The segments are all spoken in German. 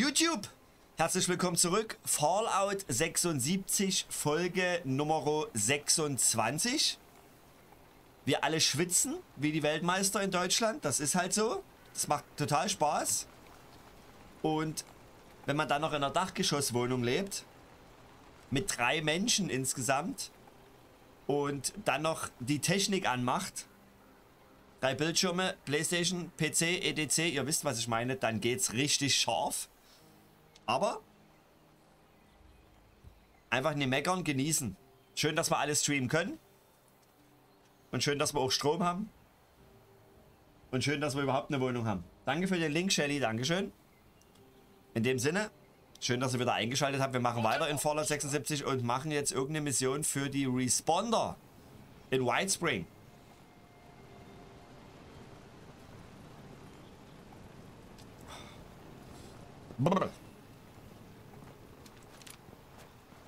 YouTube! Herzlich willkommen zurück. Fallout 76, Folge Nummer 26. Wir alle schwitzen wie die Weltmeister in Deutschland. Das ist halt so. Das macht total Spaß. Und wenn man dann noch in einer Dachgeschosswohnung lebt, mit 3 Menschen insgesamt, und dann noch die Technik anmacht, 3 Bildschirme, Playstation, PC, etc., ihr wisst, was ich meine, dann geht's richtig scharf. Aber einfach nicht meckern, genießen. Schön, dass wir alle streamen können. Und schön, dass wir auch Strom haben. Und schön, dass wir überhaupt eine Wohnung haben. Danke für den Link, Shelly, dankeschön. In dem Sinne, schön, dass ihr wieder eingeschaltet habt. Wir machen weiter in Fallout 76 und machen jetzt irgendeine Mission für die Responder in White Spring. Brr.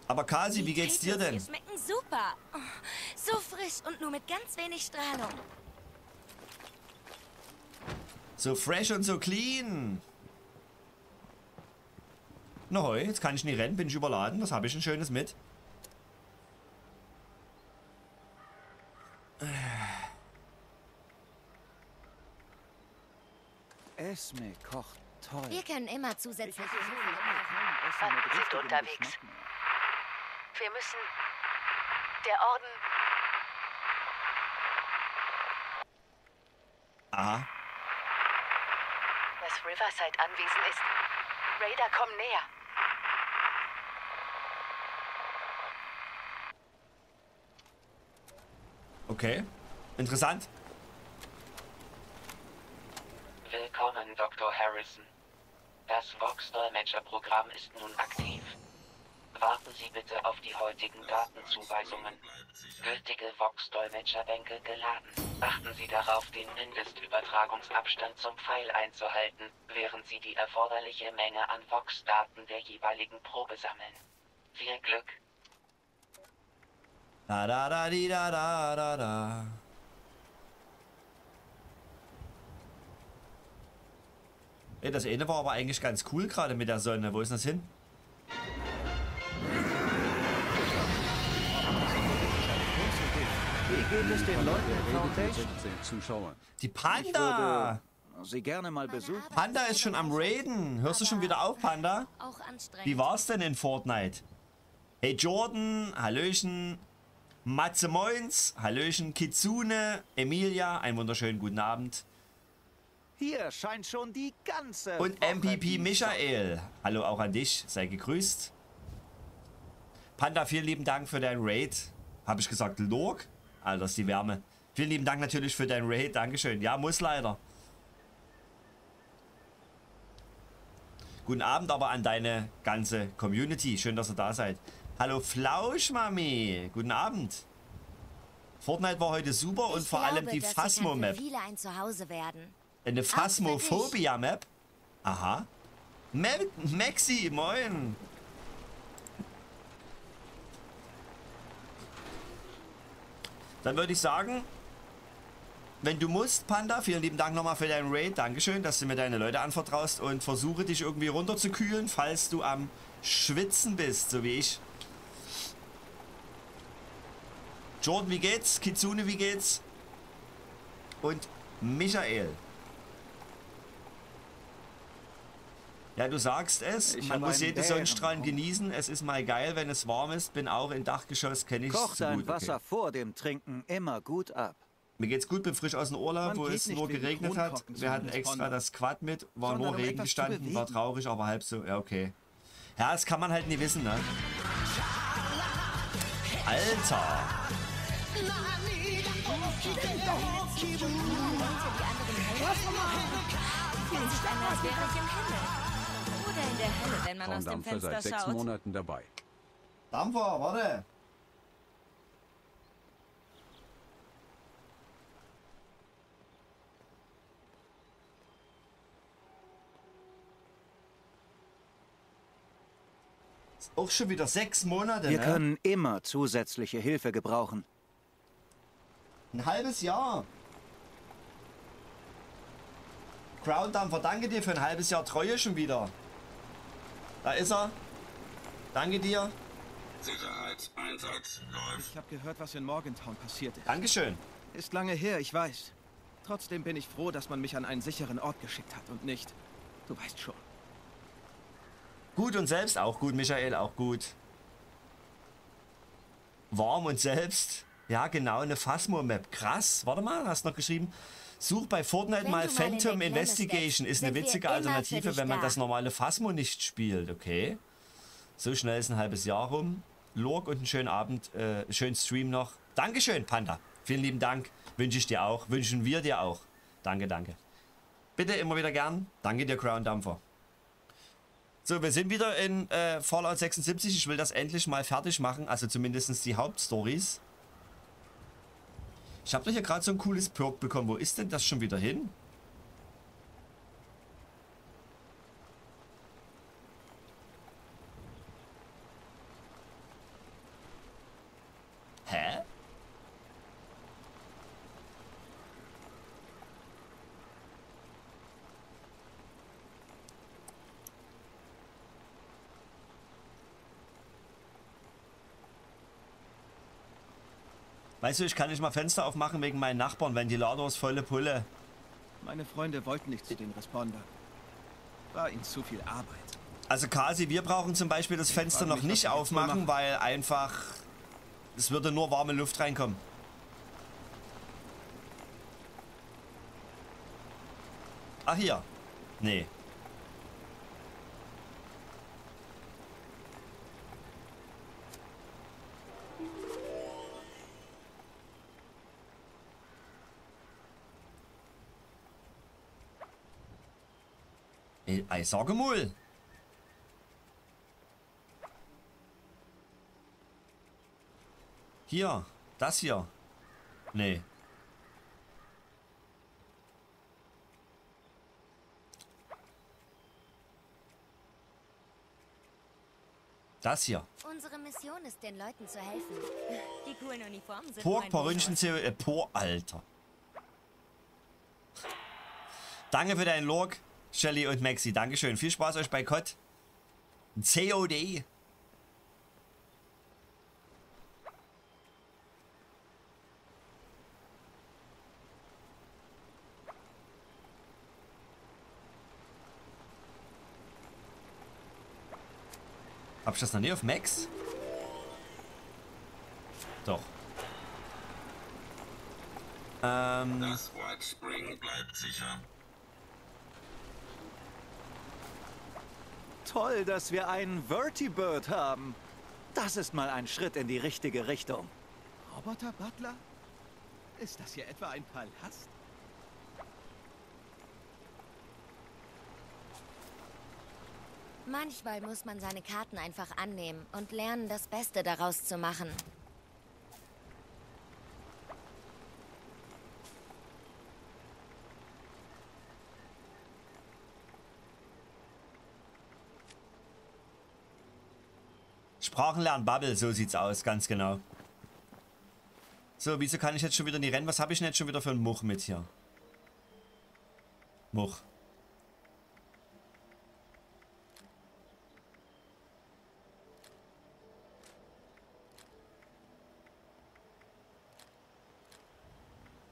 Aber Kasi, wie geht's dir denn? Die schmecken super. Oh, so frisch und nur mit ganz wenig Strahlung. So fresh und so clean. Na hoi, jetzt kann ich nicht rennen, bin ich überladen. Was habe ich denn Schönes mit? Esme kocht toll. Wir können immer zusätzlich sind unterwegs. Wir müssen... Der Orden... Aha. Das Riverside anwesend ist. Raider, komm näher. Okay. Interessant. Willkommen, Dr. Harrison. Das Vox-Dolmetscher-Programm ist nun aktiv. Warten Sie bitte auf die heutigen Datenzuweisungen. Gültige Vox-Dolmetscherbänke geladen. Achten Sie darauf, den Mindestübertragungsabstand zum Pfeil einzuhalten, während Sie die erforderliche Menge an Vox-Daten der jeweiligen Probe sammeln. Viel Glück! Da da da di da da da da. Ey, das eine war aber eigentlich ganz cool gerade mit der Sonne. Wo ist das hin? Wie geht es den Leuten in Foundation? Zuschauern. Die Panda! Ich würde sie gerne mal besuchen. Panda ist schon am Raiden. Hörst du schon wieder auf, Panda? Auch anstrengend. Wie war's denn in Fortnite? Hey Jordan, hallöchen. Matze Moins, hallöchen. Kitsune, Emilia, einen wunderschönen guten Abend. Hier scheint schon die ganze. Und MPP Michael. Hallo auch an dich, sei gegrüßt. Panda, vielen lieben Dank für deinen Raid. Habe ich gesagt, Lorg? Alter, das ist die Wärme. Vielen lieben Dank natürlich für dein Raid. Dankeschön. Ja, muss leider. Guten Abend aber an deine ganze Community. Schön, dass ihr da seid. Hallo Flauschmami. Guten Abend. Fortnite war heute super und vor allem die Phasmo-Map. Eine Phasmophobia-Map. Aha. Maxi, moin. Dann würde ich sagen, wenn du musst, Panda, vielen lieben Dank nochmal für deinen Raid. Dankeschön, dass du mir deine Leute anvertraust und versuche dich irgendwie runterzukühlen, falls du am Schwitzen bist, so wie ich. Jordan, wie geht's? Kitsune, wie geht's? Und Michael. Ja, du sagst es, man muss jede Sonnenstrahlen genießen, es ist mal geil, wenn es warm ist, bin auch im Dachgeschoss, kenne ich es zu gut. Koch dein Wasser vor dem Trinken immer gut ab. Mir geht's gut, bin frisch aus dem Urlaub, wo es nur geregnet hat. Wir hatten extra das Quad mit, war nur Regen gestanden, war traurig, aber halb so, ja okay. Ja, das kann man halt nie wissen, ne? Alter! Fühlt sich an, als wäre ich im Himmel. Oder in der Hölle, wenn man aus dem Fenster seit 6 Monaten dabei. Dampfer, warte! Ist auch schon wieder 6 Monate, ne? Wir können immer zusätzliche Hilfe gebrauchen. Ein halbes Jahr. Crown Dampfer, danke dir für ein halbes Jahr Treue schon wieder. Da ist er. Danke dir. Sicherheitseinsatz läuft. Ich habe gehört, was in Morgantown passiert ist. Dankeschön. Ist lange her, ich weiß. Trotzdem bin ich froh, dass man mich an einen sicheren Ort geschickt hat und nicht. Du weißt schon. Gut und selbst auch gut, Michael, auch gut. Warm und selbst. Ja, genau, eine Phasmo-Map. Krass. Warte mal, hast du noch geschrieben? Such bei Fortnite mal Phantom Investigation. Ist eine witzige Alternative, wenn man das normale Phasmo nicht spielt. Okay. So schnell ist ein halbes Jahr rum. Lorg und einen schönen Abend, schönen Stream noch. Dankeschön, Panda. Vielen lieben Dank. Wünsche ich dir auch. Wünschen wir dir auch. Danke, danke. Bitte immer wieder gern. Danke dir, Crown Dampfer. So, wir sind wieder in Fallout 76. Ich will das endlich mal fertig machen. Also zumindest die Hauptstories. Ich habe doch hier gerade so ein cooles Perk bekommen. Wo ist denn das schon wieder hin? Hä? Weißt du, ich kann nicht mal Fenster aufmachen wegen meinen Nachbarn, Ventilators volle Pulle. Meine Freunde wollten nicht zu den Respondern. War ihnen zu viel Arbeit. Also Kasi, wir brauchen zum Beispiel das Fenster noch nicht aufmachen, weil einfach... Es würde nur warme Luft reinkommen. Ach hier. Nee. Ich sage mal. Hier. Das hier. Nee. Das hier. Unsere Mission ist, den Leuten zu helfen. Die coolen Uniformen sind Pork, Porünchen, Alter. Danke für deinen Log. Shelly und Maxi, Dankeschön. Viel Spaß euch bei COD. COD. Hab ich das noch nie auf Max? Doch. Das White Spring bleibt sicher. Toll, dass wir einen Vertibird haben. Das ist mal ein Schritt in die richtige Richtung. Roboter Butler? Ist das hier etwa ein Palast? Manchmal muss man seine Karten einfach annehmen und lernen, das Beste daraus zu machen. Sprachen lernen, Bubble, so sieht's aus, ganz genau. So, wieso kann ich jetzt schon wieder nicht rennen? Was habe ich denn jetzt schon wieder für einen Much mit hier? Much.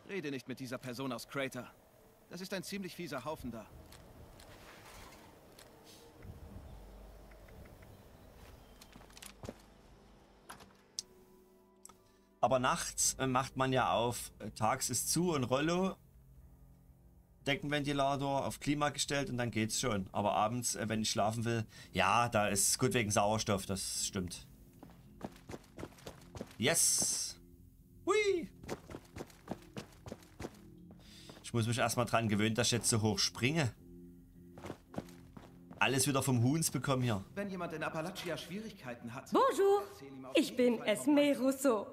Rede nicht mit dieser Person aus Crater. Das ist ein ziemlich fieser Haufen da. Aber nachts macht man ja auf, tags ist zu und Rollo, Deckenventilator auf Klima gestellt und dann geht's schon. Aber abends, wenn ich schlafen will, ja, da ist es gut wegen Sauerstoff, das stimmt. Yes! Hui! Ich muss mich erstmal dran gewöhnen, dass ich jetzt so hoch springe. Alles wieder vom Huhns bekommen hier. Wenn jemand in Appalachia Schwierigkeiten hat... Bonjour! Ich bin Esme Rousseau.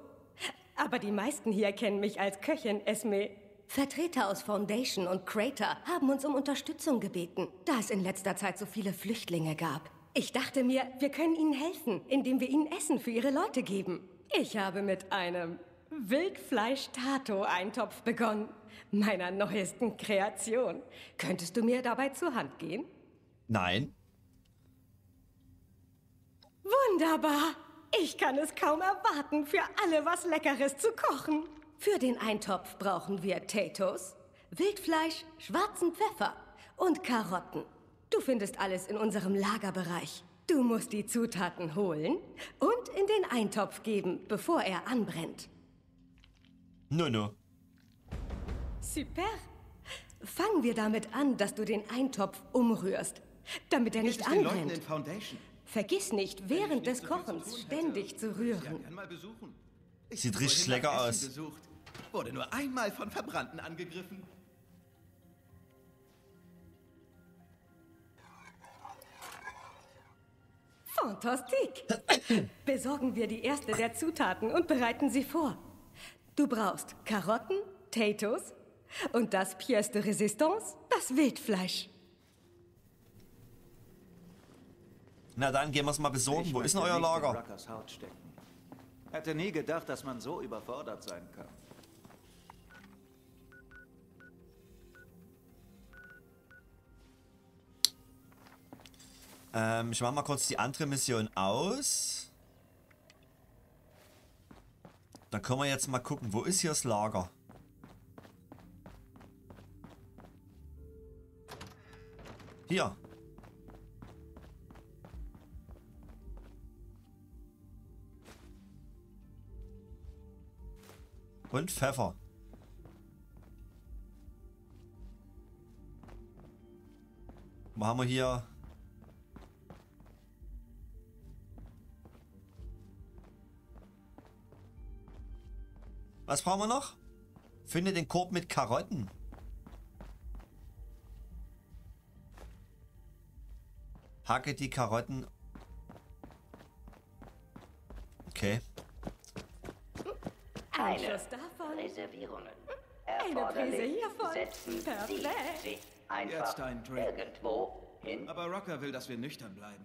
Aber die meisten hier kennen mich als Köchin, Esme. Vertreter aus Foundation und Crater haben uns um Unterstützung gebeten, da es in letzter Zeit so viele Flüchtlinge gab. Ich dachte mir, wir können ihnen helfen, indem wir ihnen Essen für ihre Leute geben. Ich habe mit einem Wildfleisch-Tato-Eintopf begonnen, meiner neuesten Kreation. Könntest du mir dabei zur Hand gehen? Nein. wunderbar. Ich kann es kaum erwarten, für alle was Leckeres zu kochen. Für den Eintopf brauchen wir Potatoes, Wildfleisch, schwarzen Pfeffer und Karotten. Du findest alles in unserem Lagerbereich. Du musst die Zutaten holen und in den Eintopf geben, bevor er anbrennt. No. Super. Fangen wir damit an, dass du den Eintopf umrührst, damit er nicht anbrennt. Vergiss nicht, während des Kochens ständig zu rühren. Sieht richtig lecker aus. Wurde nur einmal von Verbrannten angegriffen. Fantastik! Besorgen wir die erste der Zutaten und bereiten sie vor. Du brauchst Karotten, Potatoes und das Pièce de Résistance, das Wildfleisch. Na dann, gehen wir es mal besorgen. Wo ist denn euer Lager? Hätte nie gedacht, dass man so überfordert sein kann. Ich mache mal kurz die andere Mission aus. Dann können wir jetzt mal gucken, wo ist hier das Lager? Hier. Und Pfeffer. Wo haben wir hier? Was brauchen wir noch? Finde den Korb mit Karotten. Hacke die Karotten. Okay. Eine Reservierungen. Erforderlich. Setzen Sie einfach irgendwo hin. Aber Rocker will, dass wir nüchtern bleiben.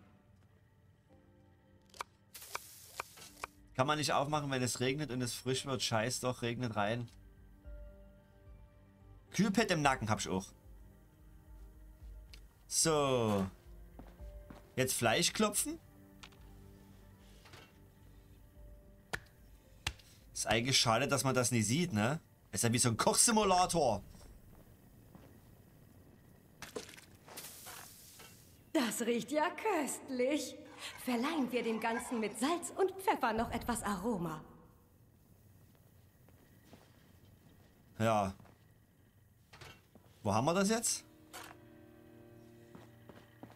Kann man nicht aufmachen, wenn es regnet und es frisch wird. Scheiß doch, regnet rein. Kühlpad im Nacken hab ich auch. So. Jetzt Fleisch klopfen. Ist eigentlich schade, dass man das nicht sieht, ne? Ist ja wie so ein Kochsimulator. Das riecht ja köstlich. Verleihen wir dem Ganzen mit Salz und Pfeffer noch etwas Aroma. Ja. Wo haben wir das jetzt?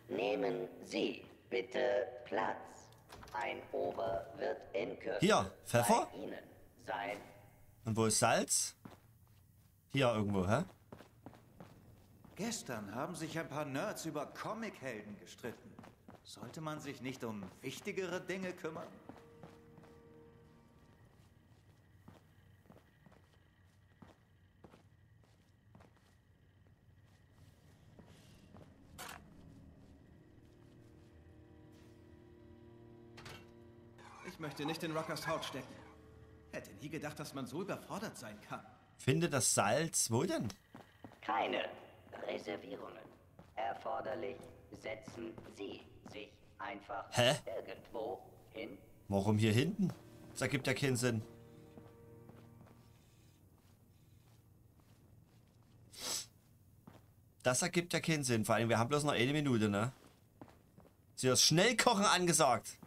Nehmen Sie bitte Platz. Ein Ober wird in Kürze hier, Pfeffer? Bei Ihnen sein. Und wo ist Salz? Hier irgendwo, hä? Gestern haben sich ein paar Nerds über Comichelden gestritten. Sollte man sich nicht um wichtigere Dinge kümmern? Ich möchte nicht in Rockers Haut stecken. Hätte nie gedacht, dass man so überfordert sein kann. Finde das Salz. Wo denn? Keine Reservierungen. Erforderlich. Setzen Sie sich einfach irgendwo hin. Warum hier hinten? Das ergibt ja keinen Sinn. Das ergibt ja keinen Sinn. Vor allem, wir haben bloß noch eine Minute, ne? Sie hat Schnellkochen angesagt.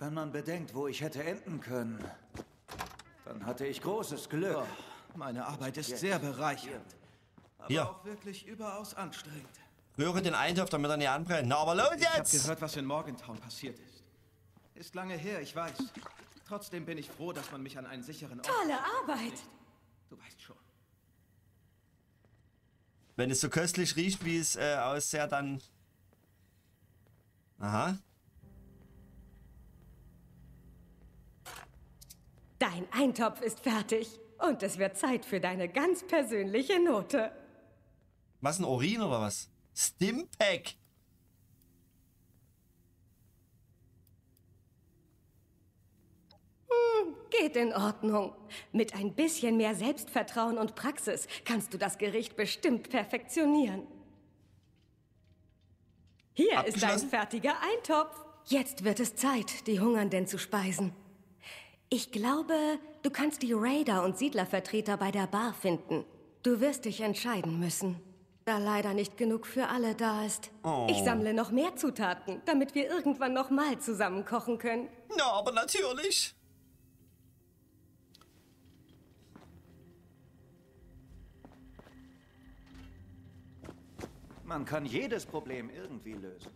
Wenn man bedenkt, wo ich hätte enden können, dann hatte ich großes Glück. Oh, meine Arbeit ist sehr bereichernd, aber auch wirklich überaus anstrengend. Rühre den Eintopf, damit er nicht anbrennt. Na, aber los jetzt! Ich habe gehört, was in Morgantown passiert ist. Ist lange her, ich weiß. Trotzdem bin ich froh, dass man mich an einen sicheren Ort... Tolle Arbeit! Du weißt schon. Wenn es so köstlich riecht, wie es aussah, dann... Aha. Dein Eintopf ist fertig und es wird Zeit für deine ganz persönliche Note. Was, ein Urin oder was? Stimpack! Geht in Ordnung. Mit ein bisschen mehr Selbstvertrauen und Praxis kannst du das Gericht bestimmt perfektionieren. Hier ist dein fertiger Eintopf. Jetzt wird es Zeit, die Hungernden zu speisen. Ich glaube, du kannst die Raider und Siedlervertreter bei der Bar finden. Du wirst dich entscheiden müssen, da leider nicht genug für alle da ist. Oh. Ich sammle noch mehr Zutaten, damit wir irgendwann nochmal zusammen kochen können. Ja, aber natürlich. Man kann jedes Problem irgendwie lösen.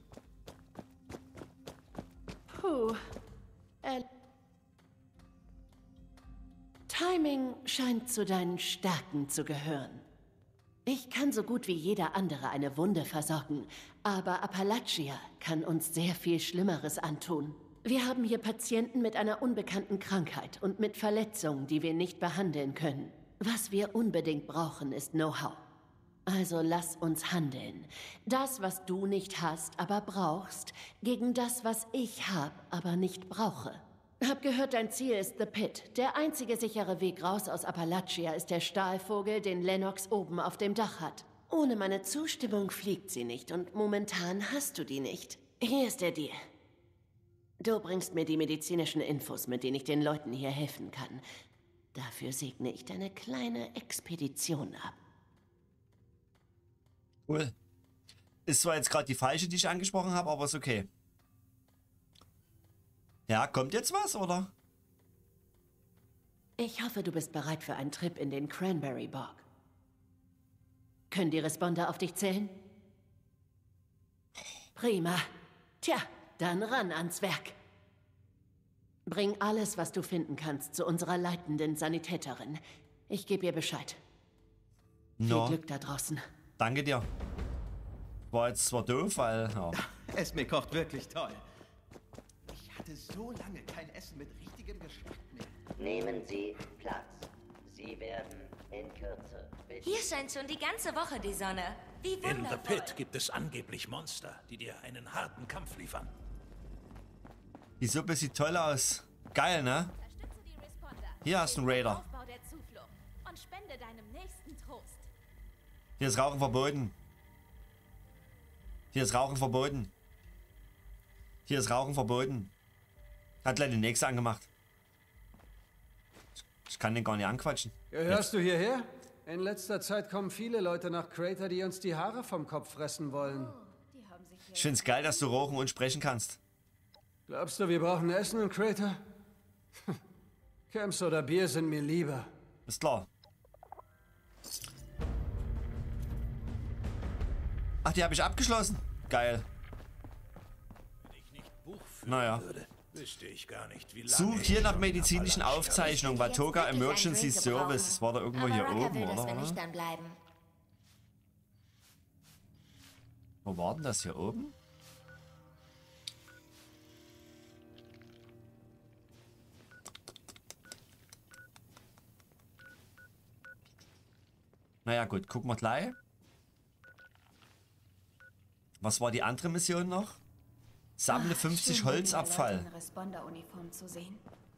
Puh. Timing scheint zu deinen Stärken zu gehören. Ich kann so gut wie jeder andere eine Wunde versorgen, aber Appalachia kann uns sehr viel Schlimmeres antun. Wir haben hier Patienten mit einer unbekannten Krankheit und mit Verletzungen, die wir nicht behandeln können. Was wir unbedingt brauchen, ist Know-how. Also lass uns handeln. Das, was du nicht hast, aber brauchst, gegen das, was ich habe, aber nicht brauche. Hab gehört, dein Ziel ist The Pit. Der einzige sichere Weg raus aus Appalachia ist der Stahlvogel, den Lennox oben auf dem Dach hat. Ohne meine Zustimmung fliegt sie nicht und momentan hast du die nicht. Hier ist der Deal. Du bringst mir die medizinischen Infos, mit denen ich den Leuten hier helfen kann. Dafür segne ich deine kleine Expedition ab. Cool. Ist zwar jetzt gerade die falsche, die ich angesprochen habe, aber ist okay. Ja, kommt jetzt was, oder? Ich hoffe, du bist bereit für einen Trip in den Cranberry Bog. Können die Responder auf dich zählen? Prima. Tja, dann ran ans Werk. Bring alles, was du finden kannst, zu unserer leitenden Sanitäterin. Ich gebe ihr Bescheid. No. Viel Glück da draußen. Danke dir. War jetzt zwar doof, weil... Ja. Esme kocht wirklich toll. So lange kein Essen mit richtigem Geschmack mehr. Nehmen Sie Platz. Sie werden in Kürze. Bitte. Hier scheint schon die ganze Woche die Sonne. Wie wundervoll. In The Pit gibt es angeblich Monster, die dir einen harten Kampf liefern. Die Suppe sieht toll aus. Geil, ne? Hier hast du einen Raider. Hier ist Rauchen verboten. Hier ist Rauchen verboten. Hier ist Rauchen verboten. Hat leider die nächste angemacht. Ich kann den gar nicht anquatschen. Gehörst du hierher? In letzter Zeit kommen viele Leute nach Crater, die uns die Haare vom Kopf fressen wollen. Ich find's geil, dass du rauchen und sprechen kannst. Glaubst du, wir brauchen Essen in Crater? Camps oder Bier sind mir lieber. Ist klar. Ach, die habe ich abgeschlossen. Geil. Wenn ich nicht Buch führen würde. Wüsste ich gar nicht, wie lange. Sucht hier nach medizinischen Aufzeichnungen. Watoga Emergency Service. Das war da irgendwo hier oben, oder? Wo war denn das hier oben? Naja, gut. Gucken wir gleich. Was war die andere Mission noch? Sammle 50 Holzabfall.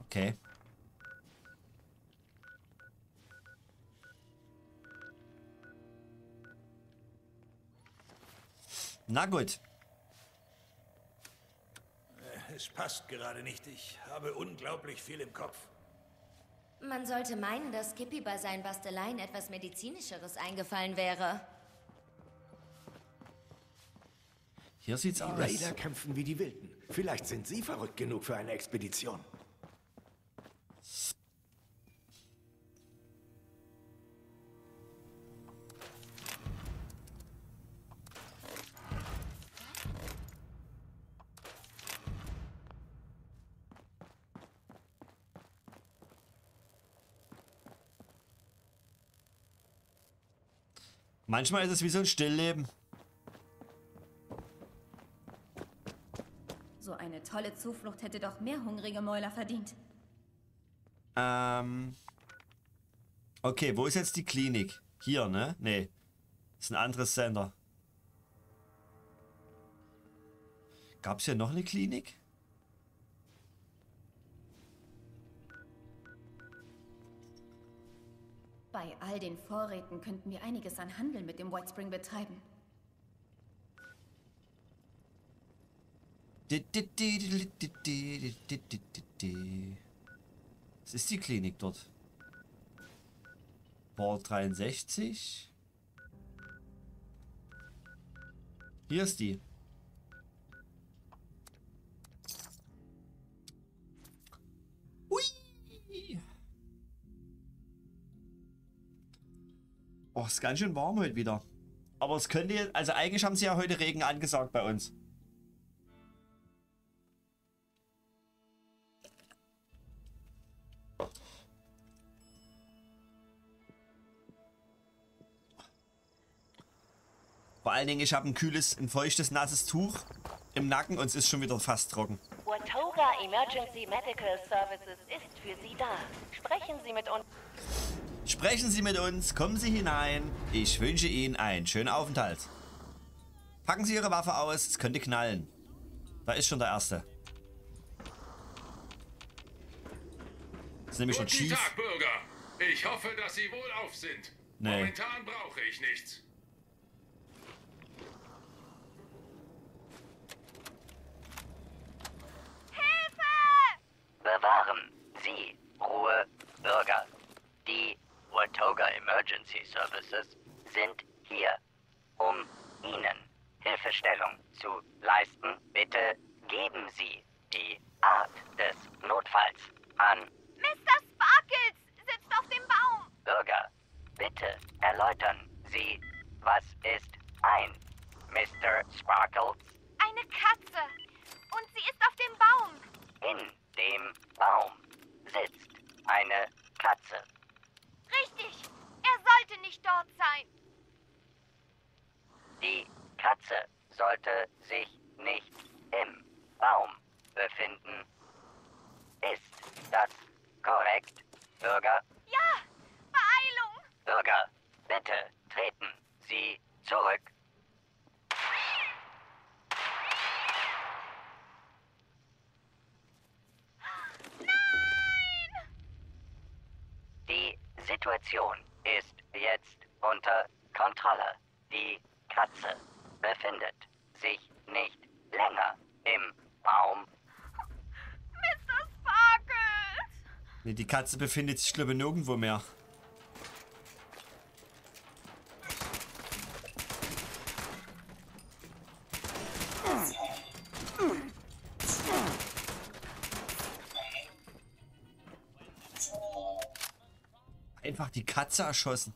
Okay. Na gut. Es passt gerade nicht. Ich habe unglaublich viel im Kopf. Man sollte meinen, dass Skippy bei seinen Basteleien etwas Medizinischeres eingefallen wäre. Hier sieht's aus. Die Raider kämpfen wie die Wilden. Vielleicht sind sie verrückt genug für eine Expedition. Manchmal ist es wie so ein Stillleben. Eine tolle Zuflucht hätte doch mehr hungrige Mäuler verdient. Okay, wo ist jetzt die Klinik? Hier, ne? Nee. Ist ein anderes Sender. Gab's hier noch eine Klinik? Bei all den Vorräten könnten wir einiges an Handel mit dem White Spring betreiben. Es ist die Klinik dort. Port 63. Hier ist die. Hui! Oh, ist ganz schön warm heute wieder. Aber es könnte jetzt... Also eigentlich haben sie ja heute Regen angesagt bei uns. Vor allen Dingen, ich habe ein kühles, ein feuchtes, nasses Tuch im Nacken und es ist schon wieder fast trocken. Watoga Emergency Medical Services ist für Sie da. Sprechen Sie mit uns. Sprechen Sie mit uns, kommen Sie hinein. Ich wünsche Ihnen einen schönen Aufenthalt. Packen Sie Ihre Waffe aus, es könnte knallen. Da ist schon der Erste. Das ist nämlich schon schief. Guten Tag, Bürger. Ich hoffe, dass Sie wohlauf sind. Nee. Momentan brauche ich nichts. Bewahren Sie Ruhe, Bürger. Die Watoga Emergency Services sind hier, um Ihnen Hilfestellung zu leisten. Bitte geben Sie die Art des Notfalls an. Mr. Sparkles sitzt auf dem Baum. Bürger, bitte erläutern Sie, was ist ein Mr. Sparkles? Eine Katze. Und sie ist auf dem Baum. In dem Baum sitzt eine Katze. Richtig, er sollte nicht dort sein. Die Katze sollte sich nicht im Baum befinden. Ist das korrekt, Bürger? Ja, Beeilung! Bürger, bitte treten Sie zurück. Die Situation ist jetzt unter Kontrolle. Die Katze befindet sich nicht länger im Baum. Mr. Sparkles! Nee, die Katze befindet sich, glaube ich, nirgendwo mehr. Einfach die Katze erschossen.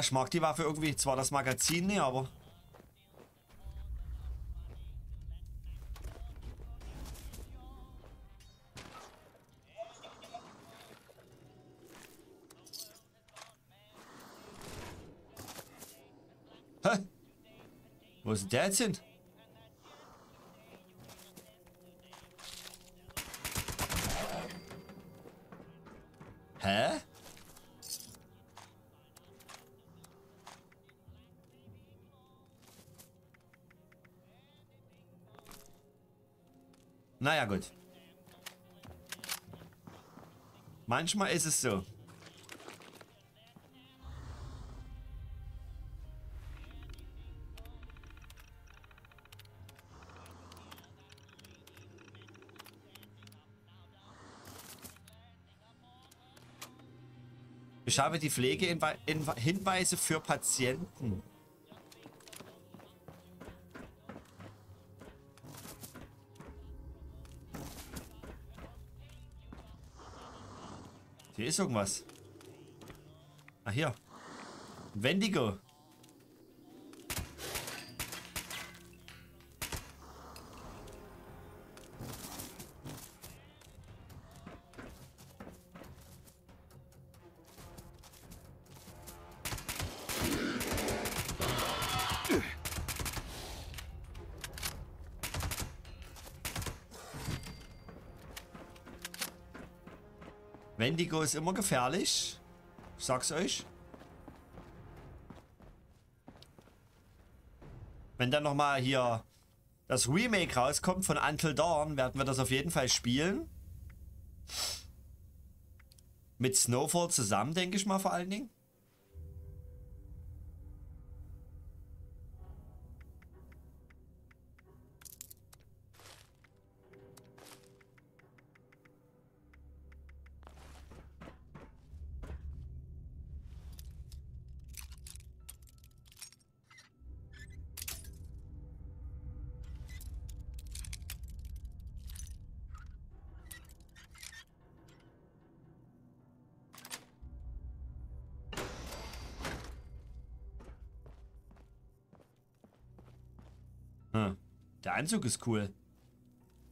Ich mag die Waffe irgendwie, zwar das Magazin, ne, aber... Hä? Wo ist denn der jetzt hin? Hä? Naja, gut. Manchmal ist es so. Ich habe die Pflegehinweise für Patienten. Hier ist irgendwas. Ah, hier. Wendigo. Wendigo ist immer gefährlich. Ich sag's euch. Wenn dann nochmal hier das Remake rauskommt von Until Dawn, werden wir das auf jeden Fall spielen. Mit Snowfall zusammen, denke ich mal, vor allen Dingen. Der Anzug ist cool.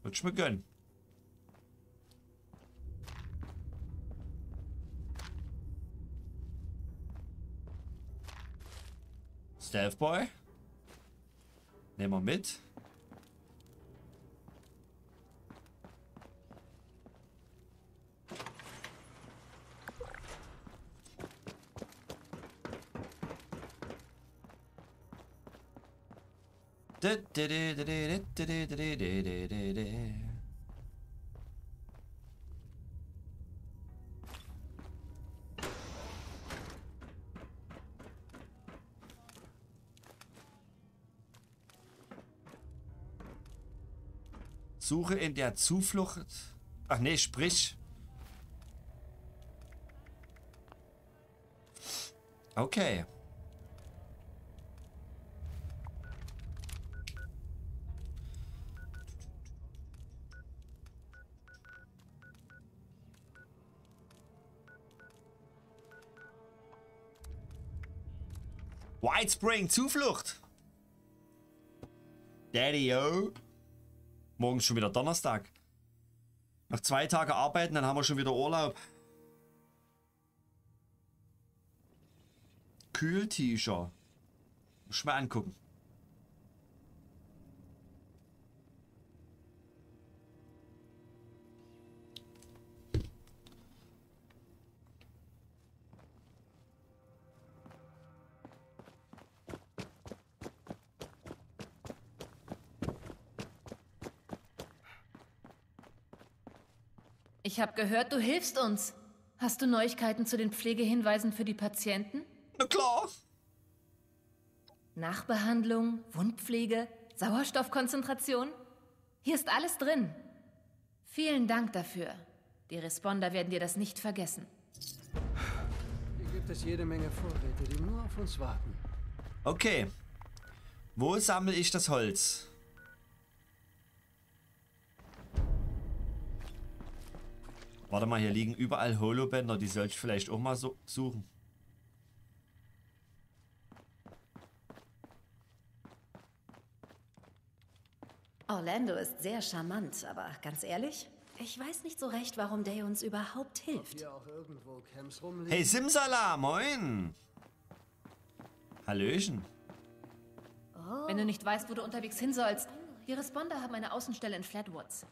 Würde ich mir gönnen. Stealth Boy. Nehmen wir mit. Suche in der Zuflucht. Ach nee, sprich. Okay. White Spring, Zuflucht! Daddy-o! Morgen schon wieder Donnerstag. Noch 2 Tage arbeiten, dann haben wir schon wieder Urlaub. Kühl-T-Shirt. Muss ich mal angucken. Ich habe gehört, du hilfst uns. Hast du Neuigkeiten zu den Pflegehinweisen für die Patienten? Na klar. Nachbehandlung, Wundpflege, Sauerstoffkonzentration? Hier ist alles drin. Vielen Dank dafür. Die Responder werden dir das nicht vergessen. Hier gibt es jede Menge Vorräte, die nur auf uns warten. Okay. Wo sammle ich das Holz? Warte mal, hier liegen überall Holobänder, die soll ich vielleicht auch mal so suchen. Orlando ist sehr charmant, aber ganz ehrlich, ich weiß nicht so recht, warum der uns überhaupt hilft. Hey Simsala, moin! Hallöchen. Oh. Wenn du nicht weißt, wo du unterwegs hin sollst, die Responder haben eine Außenstelle in Flatwoods.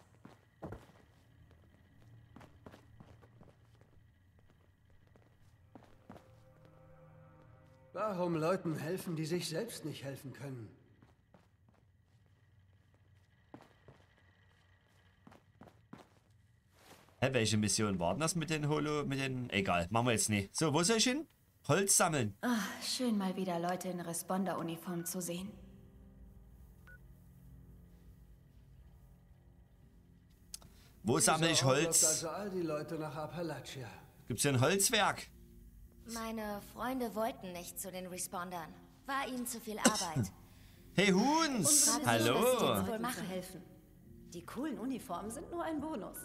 Warum Leuten helfen, die sich selbst nicht helfen können? Hä, welche Mission war denn das mit den Egal, machen wir jetzt nicht. So, wo soll ich hin? Holz sammeln. Ach, schön mal wieder Leute in Responder-Uniform zu sehen. Wo sammle ich Holz? Also all die Leute nach Appalachia. Gibt's hier ein Holzwerk? Meine Freunde wollten nicht zu den Respondern. War ihnen zu viel Arbeit. Hey Huhns! Hallo! Die coolen Uniformen sind nur ein Bonus.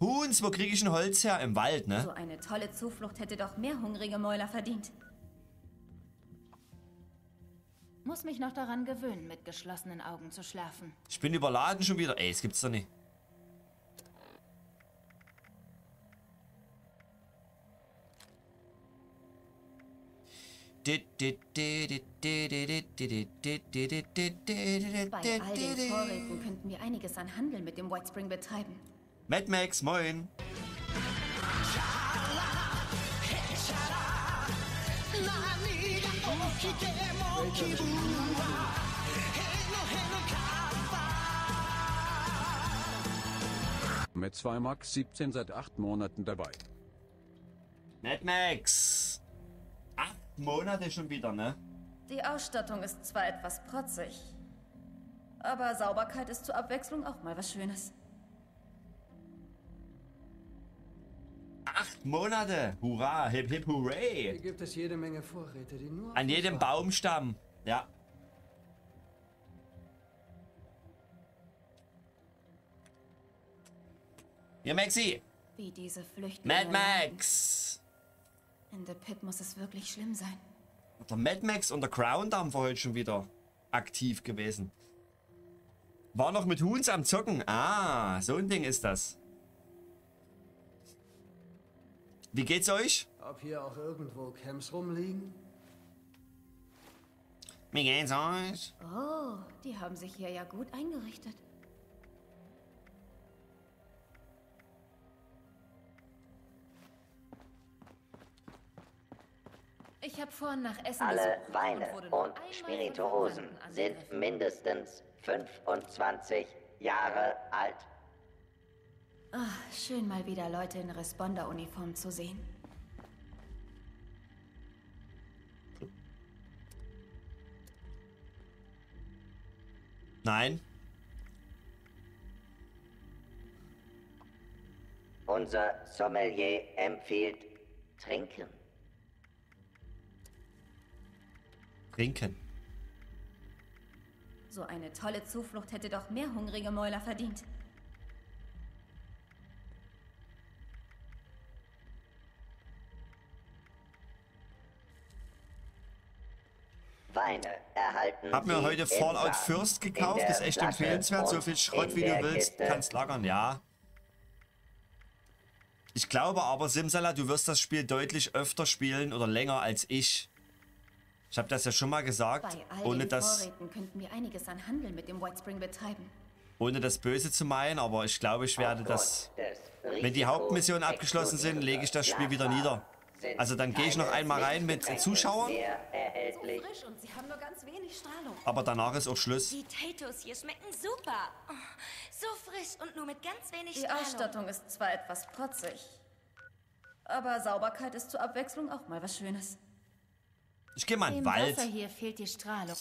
Huhns, wo kriege ich ein Holz her? Im Wald, ne? So eine tolle Zuflucht hätte doch mehr hungrige Mäuler verdient. Muss mich noch daran gewöhnen, mit geschlossenen Augen zu schlafen. Ich bin überladen schon wieder. Ey, das gibt's doch nicht. Bei all den Vorräten könnten wir einiges an Handel mit dem White Spring betreiben. Mad Max, moin! Mit 2 Max 17 seit 8 Monaten dabei. Mad Max! 8 Monate schon wieder, ne? Die Ausstattung ist zwar etwas protzig, aber Sauberkeit ist zur Abwechslung auch mal was Schönes. 8 Monate! Hurra! Hip hip hooray! Hier gibt es jede Menge Vorräte, die nur an jedem Baumstamm, ja. Ja, Maxi! Wie diese Flüchtlinge. Mad Max! In The Pit muss es wirklich schlimm sein. Der Mad Max und der Crown haben wir heute schon wieder aktiv gewesen. War noch mit Huhns am Zocken. Ah, so ein Ding ist das. Wie geht's euch? Ob hier auch irgendwo Camps rumliegen? Wie geht's euch? Oh, die haben sich hier ja gut eingerichtet. Ich habe vorhin nach Essen gesucht. Alle Weine und Spirituosen sind mindestens 25 Jahre alt. Ach, schön mal wieder Leute in Responder-Uniform zu sehen. Nein. Unser Sommelier empfiehlt trinken. Trinken. So eine tolle Zuflucht hätte doch mehr hungrige Mäuler verdient. Weine erhalten. Hab mir heute Fallout First gekauft, ist echt empfehlenswert. So viel Schrott wie du willst, kannst lagern, ja. Ich glaube aber, Simsala, du wirst das Spiel deutlich öfter spielen oder länger als ich. Ich habe das ja schon mal gesagt, ohne das, Böse zu meinen, aber ich glaube, ich werde das, wenn die Hauptmissionen abgeschlossen sind, lege ich das Spiel wieder nieder. Also dann gehe ich noch einmal rein mit Zuschauern. Aber danach ist auch Schluss. Die Tatos hier schmecken super. Oh, so frisch und nur mit ganz wenig Strahlung. Die Ausstattung ist zwar etwas protzig, aber Sauberkeit ist zur Abwechslung auch mal was Schönes. Ich gehe mal in den Wald. Hier fehlt die Strahlung.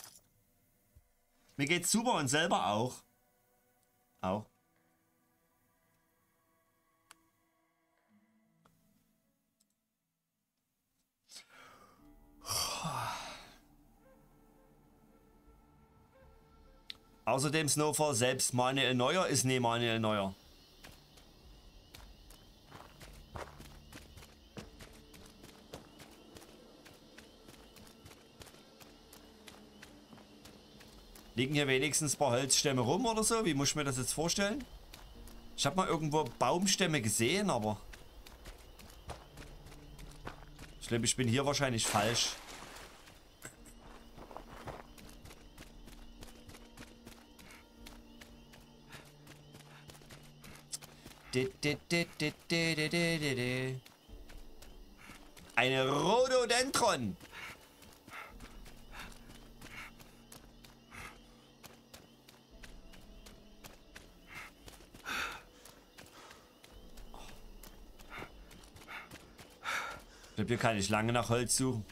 Mir geht's super und selber auch. Auch. Außerdem, Snowfall, selbst Manuel Neuer ist nie Manuel Neuer. Liegen hier wenigstens ein paar Holzstämme rum oder so? Wie muss ich mir das jetzt vorstellen? Ich habe mal irgendwo Baumstämme gesehen, aber... Ich glaube, ich bin hier wahrscheinlich falsch. Eine Rhododendron! Hier kann ich lange nach Holz suchen.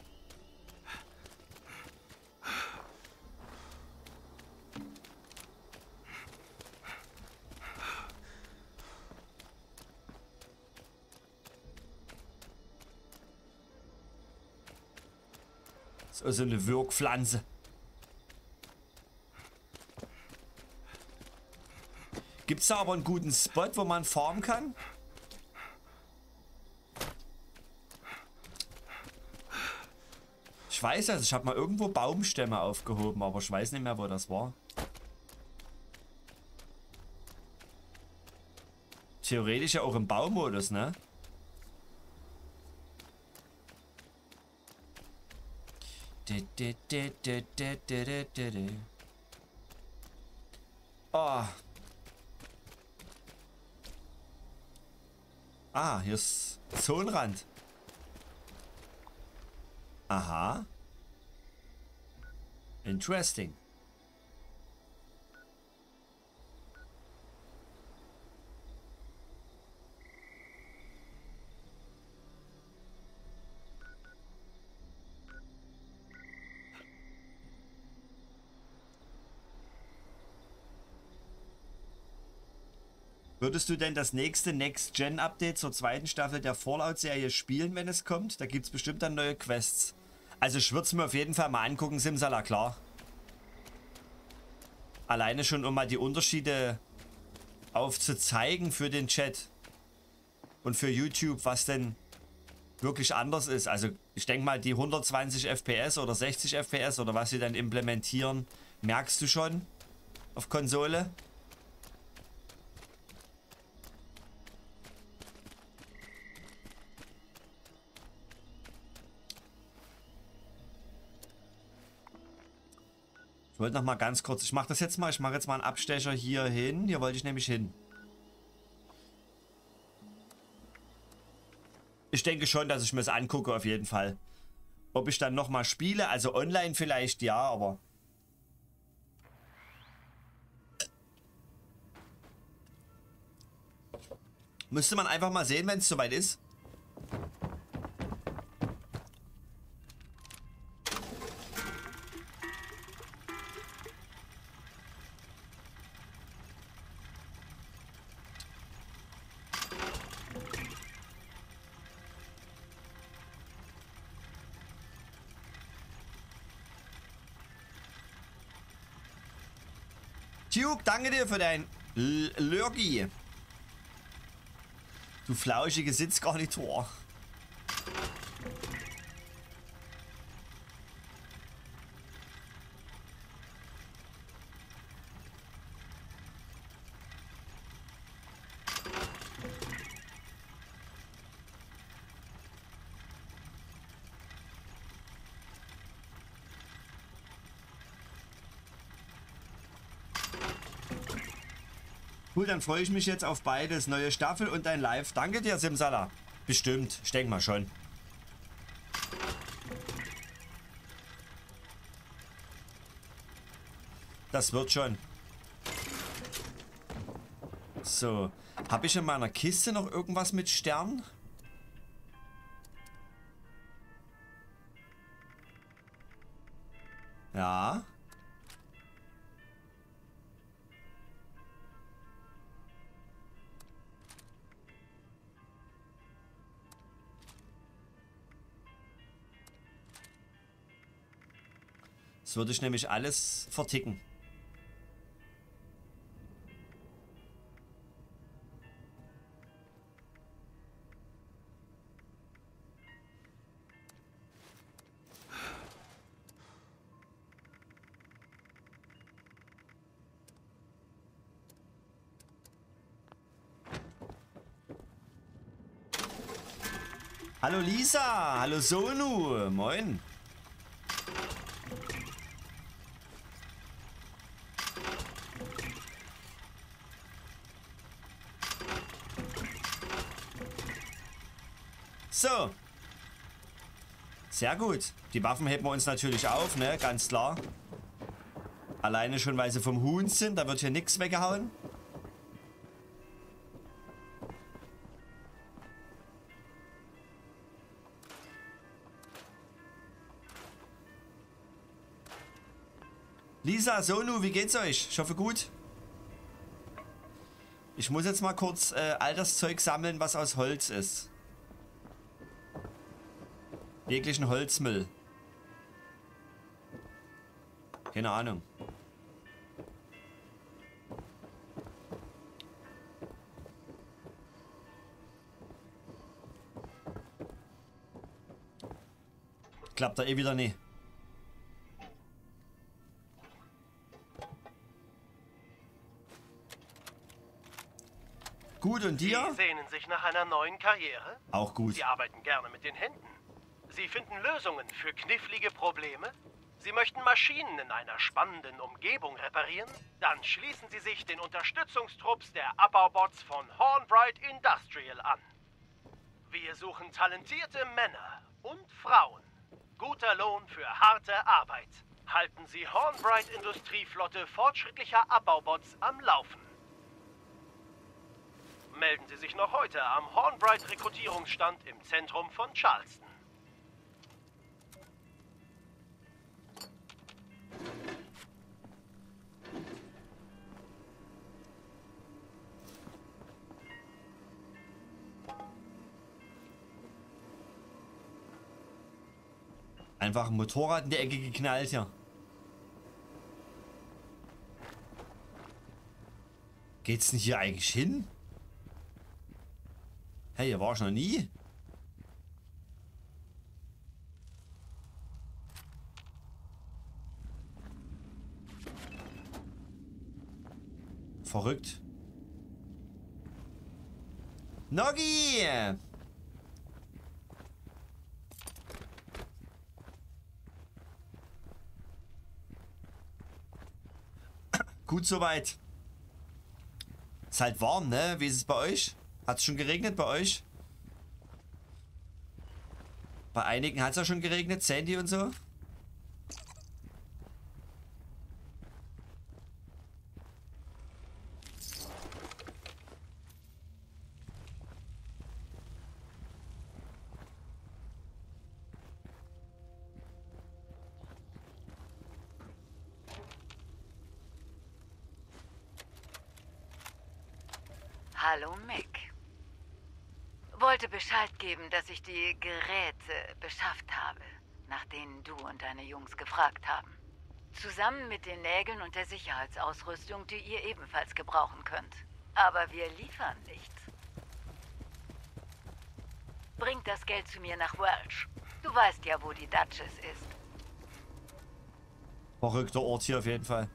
Ist also eine Wirkpflanze. Gibt es da aber einen guten Spot, wo man farmen kann? Ich weiß das, ich habe mal irgendwo Baumstämme aufgehoben, aber ich weiß nicht mehr, wo das war. Theoretisch ja auch im Baumodus, ne? Oh. Ah, hier ist Zonenrand. Aha. Interesting. Würdest du denn das nächste Next-Gen-Update zur zweiten Staffel der Fallout-Serie spielen, wenn es kommt? Da gibt es bestimmt dann neue Quests. Also ich würde es mir auf jeden Fall mal angucken, Simsala, klar. Alleine schon, um mal die Unterschiede aufzuzeigen für den Chat und für YouTube, was denn wirklich anders ist. Also ich denke mal, die 120 FPS oder 60 FPS oder was sie dann implementieren, merkst du schon auf Konsole. Ich wollte noch mal ganz kurz, ich mache das jetzt mal, ich mache jetzt mal einen Abstecher hier hin. Hier wollte ich nämlich hin. Ich denke schon, dass ich mir das angucke auf jeden Fall. Ob ich dann nochmal spiele, also online vielleicht ja, aber... Müsste man einfach mal sehen, wenn es soweit ist. Danke dir für dein Lurgi. Du flauschige Sitzgarnitur. Cool, dann freue ich mich jetzt auf beides. Neue Staffel und ein Live. Danke dir, Simsala. Bestimmt. Ich denke mal schon. Das wird schon. So. Habe ich in meiner Kiste noch irgendwas mit Sternen? Ja. Das würde ich nämlich alles verticken. Hallo Lisa, hallo Sonu, moin. So. Sehr gut. Die Waffen heben wir uns natürlich auf, ne? Ganz klar. Alleine schon, weil sie vom Huhn sind. Da wird hier nichts weggehauen. Lisa, Sonu, wie geht's euch? Ich hoffe gut. Ich muss jetzt mal kurz all das Zeug sammeln, was aus Holz ist. Jeglichen Holzmüll. Keine Ahnung. Klappt da eh wieder nicht. Gut, und dir? Sie sehnen sich nach einer neuen Karriere? Auch gut. Sie arbeiten gerne mit den Händen. Sie finden Lösungen für knifflige Probleme? Sie möchten Maschinen in einer spannenden Umgebung reparieren? Dann schließen Sie sich den Unterstützungstrupps der Abbaubots von Hornbright Industrial an. Wir suchen talentierte Männer und Frauen. Guter Lohn für harte Arbeit. Halten Sie Hornbright Industrieflotte fortschrittlicher Abbaubots am Laufen. Melden Sie sich noch heute am Hornbright Rekrutierungsstand im Zentrum von Charleston. Einfach ein Motorrad in der Ecke geknallt, ja. Geht's denn hier eigentlich hin? Hey, hier war ich noch nie. Verrückt. Noggi! Gut soweit. Ist halt warm, ne? Wie ist es bei euch? Hat es schon geregnet bei euch? Bei einigen hat es ja schon geregnet, Sandy und so. Hallo Mick. Wollte Bescheid geben, dass ich die Geräte beschafft habe, nach denen du und deine Jungs gefragt haben. Zusammen mit den Nägeln und der Sicherheitsausrüstung, die ihr ebenfalls gebrauchen könnt. Aber wir liefern nicht. Bringt das Geld zu mir nach Welch. Du weißt ja, wo die Duchess ist. Verrückter Ort hier auf jeden Fall.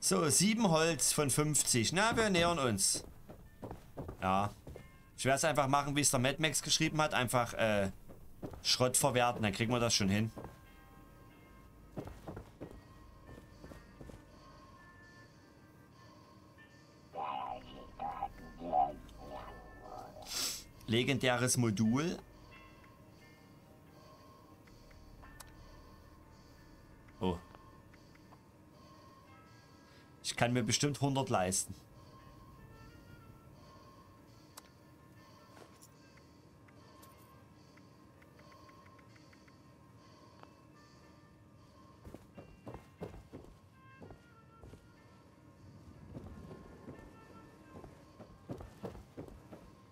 So, 7 Holz von 50. Na, wir nähern uns. Ja. Ich werde es einfach machen, wie es der Mad Max geschrieben hat. Einfach Schrott verwerten. Dann kriegen wir das schon hin. Legendäres Modul. Oh. Ich kann mir bestimmt 100 leisten.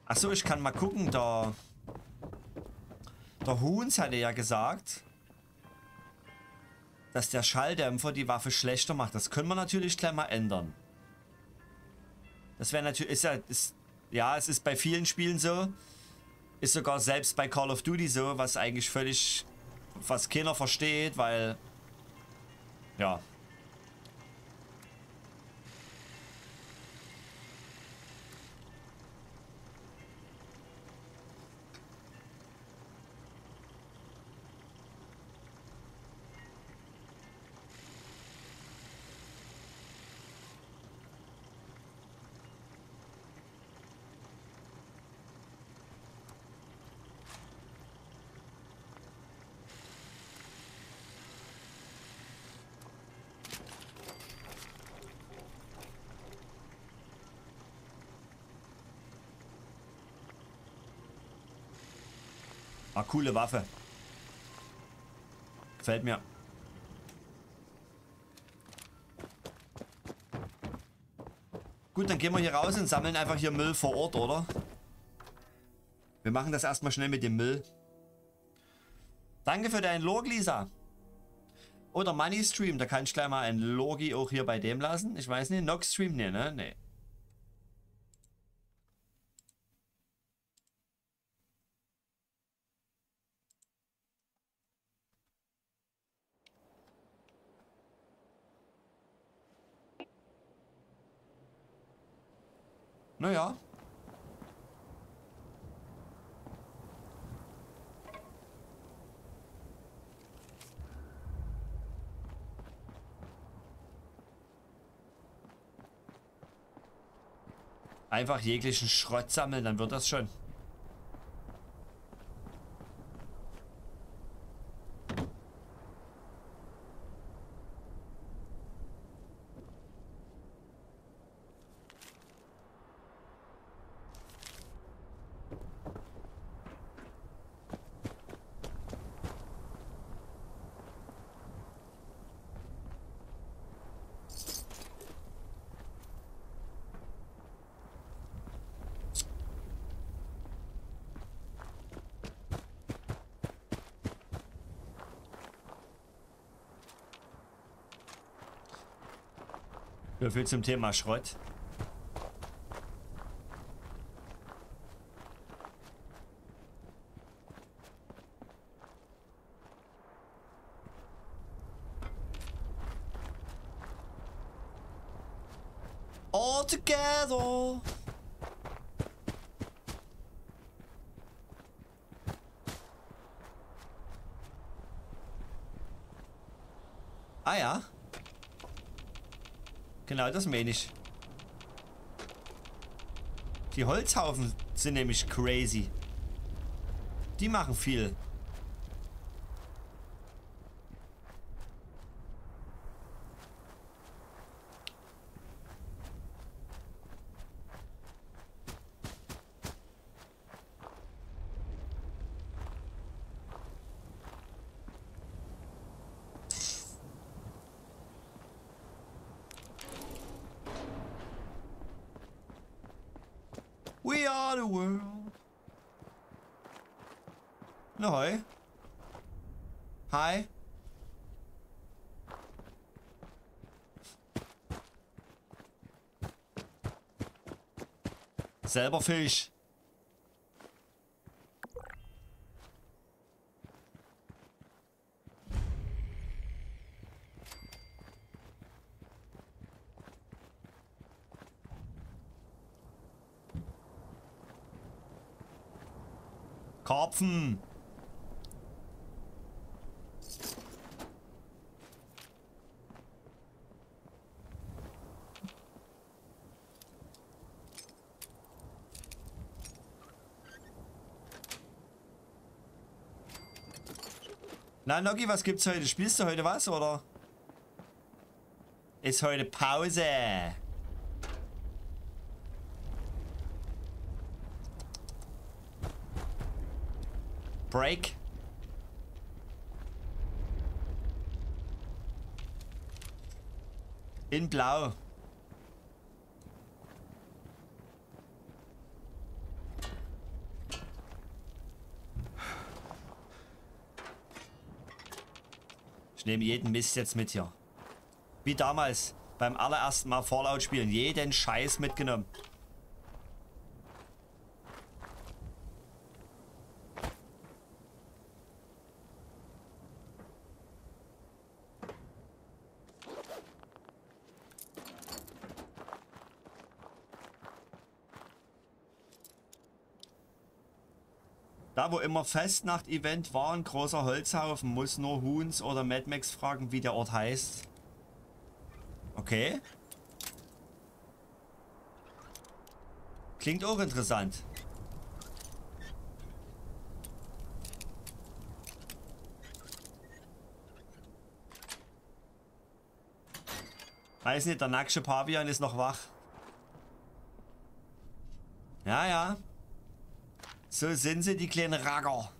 Achso, ich kann mal gucken, der Huhns hatte ja gesagt, dass der Schalldämpfer die Waffe schlechter macht. Das können wir natürlich gleich mal ändern. Das wäre natürlich... Ja, es ist bei vielen Spielen so. Ist sogar selbst bei Call of Duty so, was eigentlich völlig... was keiner versteht, weil... ja. Ah, coole Waffe. Gefällt mir. Gut, dann gehen wir hier raus und sammeln einfach hier Müll vor Ort, oder? Wir machen das erstmal schnell mit dem Müll. Danke für deinen Log, Lisa. Oder Money Stream, da kann ich gleich mal ein Logi auch hier bei dem lassen. Ich weiß nicht, Nox Stream, nee, ne? Nee. Naja. Einfach jeglichen Schrott sammeln, dann wird das schon. So viel zum Thema Schrott. All together. Ah ja. Genau, das meine ich. Die Holzhaufen sind nämlich crazy. Die machen viel. We are the world. Na hoi. Hi. Selber Fisch. Karpfen. Na, Noggi, was gibt's heute? Spielst du heute was, oder? Ist heute Pause. Break. In Blau. Ich nehme jeden Mist jetzt mit hier. Wie damals beim allerersten Mal Fallout spielen. Jeden Scheiß mitgenommen. Da wo immer Festnacht-Event war, ein großer Holzhaufen, muss nur Huhns oder Mad Max fragen, wie der Ort heißt. Okay. Klingt auch interessant. Weiß nicht, der nackische Pavian ist noch wach. Ja, ja. So sind sie, die kleinen Racker.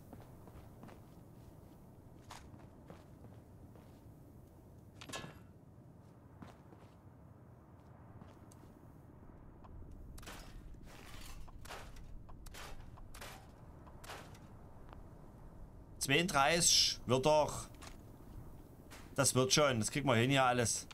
32 wird doch. Das wird schon. Das kriegen wir hin hier alles.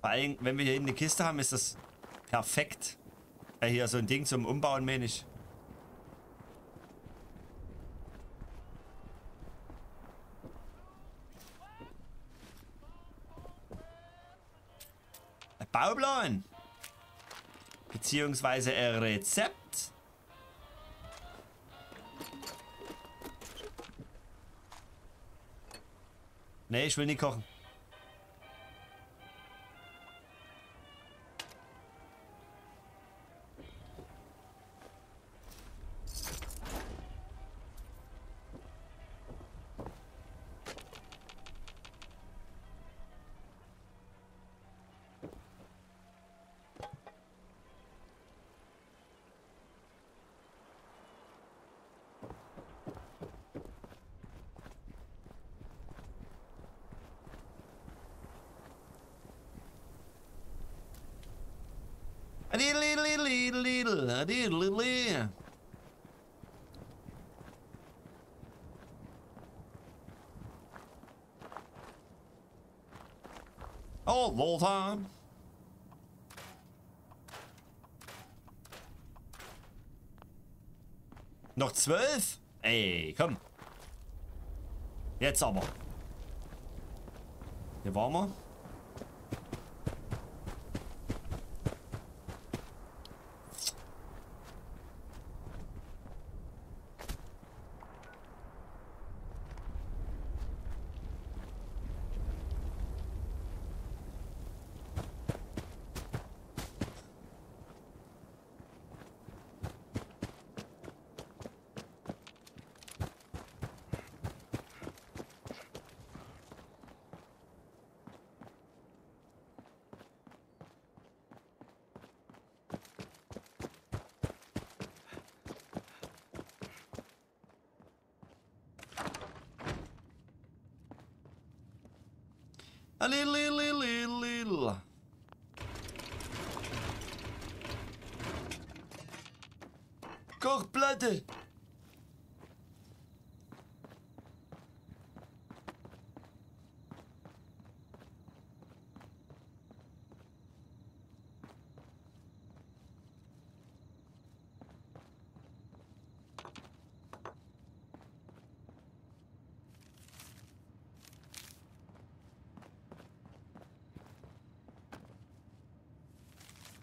Vor allem, wenn wir hier eine Kiste haben, ist das perfekt. Ja, hier so ein Ding zum Umbauen, meine ich. Bauplan beziehungsweise ein Rezept. Nee, ich will nicht kochen. Oh, Voltan. Noch 12? Ey, komm. Jetzt aber. Hier waren wir. Kochplatte.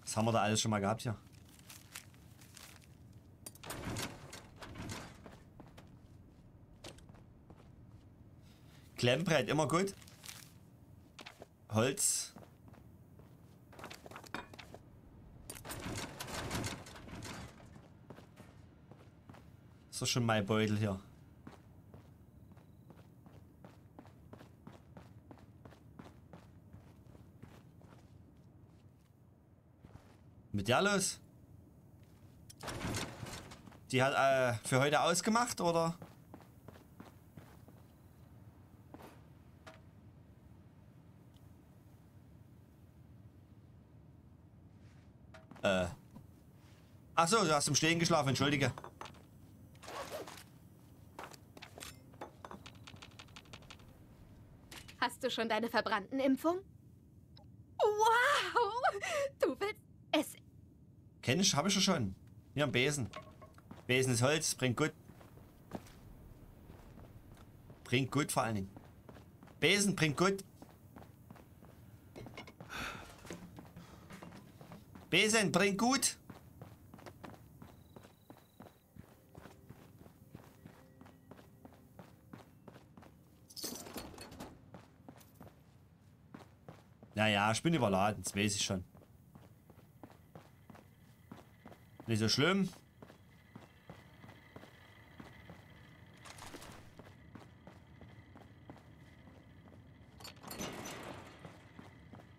Das haben wir da alles schon mal gehabt hier. Klemmbrett, immer gut. Holz. Ist doch schon mein Beutel hier. Mit der los? Die hat für heute ausgemacht, oder? Achso, du hast im Stehen geschlafen, entschuldige. Hast du schon deine verbrannten Impfung? Wow! Du willst es. Kenn ich, hab ich ja schon. Hier am Besen. Besen ist Holz, bringt gut. Bringt gut vor allen Dingen. Besen bringt gut. Besen bringt gut. Naja, ich bin überladen, das weiß ich schon. Nicht so schlimm.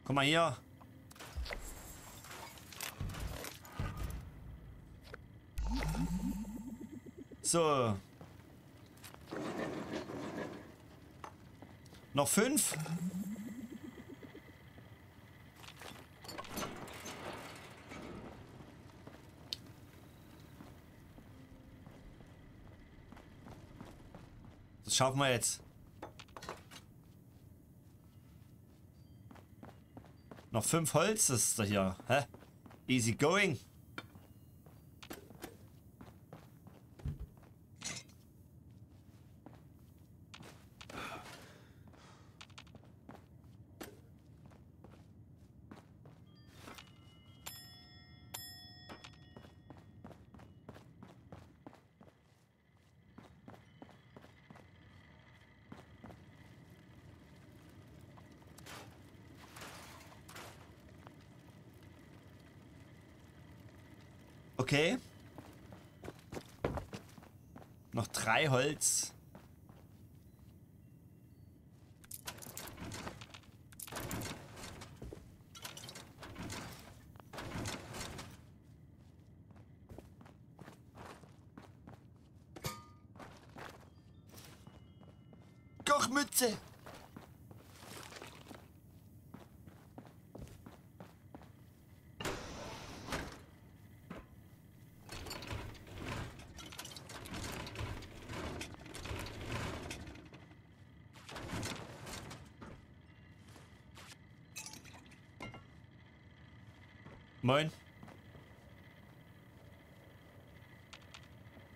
Komm mal hier. So. Noch 5. Das schaffen wir jetzt. Noch 5 Holz ist da hier. Hä? Easy going. Okay. Noch 3 Holz. Kochmütze. Moin.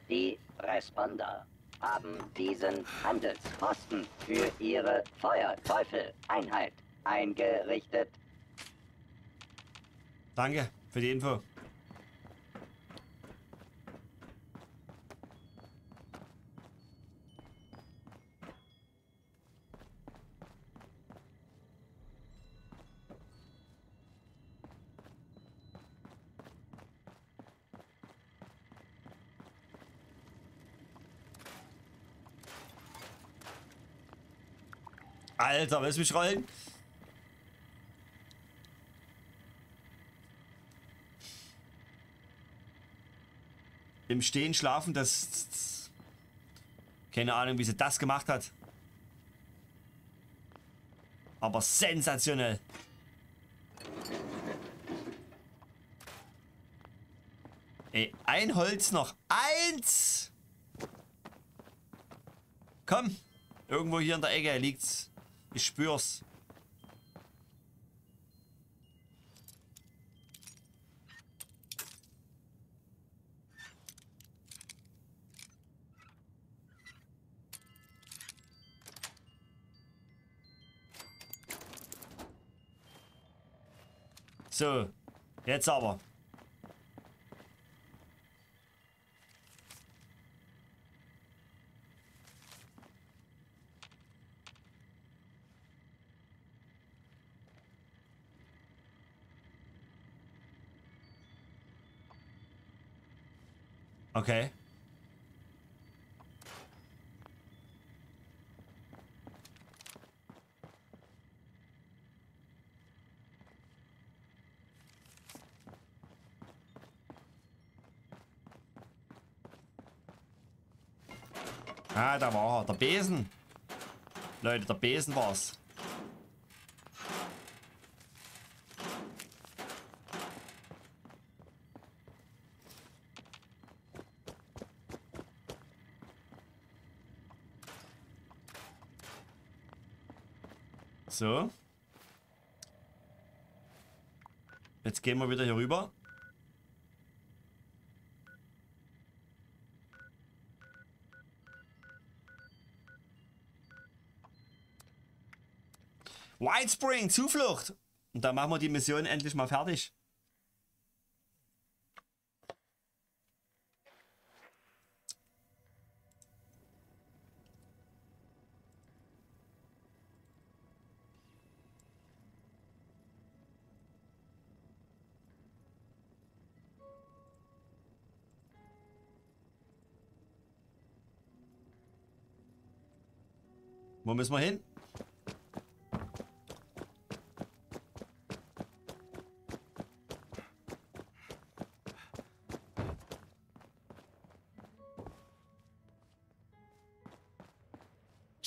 Die Responder haben diesen Handelsposten für ihre Feuerteufel-Einheit eingerichtet. Danke für die Info. Alter, willst du mich rollen? Im Stehen schlafen, das... Keine Ahnung, wie sie das gemacht hat. Aber sensationell. Ey, 1 Holz noch. 1! Komm, irgendwo hier in der Ecke liegt's. Ich spür's. So, jetzt aber. Okay. Ah, da war er. Der Besen. Leute, der Besen war's. So. Jetzt gehen wir wieder hier rüber. White Spring, Zuflucht. Und dann machen wir die Mission endlich mal fertig. Wo müssen wir hin?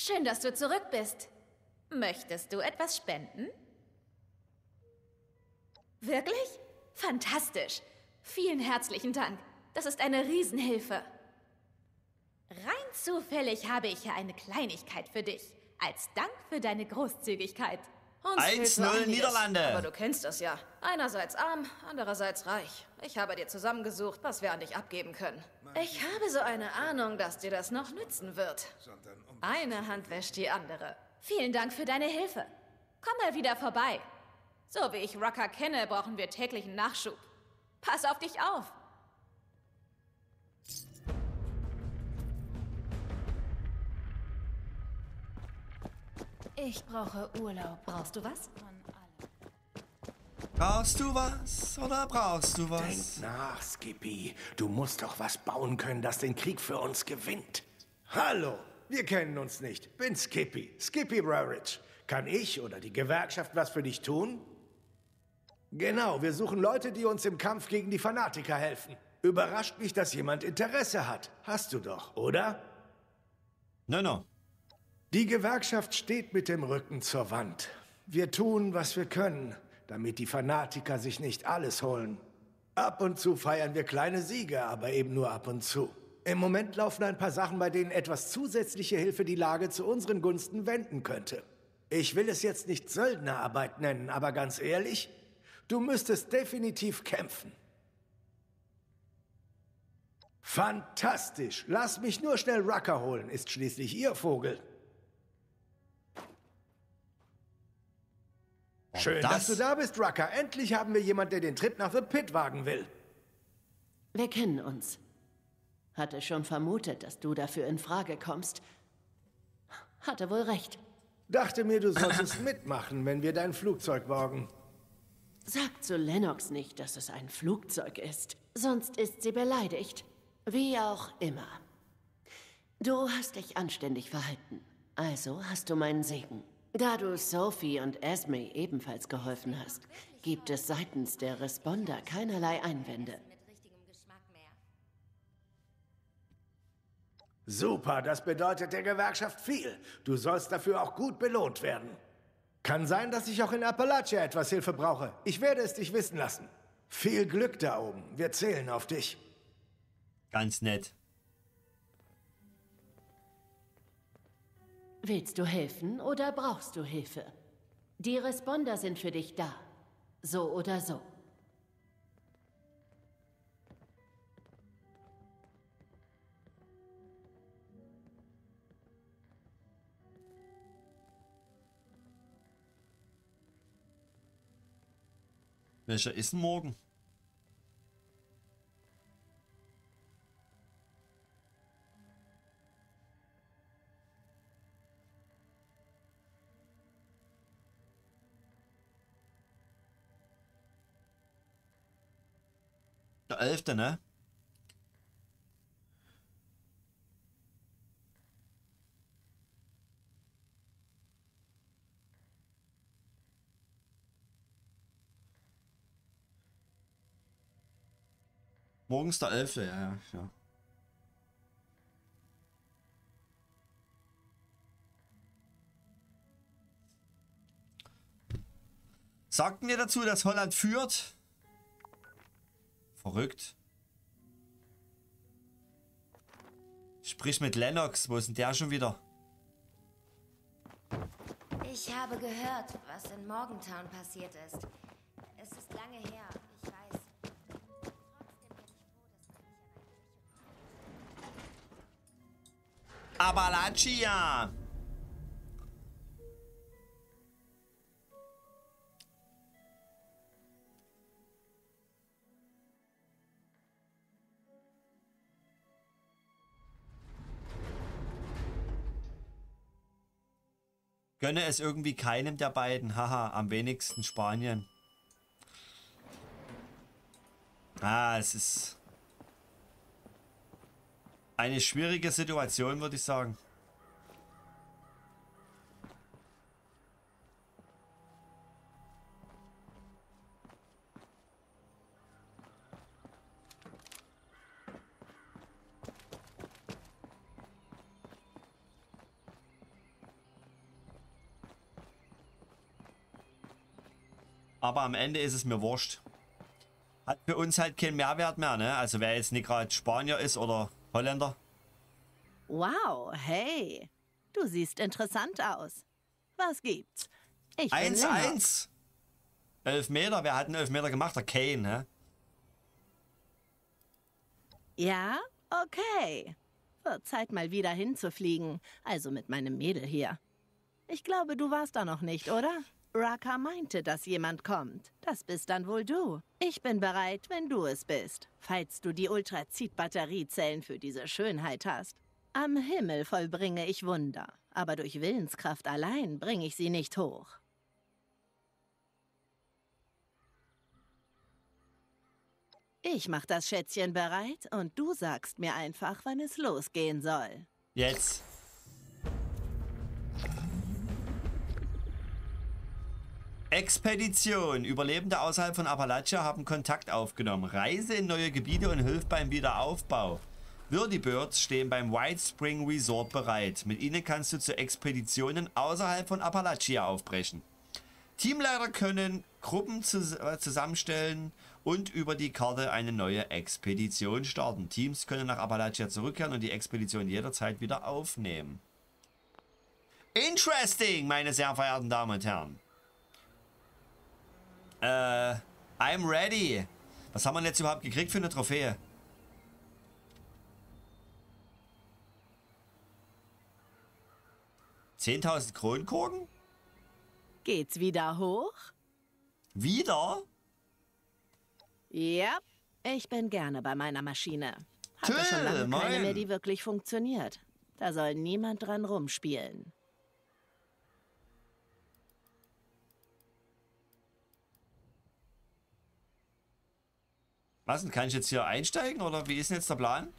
Schön, dass du zurück bist. Möchtest du etwas spenden? Wirklich? Fantastisch. Vielen herzlichen Dank. Das ist eine Riesenhilfe. Rein zufällig habe ich hier eine Kleinigkeit für dich. Als Dank für deine Großzügigkeit. 1-0 Niederlande. Aber du kennst das ja. Einerseits arm, andererseits reich. Ich habe dir zusammengesucht, was wir an dich abgeben können. Ich habe so eine Ahnung, dass dir das noch nützen wird. Eine Hand wäscht die andere. Vielen Dank für deine Hilfe. Komm mal wieder vorbei. So wie ich Rucker kenne, brauchen wir täglichen Nachschub. Pass auf dich auf. Ich brauche Urlaub. Brauchst du was? Brauchst du was oder brauchst du was? Denk nach, Skippy. Du musst doch was bauen können, das den Krieg für uns gewinnt. Hallo, wir kennen uns nicht. Bin Skippy. Skippy Rurridge. Kann ich oder die Gewerkschaft was für dich tun? Genau, wir suchen Leute, die uns im Kampf gegen die Fanatiker helfen. Überrascht mich, dass jemand Interesse hat. Hast du doch, oder? Nein, nein. Die Gewerkschaft steht mit dem Rücken zur Wand. Wir tun, was wir können, damit die Fanatiker sich nicht alles holen. Ab und zu feiern wir kleine Siege, aber eben nur ab und zu. Im Moment laufen ein paar Sachen, bei denen etwas zusätzliche Hilfe die Lage zu unseren Gunsten wenden könnte. Ich will es jetzt nicht Söldnerarbeit nennen, aber ganz ehrlich, du müsstest definitiv kämpfen. Fantastisch! Lass mich nur schnell Rucker holen, ist schließlich ihr Vogel. Schön, dass du da bist, Rucker. Endlich haben wir jemanden, der den Trip nach The Pit wagen will. Wir kennen uns. Hatte schon vermutet, dass du dafür in Frage kommst. Hatte wohl recht. Dachte mir, du solltest mitmachen, wenn wir dein Flugzeug borgen. Sag zu Lennox nicht, dass es ein Flugzeug ist. Sonst ist sie beleidigt. Wie auch immer. Du hast dich anständig verhalten. Also hast du meinen Segen. Da du Sophie und Esme ebenfalls geholfen hast, gibt es seitens der Responder keinerlei Einwände. Super, das bedeutet der Gewerkschaft viel. Du sollst dafür auch gut belohnt werden. Kann sein, dass ich auch in Appalachia etwas Hilfe brauche. Ich werde es dich wissen lassen. Viel Glück da oben. Wir zählen auf dich. Ganz nett. Willst du helfen oder brauchst du Hilfe? Die Responder sind für dich da. So oder so. Welcher ist denn morgen? Der 11., ne? Morgens der 11., ja. Sagten wir dazu, dass Holland führt? Verrückt. Sprich mit Lennox, wo ist denn der schon wieder? Ich habe gehört, was in Morgantown passiert ist. Es ist lange her, ich weiß. Trotzdem bin ich froh, dass Appalachia! Gönne es irgendwie keinem der beiden. Haha, am wenigsten Spanien. Ah, es ist eine schwierige Situation, würde ich sagen. Aber am Ende ist es mir wurscht. Hat für uns halt keinen Mehrwert mehr, ne? Also wer jetzt nicht gerade Spanier ist oder Holländer. Wow, hey. Du siehst interessant aus. Was gibt's? Ich 1-1. 11 Meter. Wer hat einen 11 Meter gemacht? Der Kane, ne? Ja, okay. Wird Zeit, mal wieder hinzufliegen. Also mit meinem Mädel hier. Ich glaube, du warst da noch nicht, oder? Raka meinte, dass jemand kommt. Das bist dann wohl du. Ich bin bereit, wenn du es bist. Falls du die Ultrazid-Batteriezellen für diese Schönheit hast. Am Himmel vollbringe ich Wunder. Aber durch Willenskraft allein bringe ich sie nicht hoch. Ich mach das Schätzchen bereit und du sagst mir einfach, wann es losgehen soll. Jetzt. Expedition. Überlebende außerhalb von Appalachia haben Kontakt aufgenommen. Reise in neue Gebiete und hilft beim Wiederaufbau. Whirlybirds stehen beim White Spring Resort bereit. Mit ihnen kannst du zu Expeditionen außerhalb von Appalachia aufbrechen. Teamleiter können Gruppen zusammenstellen und über die Karte eine neue Expedition starten. Teams können nach Appalachia zurückkehren und die Expedition jederzeit wieder aufnehmen. Interesting, meine sehr verehrten Damen und Herren. I'm ready. Was haben wir jetzt überhaupt gekriegt für eine Trophäe? $10.000 Kronkorken? Geht's wieder hoch? Wieder? Ja, ich bin gerne bei meiner Maschine. Hatte schon lange keine mehr, die wirklich funktioniert. Da soll niemand dran rumspielen. Was denn, kann ich jetzt hier einsteigen oder wie ist denn jetzt der Plan?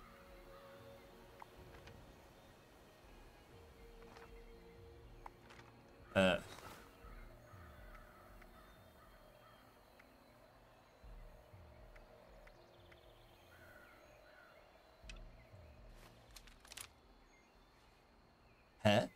Hä?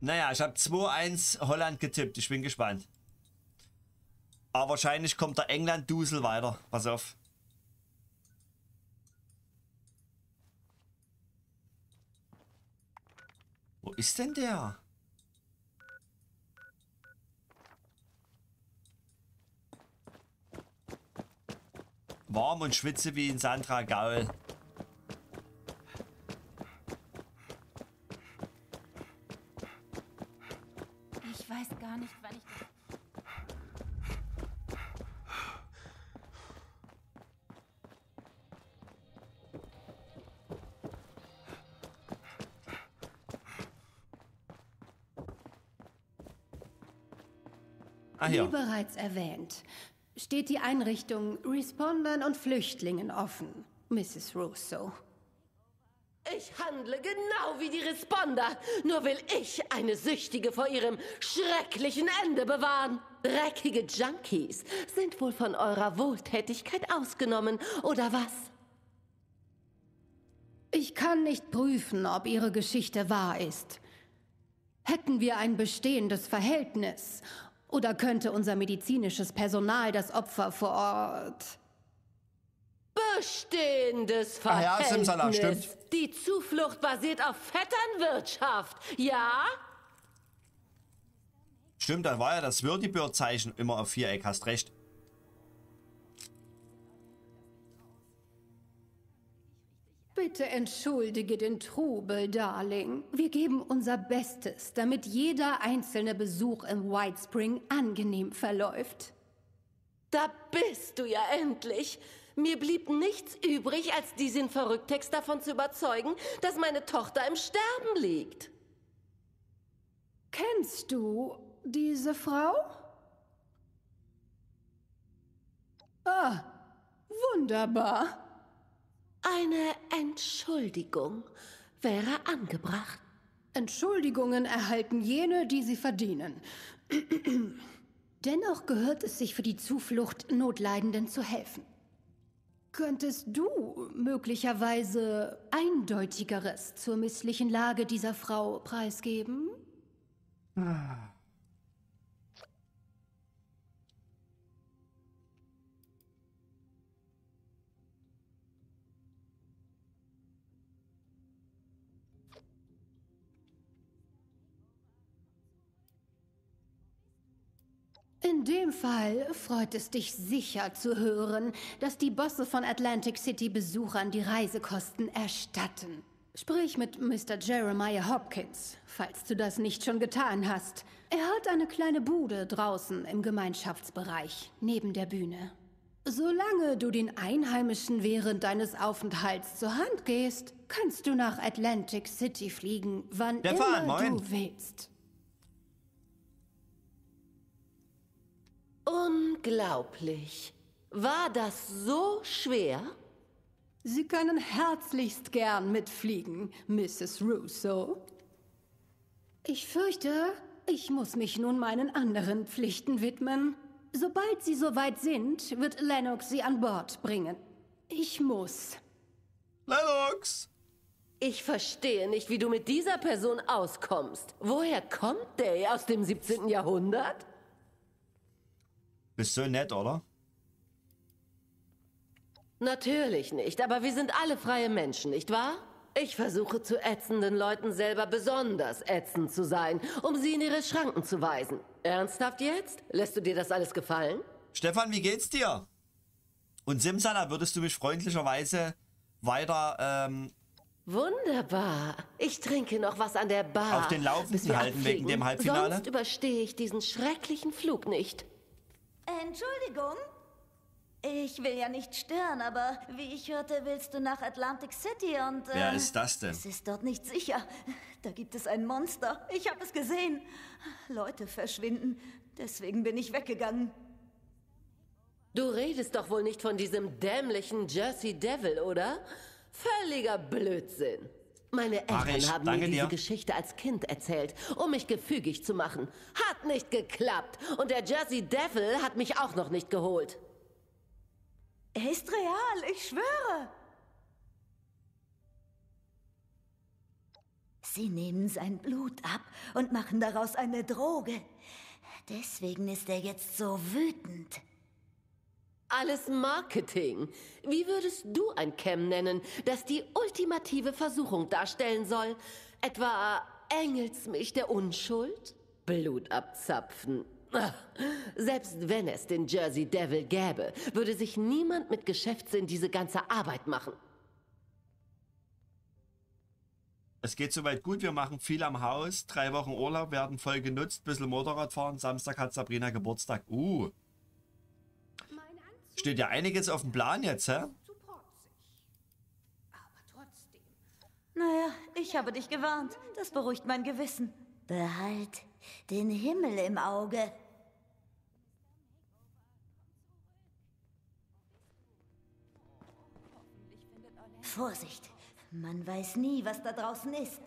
Naja, ich habe 2-1 Holland getippt. Ich bin gespannt. Aber wahrscheinlich kommt der England-Dusel weiter. Pass auf. Wo ist denn der? Warm und schwitze wie in Sandra Gaul. Ich weiß gar nicht, wann ich... Wie bereits erwähnt, steht die Einrichtung Respondern und Flüchtlingen offen, Mrs. Russo. Ich handle genau wie die Responder, nur will ich eine Süchtige vor ihrem schrecklichen Ende bewahren. Dreckige Junkies sind wohl von eurer Wohltätigkeit ausgenommen, oder was? Ich kann nicht prüfen, ob ihre Geschichte wahr ist. Hätten wir ein bestehendes Verhältnis... Oder könnte unser medizinisches Personal das Opfer vor Ort... Bestehendes Verhältnis. Ah ja, stimmt. Die Zuflucht basiert auf Vetternwirtschaft, ja? Stimmt, da war ja das Whirlybird-Zeichen immer auf Viereck, hast recht. Bitte entschuldige den Trubel, Darling. Wir geben unser Bestes, damit jeder einzelne Besuch im White Spring angenehm verläuft. Da bist du ja endlich. Mir blieb nichts übrig, als diesen Verrücktex davon zu überzeugen, dass meine Tochter im Sterben liegt. Kennst du diese Frau? Ah, wunderbar. Eine Entschuldigung wäre angebracht. Entschuldigungen erhalten jene, die sie verdienen. Dennoch gehört es sich für die Zuflucht, Notleidenden zu helfen. Könntest du möglicherweise Eindeutigeres zur misslichen Lage dieser Frau preisgeben? In dem Fall freut es dich sicher zu hören, dass die Bosse von Atlantic City Besuchern die Reisekosten erstatten. Sprich mit Mr. Jeremiah Hopkins, falls du das nicht schon getan hast. Er hat eine kleine Bude draußen im Gemeinschaftsbereich, neben der Bühne. Solange du den Einheimischen während deines Aufenthalts zur Hand gehst, kannst du nach Atlantic City fliegen, wann immer du willst. Unglaublich. War das so schwer? Sie können herzlichst gern mitfliegen, Mrs. Russo. Ich fürchte, ich muss mich nun meinen anderen Pflichten widmen. Sobald Sie soweit sind, wird Lennox Sie an Bord bringen. Ich muss. Lennox! Ich verstehe nicht, wie du mit dieser Person auskommst. Woher kommt der? Aus dem 17. Jahrhundert? Bist du nett, oder? Natürlich nicht, aber wir sind alle freie Menschen, nicht wahr? Ich versuche zu ätzenden Leuten selber besonders ätzend zu sein, um sie in ihre Schranken zu weisen. Ernsthaft jetzt? Lässt du dir das alles gefallen? Stefan, wie geht's dir? Und Simsana, würdest du mich freundlicherweise weiter, Wunderbar. Ich trinke noch was an der Bar. Auf den Laufenden halten wegen dem Halbfinale? Sonst überstehe ich diesen schrecklichen Flug nicht. Entschuldigung? Ich will ja nicht stören, aber wie ich hörte, willst du nach Atlantic City und... Wer ist das denn? Es ist dort nicht sicher. Da gibt es ein Monster. Ich habe es gesehen. Leute verschwinden. Deswegen bin ich weggegangen. Du redest doch wohl nicht von diesem dämlichen Jersey Devil, oder? Völliger Blödsinn. Meine Eltern haben mir diese Geschichte als Kind erzählt, um mich gefügig zu machen. Hat nicht geklappt. Und der Jersey Devil hat mich auch noch nicht geholt. Er ist real, ich schwöre. Sie nehmen sein Blut ab und machen daraus eine Droge. Deswegen ist er jetzt so wütend. Alles Marketing. Wie würdest du ein Chem nennen, das die ultimative Versuchung darstellen soll? Etwa Engelsmilch der Unschuld? Blut abzapfen. Ach, selbst wenn es den Jersey Devil gäbe, würde sich niemand mit Geschäftssinn diese ganze Arbeit machen. Es geht soweit gut, wir machen viel am Haus. 3 Wochen Urlaub werden voll genutzt, bisschen Motorrad fahren. Samstag hat Sabrina Geburtstag. Steht ja einiges auf dem Plan jetzt, hä? Naja, ich habe dich gewarnt. Das beruhigt mein Gewissen. Behalt den Himmel im Auge. Vorsicht, man weiß nie, was da draußen ist.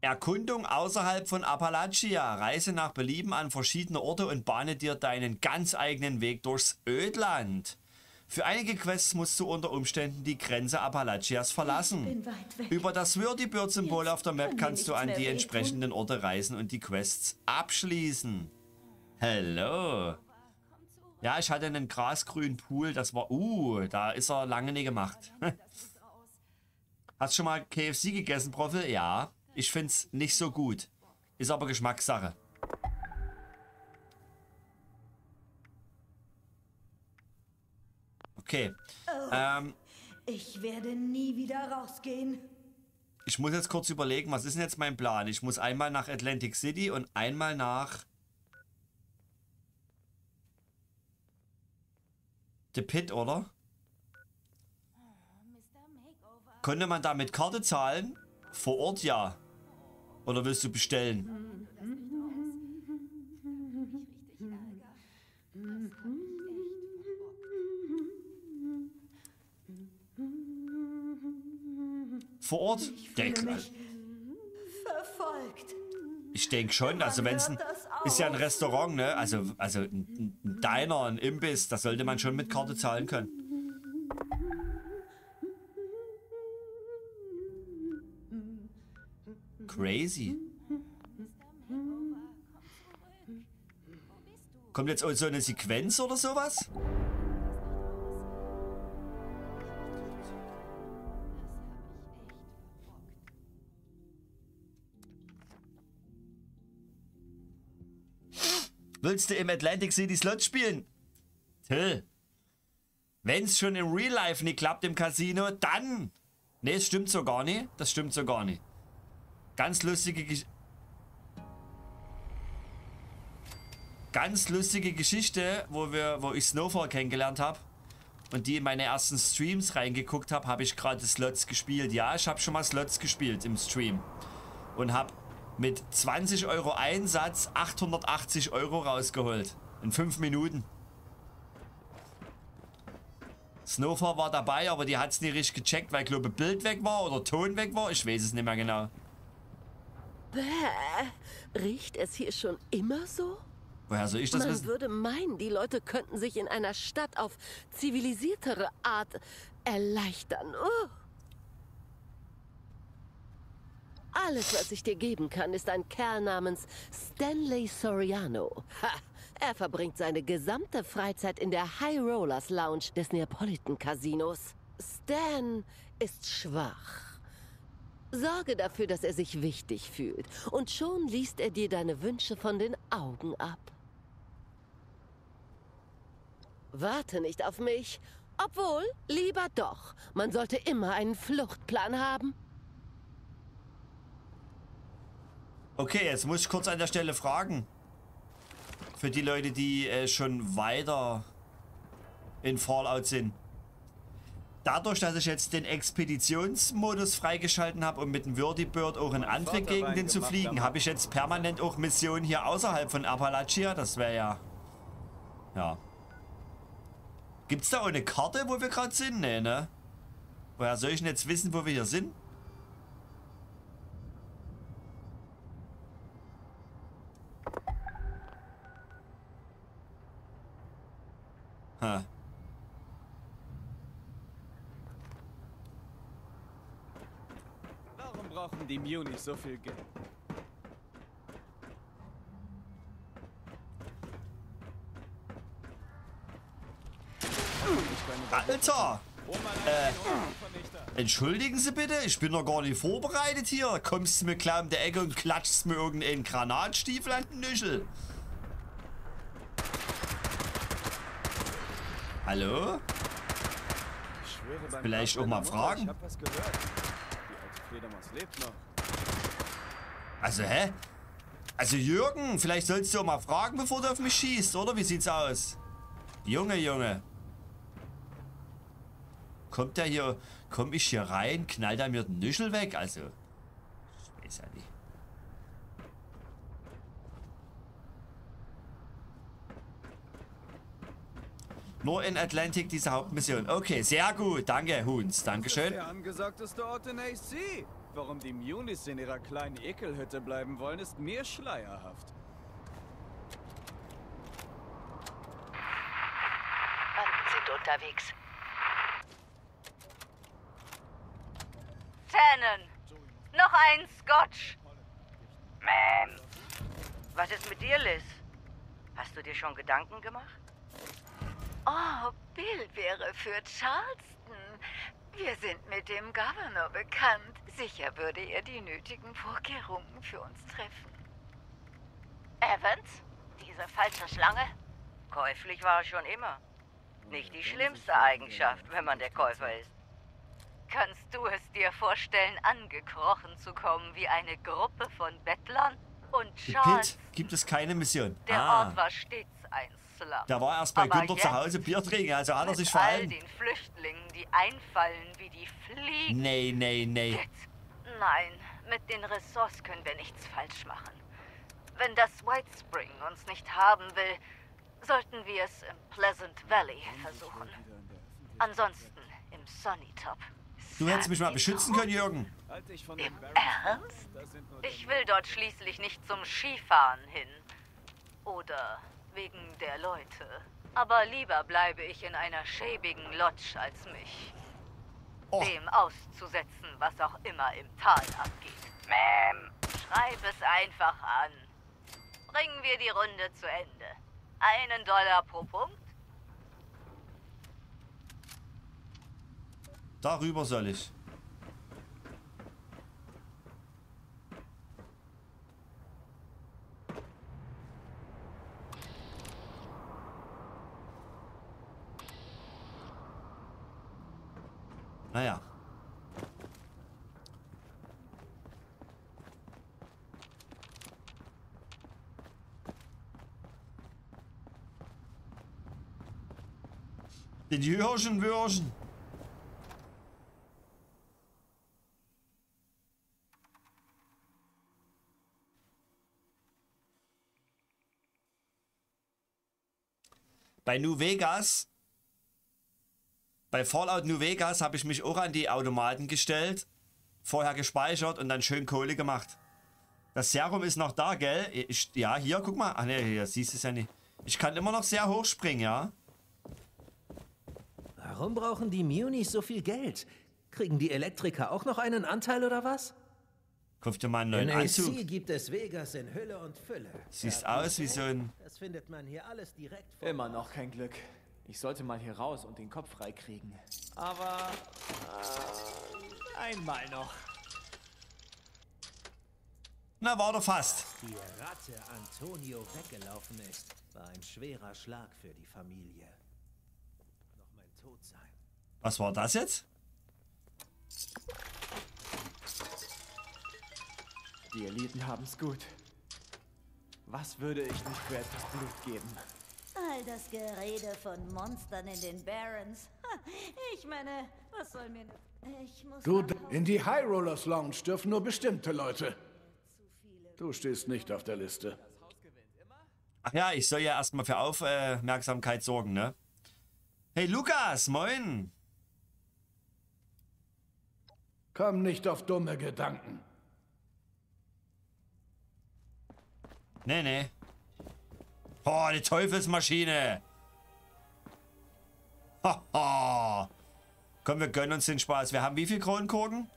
Erkundung außerhalb von Appalachia. Reise nach Belieben an verschiedene Orte und bahne dir deinen ganz eigenen Weg durchs Ödland. Für einige Quests musst du unter Umständen die Grenze Appalachias verlassen. Über das Whirlybird-Symbol auf der Map kannst du an die entsprechenden Orte reisen und die Quests abschließen. Hallo. Ja, ich hatte einen grasgrünen Pool. Das war... da ist er lange nicht gemacht. Hast schon mal KFC gegessen, Profi? Ja. Ich find's nicht so gut. Ist aber Geschmackssache. Okay. Ich werde nie wieder rausgehen. Ich muss jetzt kurz überlegen, was ist denn jetzt mein Plan? Ich muss einmal nach Atlantic City und einmal nach The Pit, oder? Könnte man da mit Karte zahlen? Vor Ort ja. Oder willst du bestellen? vor Ort? Ja, klar. Ich denke schon, also wenn es ist ja ein Restaurant, ne? Also ein Diner, ein Imbiss, das sollte man schon mit Karte zahlen können. Crazy. Kommt jetzt so eine Sequenz oder sowas? Willst du im Atlantic City Slot spielen? Till. Wenn's schon im Real Life nicht klappt im Casino, dann... Nee, es stimmt so gar nicht. Das stimmt so gar nicht. Ganz lustige Geschichte, wo ich Snowfall kennengelernt habe und die in meine ersten Streams reingeguckt habe, habe ich gerade Slots gespielt. Ja, ich habe schon mal Slots gespielt im Stream und habe mit 20 Euro Einsatz 880 Euro rausgeholt in 5 Minuten. Snowfall war dabei, aber die hat es nicht richtig gecheckt, weil, glaube ich, Bild weg war oder Ton weg war. Ich weiß es nicht mehr genau. Bäh, riecht es hier schon immer so? Woher soll ich das wissen? Man würde meinen, die Leute könnten sich in einer Stadt auf zivilisiertere Art erleichtern. Oh. Alles, was ich dir geben kann, ist ein Kerl namens Stanley Soriano. Ha, er verbringt seine gesamte Freizeit in der High Rollers Lounge des Neapolitan Casinos. Stan ist schwach. Sorge dafür, dass er sich wichtig fühlt. Und schon liest er dir deine Wünsche von den Augen ab. Warte nicht auf mich. Obwohl, lieber doch. Man sollte immer einen Fluchtplan haben. Okay, jetzt muss ich kurz an der Stelle fragen. Für die Leute, die schon weiter in Fallout sind. Dadurch, dass ich jetzt den Expeditionsmodus freigeschalten habe und mit dem Whirlybird auch einen Antrieb gegen den zu fliegen, habe ich jetzt permanent auch Missionen hier außerhalb von Appalachia. Das wäre ja... Ja. Gibt's da auch eine Karte, wo wir gerade sind? Nee, ne? Woher soll ich denn jetzt wissen, wo wir hier sind? Ha. Brauchen die Munis so viel Geld? Alter! Entschuldigen Sie bitte, ich bin noch gar nicht vorbereitet hier. Kommst du mir klar um die Ecke und klatschst mir irgendeinen Granatstiefel an den Nüschel? Hallo? Vielleicht auch mal fragen? Lebt noch. Also, hä? Also, Jürgen, vielleicht sollst du auch mal fragen, bevor du auf mich schießt, oder? Wie sieht's aus? Junge, Junge. Kommt der hier... Komm ich hier rein, knallt er mir den Nüschel weg? Also, ich weiß ja nicht. Nur in Atlantic diese Hauptmission. Okay, sehr gut. Danke, Huns. Dankeschön. Das ist der angesagteste Ort in AC. Warum die Munis in ihrer kleinen Ekelhütte bleiben wollen, ist mir schleierhaft. Banden sind unterwegs. Tannen! Noch ein Scotch! Ma'am! Was ist mit dir, Liz? Hast du dir schon Gedanken gemacht? Oh, Bill wäre für Charleston. Wir sind mit dem Governor bekannt. Sicher würde er die nötigen Vorkehrungen für uns treffen. Evans? Diese falsche Schlange? Käuflich war er schon immer. Nicht die schlimmste Eigenschaft, wenn man der Käufer ist. Kannst du es dir vorstellen, angekrochen zu kommen wie eine Gruppe von Bettlern? Und Charles... Gibt es keine Mission. Der Ort war stets ein... Da war erst bei Günther zu Hause Bier trinken, also hat er sich verhalten. Mit all den Flüchtlingen, die einfallen wie die Fliegen. Nee, nee, nee. Jetzt. Nein, mit den Ressorts können wir nichts falsch machen. Wenn das White Spring uns nicht haben will, sollten wir es im Pleasant Valley versuchen. Ansonsten im Sunnytop. Du hättest mich mal beschützen können, Jürgen. Im Ernst? Ich will dort schließlich nicht zum Skifahren hin. Oder wegen der Leute. Aber lieber bleibe ich in einer schäbigen Lodge, als mich dem auszusetzen, was auch immer im Tal abgeht. Ma'am, schreib es einfach an. Bringen wir die Runde zu Ende. $1 pro Punkt. Darüber soll ich. Naja. Den Jürgen. Bei New Vegas, bei Fallout New Vegas habe ich mich auch an die Automaten gestellt, vorher gespeichert und dann schön Kohle gemacht. Das Serum ist noch da, gell? Ja, hier, guck mal. Ach ne, hier siehst du es ja nicht. Ich kann immer noch sehr hoch springen, ja? Warum brauchen die Munis so viel Geld? Kriegen die Elektriker auch noch einen Anteil oder was? Kauf dir mal einen neuen Anzug. Gibt es Vegas in Hülle und Fülle. Siehst aus wie so ein... Das findet man hier alles direkt vor. Immer noch kein Glück. Ich sollte mal hier raus und den Kopf freikriegen. Aber... einmal noch. Na, war doch fast. Die Ratte Antonio weggelaufen ist, war ein schwerer Schlag für die Familie. Noch mein Tod sein. Was war das jetzt? Die Eliten haben's gut. Was würde ich nicht für etwas Blut geben? All das Gerede von Monstern in den Barrens. Ich meine, was soll mir... Ich muss... Gut, in die High Rollers Lounge dürfen nur bestimmte Leute. Du stehst nicht auf der Liste. Ach ja, ich soll ja erstmal für Aufmerksamkeit sorgen, ne? Hey Lukas, moin! Komm nicht auf dumme Gedanken. Nee, nee. Oh, die Teufelsmaschine. Haha. Ha. Komm, wir gönnen uns den Spaß. Wir haben wie viel Kronkorken?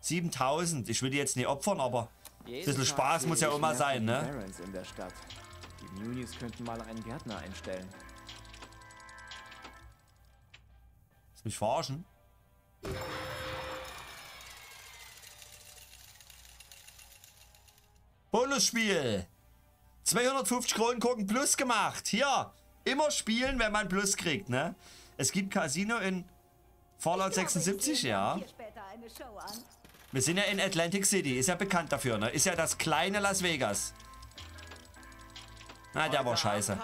7000. Ich will die jetzt nicht opfern, aber ein bisschen Spaß muss ja immer sein, ne? In der Stadt. Die Munis könnten mal einen Gärtner einstellen. Willst du mich verarschen? Bonusspiel. 250 Kronkorken plus gemacht. Hier, immer spielen, wenn man plus kriegt, ne? Es gibt Casino in Fallout 76, ja. Wir sind ja in Atlantic City, ist ja bekannt dafür, ne? Ist ja das kleine Las Vegas. Na, der war scheiße.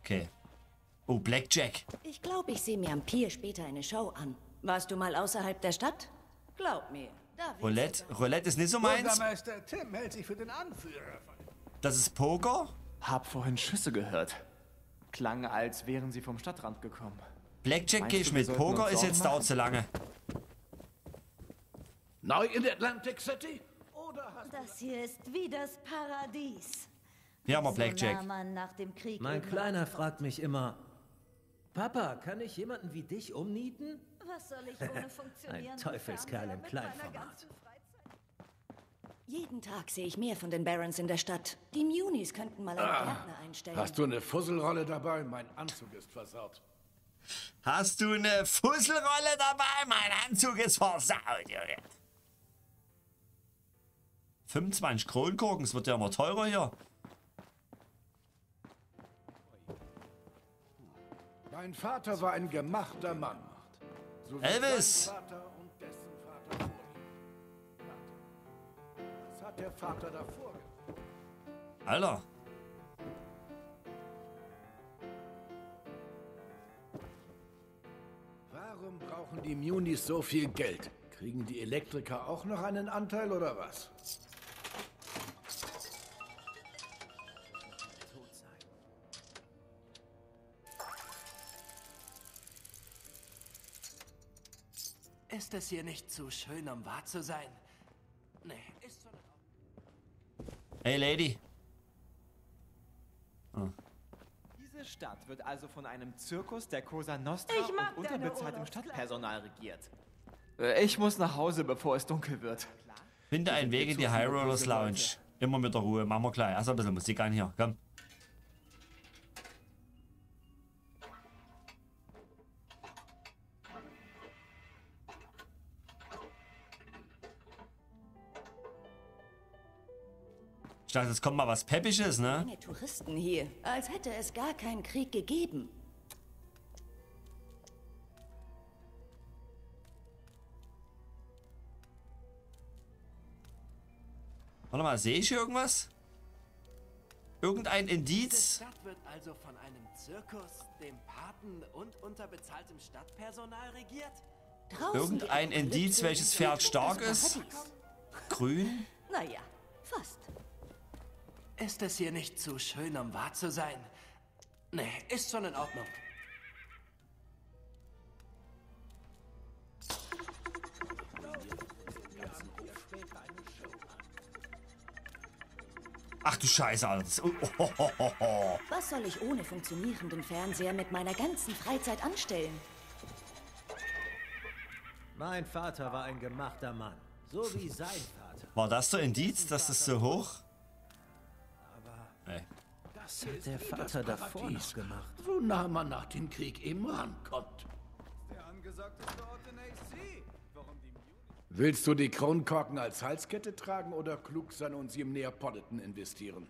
Okay. Oh, Blackjack. Ich glaube, ich sehe mir am Pier später eine Show an. Warst du mal außerhalb der Stadt? Glaub mir. Roulette ist nicht so meins. Bürgermeister Tim hält sich für den Anführer. Das ist Poker? Hab vorhin Schüsse gehört. Klang, als wären sie vom Stadtrand gekommen. Blackjack gehe ich mit. Poker ist jetzt dauert zu lange. Neu in Atlantic City? Oder das hier ist wie das Paradies. Hier haben wir Blackjack. Mein Kleiner fragt mich immer... Papa, kann ich jemanden wie dich umnieten? Was soll ich ohne funktionieren? Ein Teufelskerl im Kleinformat. Jeden Tag sehe ich mehr von den Barons in der Stadt. Die Munis könnten mal einen Gärtner einstellen. Hast du eine Fusselrolle dabei? Mein Anzug ist versaut. Hast du eine Fusselrolle dabei? Mein Anzug ist versaut, Junge. 25 Kronkorken, es wird ja immer teurer hier. Mein Vater war ein gemachter Mann. So Elvis! Vater und dessen Vater das hat der Vater davor gemacht. Alter! Warum brauchen die Munis so viel Geld? Kriegen die Elektriker auch noch einen Anteil oder was? Ist es hier nicht zu schön, um wahr zu sein? Nee, ist so. Hey, Lady. Oh. Diese Stadt wird also von einem Zirkus der Cosa Nostra und unterbezahltem Stadtpersonal regiert. Ich muss nach Hause, bevor es dunkel wird. Finde einen Weg in die High Rollers Lounge. Immer mit der Ruhe, machen wir gleich. Also ein bisschen Musik an hier, komm. Ich dachte, es kommt mal was Peppisches, ne? Keine Touristen hier, als hätte es gar keinen Krieg gegeben. Warte mal, sehe ich hier irgendwas? Irgendein Indiz? Die Stadt wird also von einem Zirkus, dem Paten und unterbezahltem Stadtpersonal regiert? Irgendein Indiz, welches Pferd stark ist? Grün? Naja, fast. Ist es hier nicht zu schön, um wahr zu sein? Nee, ist schon in Ordnung. Ach du Scheiße, alles. Was soll ich ohne funktionierenden Fernseher mit meiner ganzen Freizeit anstellen? Mein Vater war ein gemachter Mann, so wie sein Vater. War das so ein Indiz, dass das so hoch? Hey. Das hat der Vater davor noch gemacht. Wo nah man nach dem Krieg eben rankommt. Der angesagteste Ort in AC. Warum die Munich? Willst du die Kronkorken als Halskette tragen oder klug sein und sie im Neapolitan investieren?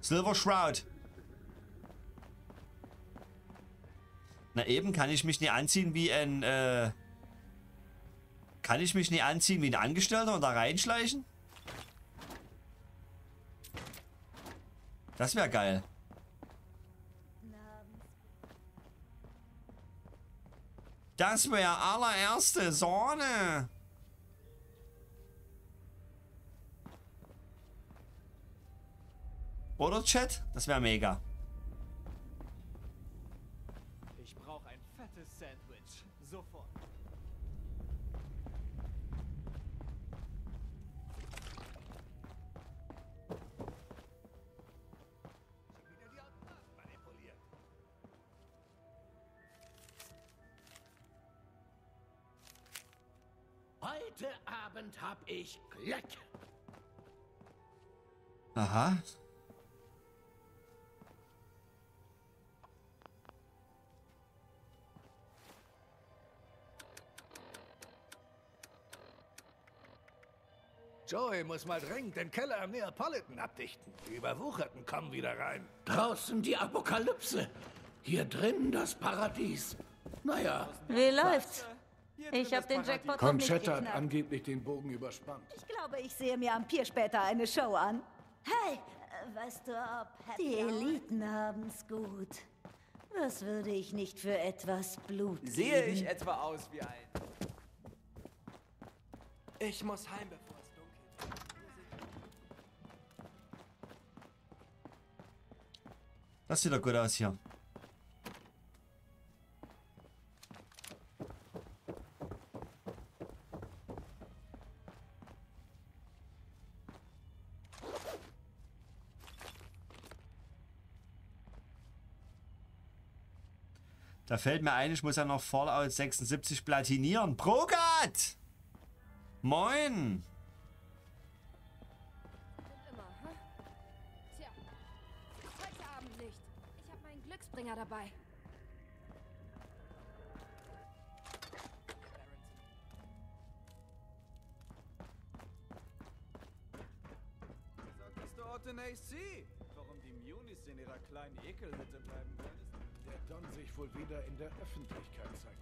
Silver Shroud. Na eben, kann ich mich nie anziehen wie ein, kann ich mich nie anziehen wie ein Angestellter und da reinschleichen? Das wäre geil. Das wäre allererste Sonne. Oder Chat? Das wäre mega. Heute Abend hab ich Glück. Aha. Joey muss mal dringend den Keller am Neapolitan abdichten. Die Überwucherten kommen wieder rein. Draußen die Apokalypse. Hier drin das Paradies. Naja. Wie läuft's? Ich hab den Jackpot. Conchetta hat angeblich den Bogen überspannt. Ich glaube, ich sehe mir am Pier später eine Show an. Hey, weißt du, ob die Eliten haben's gut. Was würde ich nicht für etwas Blut geben? Sehe ich etwa aus wie ein... Ich muss heim, bevor es dunkel wird. Das sieht doch gut aus hier. Da fällt mir ein, ich muss ja noch Fallout 76 platinieren. Brokat! Moin! Tja, heute Abend nicht. Ich habe meinen Glücksbringer dabei. Das ist der Ort in AC. Warum die Munis in ihrer kleinen Ekelhütte bleiben wollen? Der Don sich wohl wieder in der Öffentlichkeit zeigt.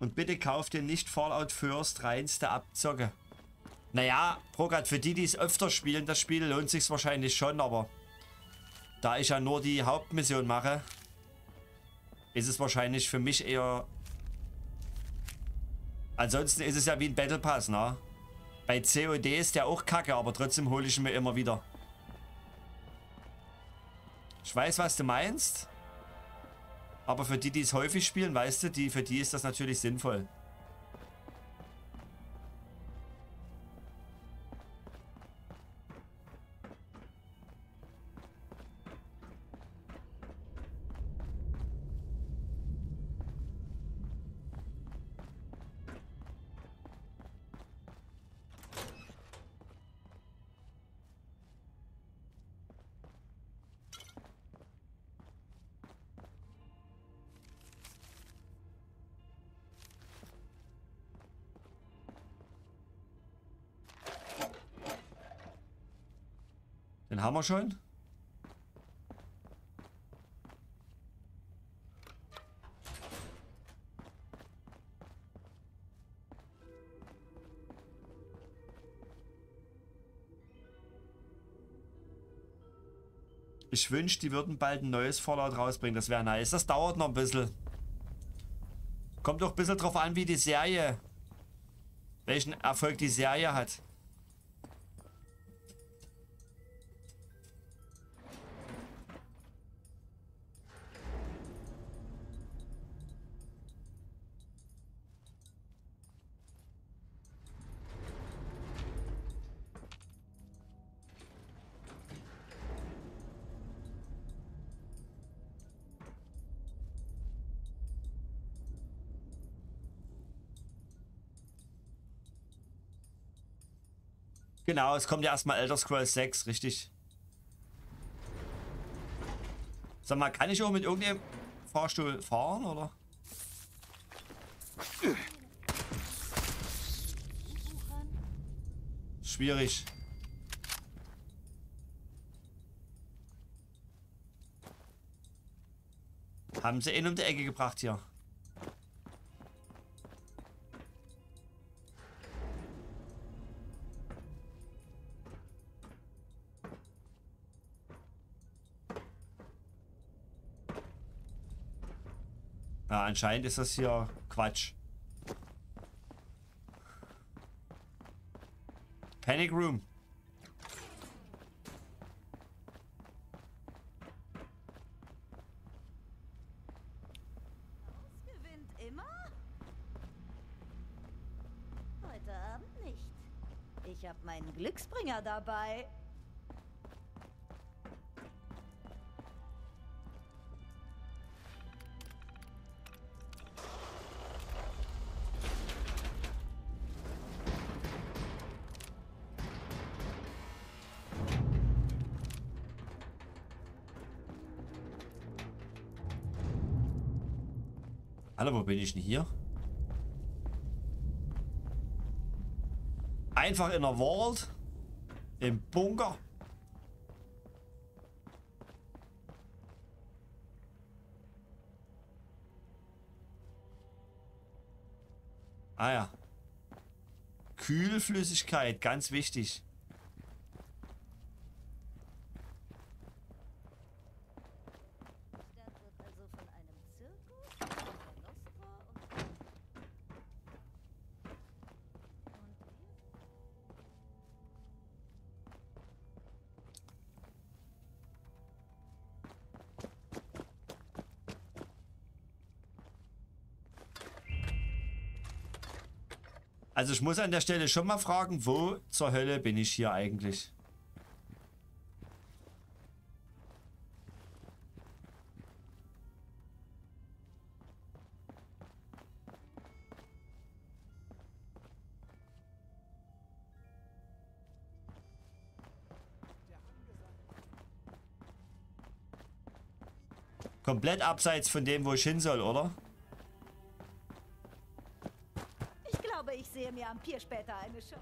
Und bitte kauft ihr nicht Fallout First, reinste Abzocke. Naja, Brokat, für die, die es öfter spielen, das Spiel lohnt sich wahrscheinlich schon, aber da ich ja nur die Hauptmission mache, ist es wahrscheinlich für mich eher... Ansonsten ist es ja wie ein Battle Pass, ne? Bei COD ist der auch kacke, aber trotzdem hole ich ihn mir immer wieder. Ich weiß, was du meinst. Aber für die, die es häufig spielen, weißt du, für die ist das natürlich sinnvoll. Den haben wir schon. Ich wünschte, die würden bald ein neues Fallout rausbringen. Das wäre nice. Das dauert noch ein bisschen. Kommt doch ein bisschen drauf an, wie die Serie, welchen Erfolg die Serie hat. Genau, es kommt ja erstmal Elder Scrolls 6, richtig. Sag mal, kann ich auch mit irgendeinem Fahrstuhl fahren, oder? Schwierig. Haben sie ihn um die Ecke gebracht hier. Ja, anscheinend ist das hier Quatsch. Panic Room. Gewinnt immer? Heute Abend nicht. Ich habe meinen Glücksbringer dabei. Hallo, wo bin ich denn hier? Einfach in der Vault? Im Bunker? Ah ja. Kühlflüssigkeit, ganz wichtig. Also ich muss an der Stelle schon mal fragen, wo zur Hölle bin ich hier eigentlich? Komplett abseits von dem, wo ich hin soll, oder? Mir am Pier später eine Show.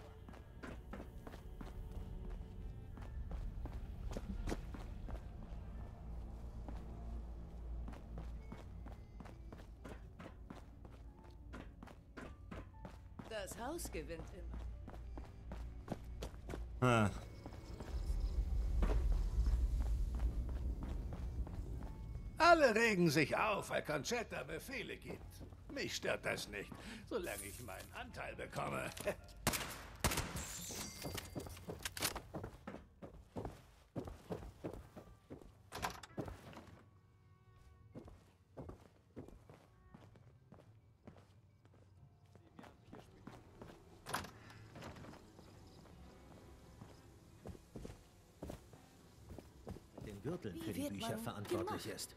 Das Haus gewinnt immer. Alle regen sich auf, weil Concetta Befehle gibt. Mich stört das nicht, solange ich meinen Anteil bekomme. Für die Bücher verantwortlich ist.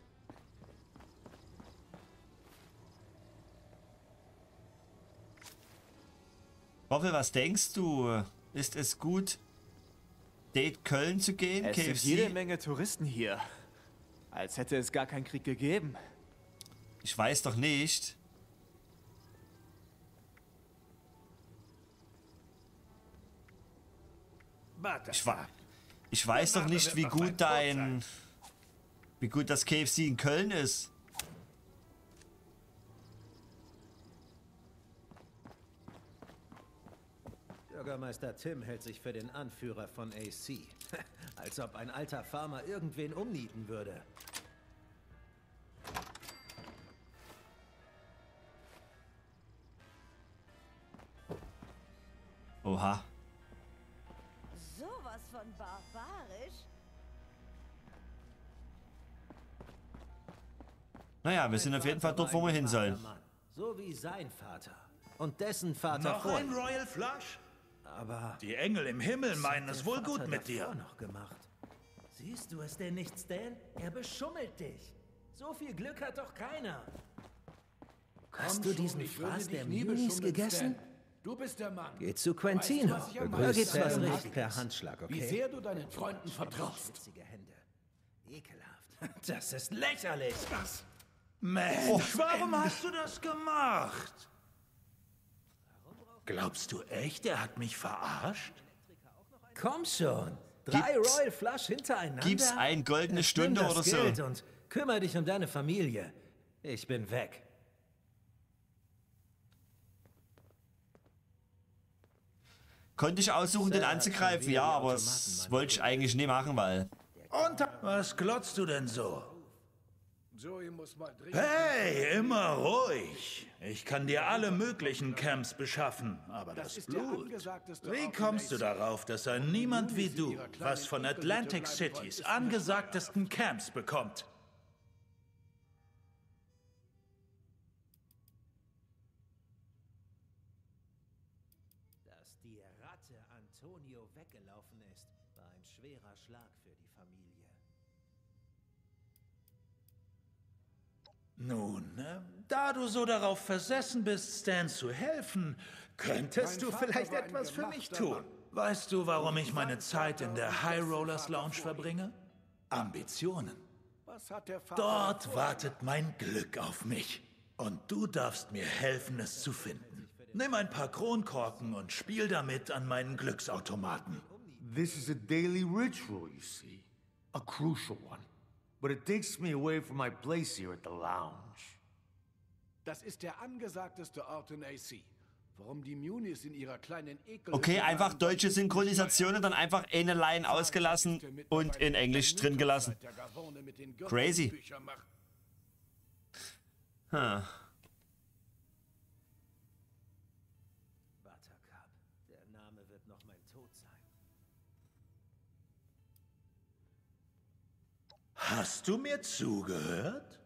Hoffe, was denkst du? Ist es gut, Date Köln zu gehen? Es gibt jede Menge Touristen hier. Als hätte es gar keinen Krieg gegeben. Ich weiß doch nicht. Ich weiß doch nicht, wie gut das KFC in Köln ist. Bürgermeister Tim hält sich für den Anführer von AC. Als ob ein alter Farmer irgendwen umnieten würde. Oha. Von barbarisch? Naja, wir sind auf jeden Fall dort, wo wir hin sollen. So wie sein Vater. Und dessen Vater. Noch ein Royal Flush? Aber die Engel im Himmel meinen es wohl gut mit dir. Noch gemacht. Siehst du es denn nicht, Stan? Er beschummelt dich. So viel Glück hat doch keiner. Hast du diesen Fraß der Minis gegessen? Stan. Du bist der Mann. Geh zu Quentino. Da gibt's was richtig per Handschlag, okay? Wie sehr du deinen Freunden vertraust. Ekelhaft. Das ist lächerlich. Was? Mensch, warum hast du das gemacht? Glaubst du echt, er hat mich verarscht? Komm schon. 3 Royal Flush hintereinander. Gib's eine goldene Stunde oder so. Und kümmere dich um deine Familie. Ich bin weg. Konnte ich aussuchen, den anzugreifen? Ja, aber das wollte ich eigentlich nie machen, weil... Und was glotzt du denn so? Hey, immer ruhig. Ich kann dir alle möglichen Camps beschaffen, aber das Blut... Wie kommst du darauf, dass ein niemand wie du was von Atlantic Citys angesagtesten Camps bekommt? Weggelaufen ist, war ein schwerer Schlag für die Familie. Nun, da du so darauf versessen bist, Stan zu helfen, könntest du vielleicht etwas für mich tun. Weißt du, warum ich meine Zeit in der High Rollers Lounge verbringe? Ambitionen. Dort wartet mein Glück auf mich. Und du darfst mir helfen, es zu finden. Nimm ein paar Kronkorken und spiel damit an meinen Glücksautomaten. This is a daily ritual, you see. A crucial one. But it takes me away from my place here at the lounge. Das ist der angesagteste Ort in AC. Warum die Munis in ihrer kleinen Ekel... Okay, einfach deutsche Synchronisationen, dann einfach eine Line ausgelassen und in Englisch drin gelassen. Crazy. Huh. Hast du mir zugehört?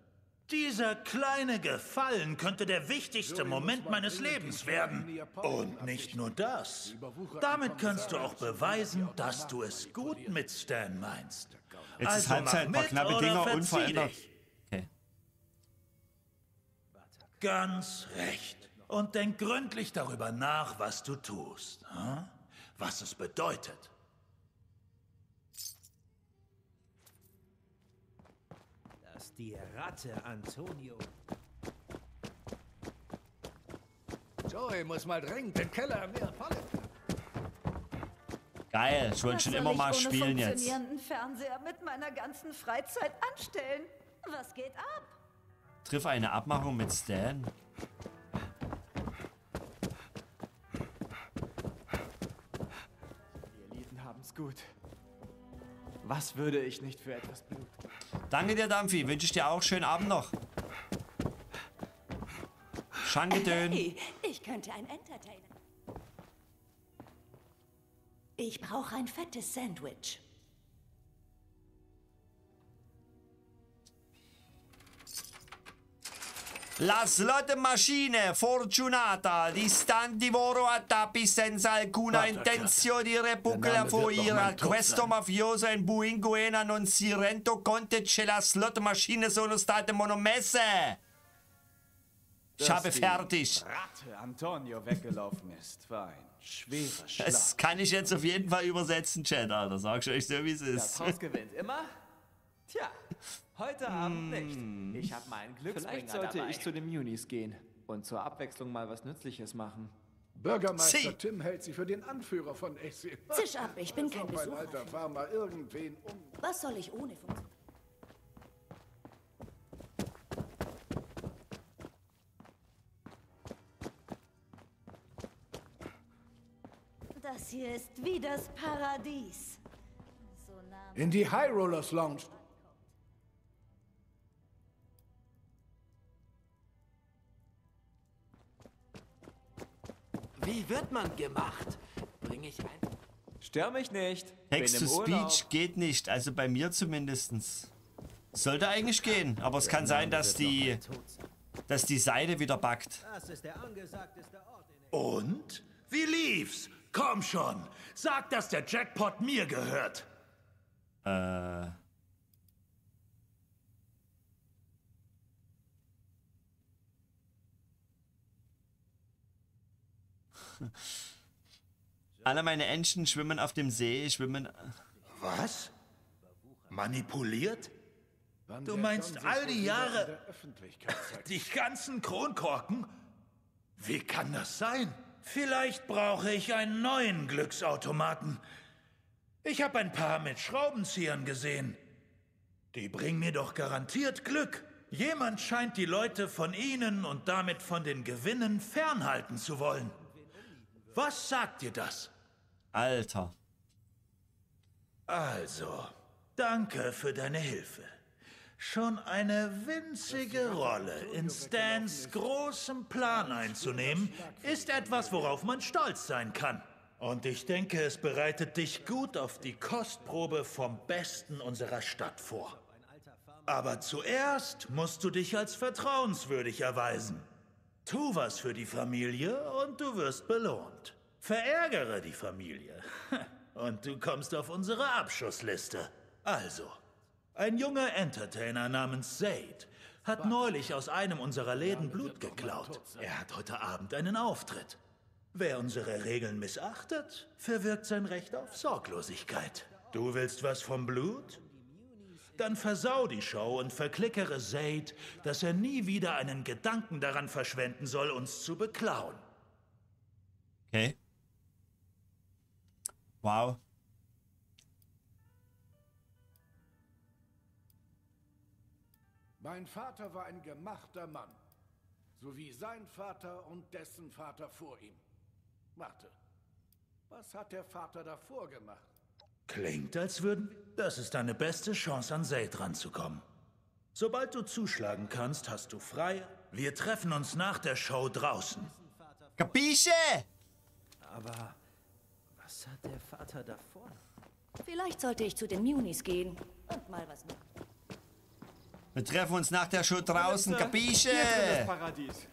Dieser kleine Gefallen könnte der wichtigste Moment meines Lebens werden. Und nicht nur das. Damit kannst du auch beweisen, dass du es gut mit Stan meinst. Jetzt ist Halbzeit, ein paar knappe Dinger unverändert. Okay. Ganz recht. Und denk gründlich darüber nach, was du tust. Hm? Was es bedeutet. Die Ratte, Antonio. Joey muss mal dringend den Keller mehr fallen. Geil, ich wollte schon immer mal spielen jetzt. Was soll ich ohne funktionierenden Fernseher mit meiner ganzen Freizeit anstellen? Was geht ab? Triff eine Abmachung mit Stan. Die Eliten haben's gut. Was würde ich nicht für etwas tun? Danke dir, Dampfi. Wünsche ich dir auch schönen Abend noch. Schangedön. Hey, ich könnte ein Entertainer. Ich brauche ein fettes Sandwich. La slot machine fortunata di Stantivoro attappi senza alcuna intenzione di repuglia. Questo mafioso in Buinguena non si rende conto che la slot machine sono state monomesse. Ich habe fertig. Ratte Antonio weggelaufen ist, war ein schwerer Schlag. Das kann ich jetzt auf jeden Fall übersetzen, Chat, Alter. Sag ich euch so, wie es ist. Das Haus gewinnt immer? Tja, heute Abend nicht. Ich habe meinen Glücksbringer dabei. Vielleicht sollte ich zu den Munis gehen und zur Abwechslung mal was Nützliches machen. Bürgermeister Tim hält sie für den Anführer von Essie. Zisch ab, ich bin kein Besucher. Alter Farmer irgendwen Was soll ich ohne funktionieren? Das hier ist wie das Paradies. So nah in die High Rollers Lounge. Wie wird man gemacht? Bring ich ein. Stör mich nicht. Text to Speech geht nicht, also bei mir zumindestens. Sollte eigentlich gehen, aber es kann sein, dass die Seite wieder backt. Das ist der angesagteste Ort in der Und? Wie lief's? Komm schon, sag, dass der Jackpot mir gehört. Alle meine Entchen schwimmen auf dem See, Was? Manipuliert? Du meinst all die Jahre... Die ganzen Kronkorken? Wie kann das sein? Vielleicht brauche ich einen neuen Glücksautomaten. Ich habe ein paar mit Schraubenziehern gesehen. Die bringen mir doch garantiert Glück. Jemand scheint die Leute von ihnen und damit von den Gewinnen fernhalten zu wollen. Was sagt dir das? Alter. Also, danke für deine Hilfe. Schon eine winzige Rolle in Stans großem Plan einzunehmen, ist etwas, worauf man stolz sein kann. Und ich denke, es bereitet dich gut auf die Kostprobe vom Besten unserer Stadt vor. Aber zuerst musst du dich als vertrauenswürdig erweisen. Tu was für die Familie und du wirst belohnt. Verärgere die Familie und du kommst auf unsere Abschussliste. Also... Ein junger Entertainer namens Zaid hat neulich aus einem unserer Läden Blut geklaut. Er hat heute Abend einen Auftritt. Wer unsere Regeln missachtet, verwirkt sein Recht auf Sorglosigkeit. Du willst was vom Blut? Dann versau die Show und verklickere Zaid, dass er nie wieder einen Gedanken daran verschwenden soll, uns zu beklauen. Okay. Wow. Mein Vater war ein gemachter Mann, so wie sein Vater und dessen Vater vor ihm. Warte, was hat der Vater davor gemacht? Klingt, als würden... Das ist deine beste Chance, an Zaid ranzukommen. Sobald du zuschlagen kannst, hast du frei. Wir treffen uns nach der Show draußen. Kapische? Aber was hat der Vater davor? Vielleicht sollte ich zu den Munis gehen und mal was machen. Wir treffen uns nach der Show draußen, Kapische! Hier ist das Paradies.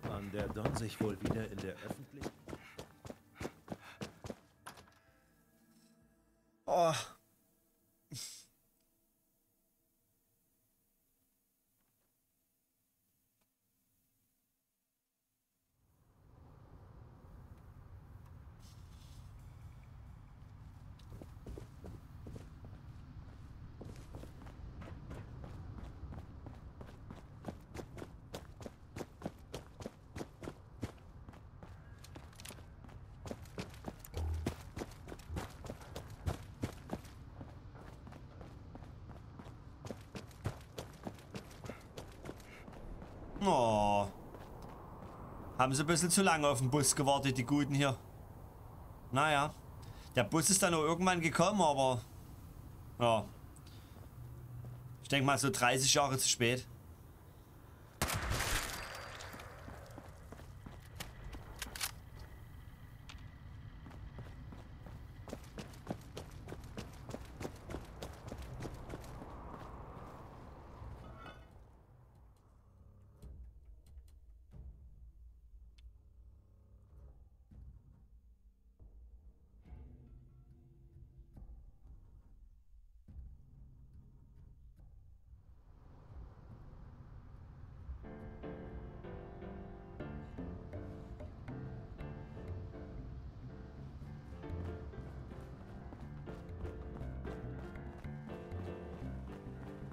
Wann der Don sich wohl wieder in der Öffentlichkeit... Oh. Oh. Haben sie ein bisschen zu lange auf den Bus gewartet, die Guten hier. Naja. Der Bus ist dann auch irgendwann gekommen, aber Ja. Ich denke mal so 30 Jahre zu spät.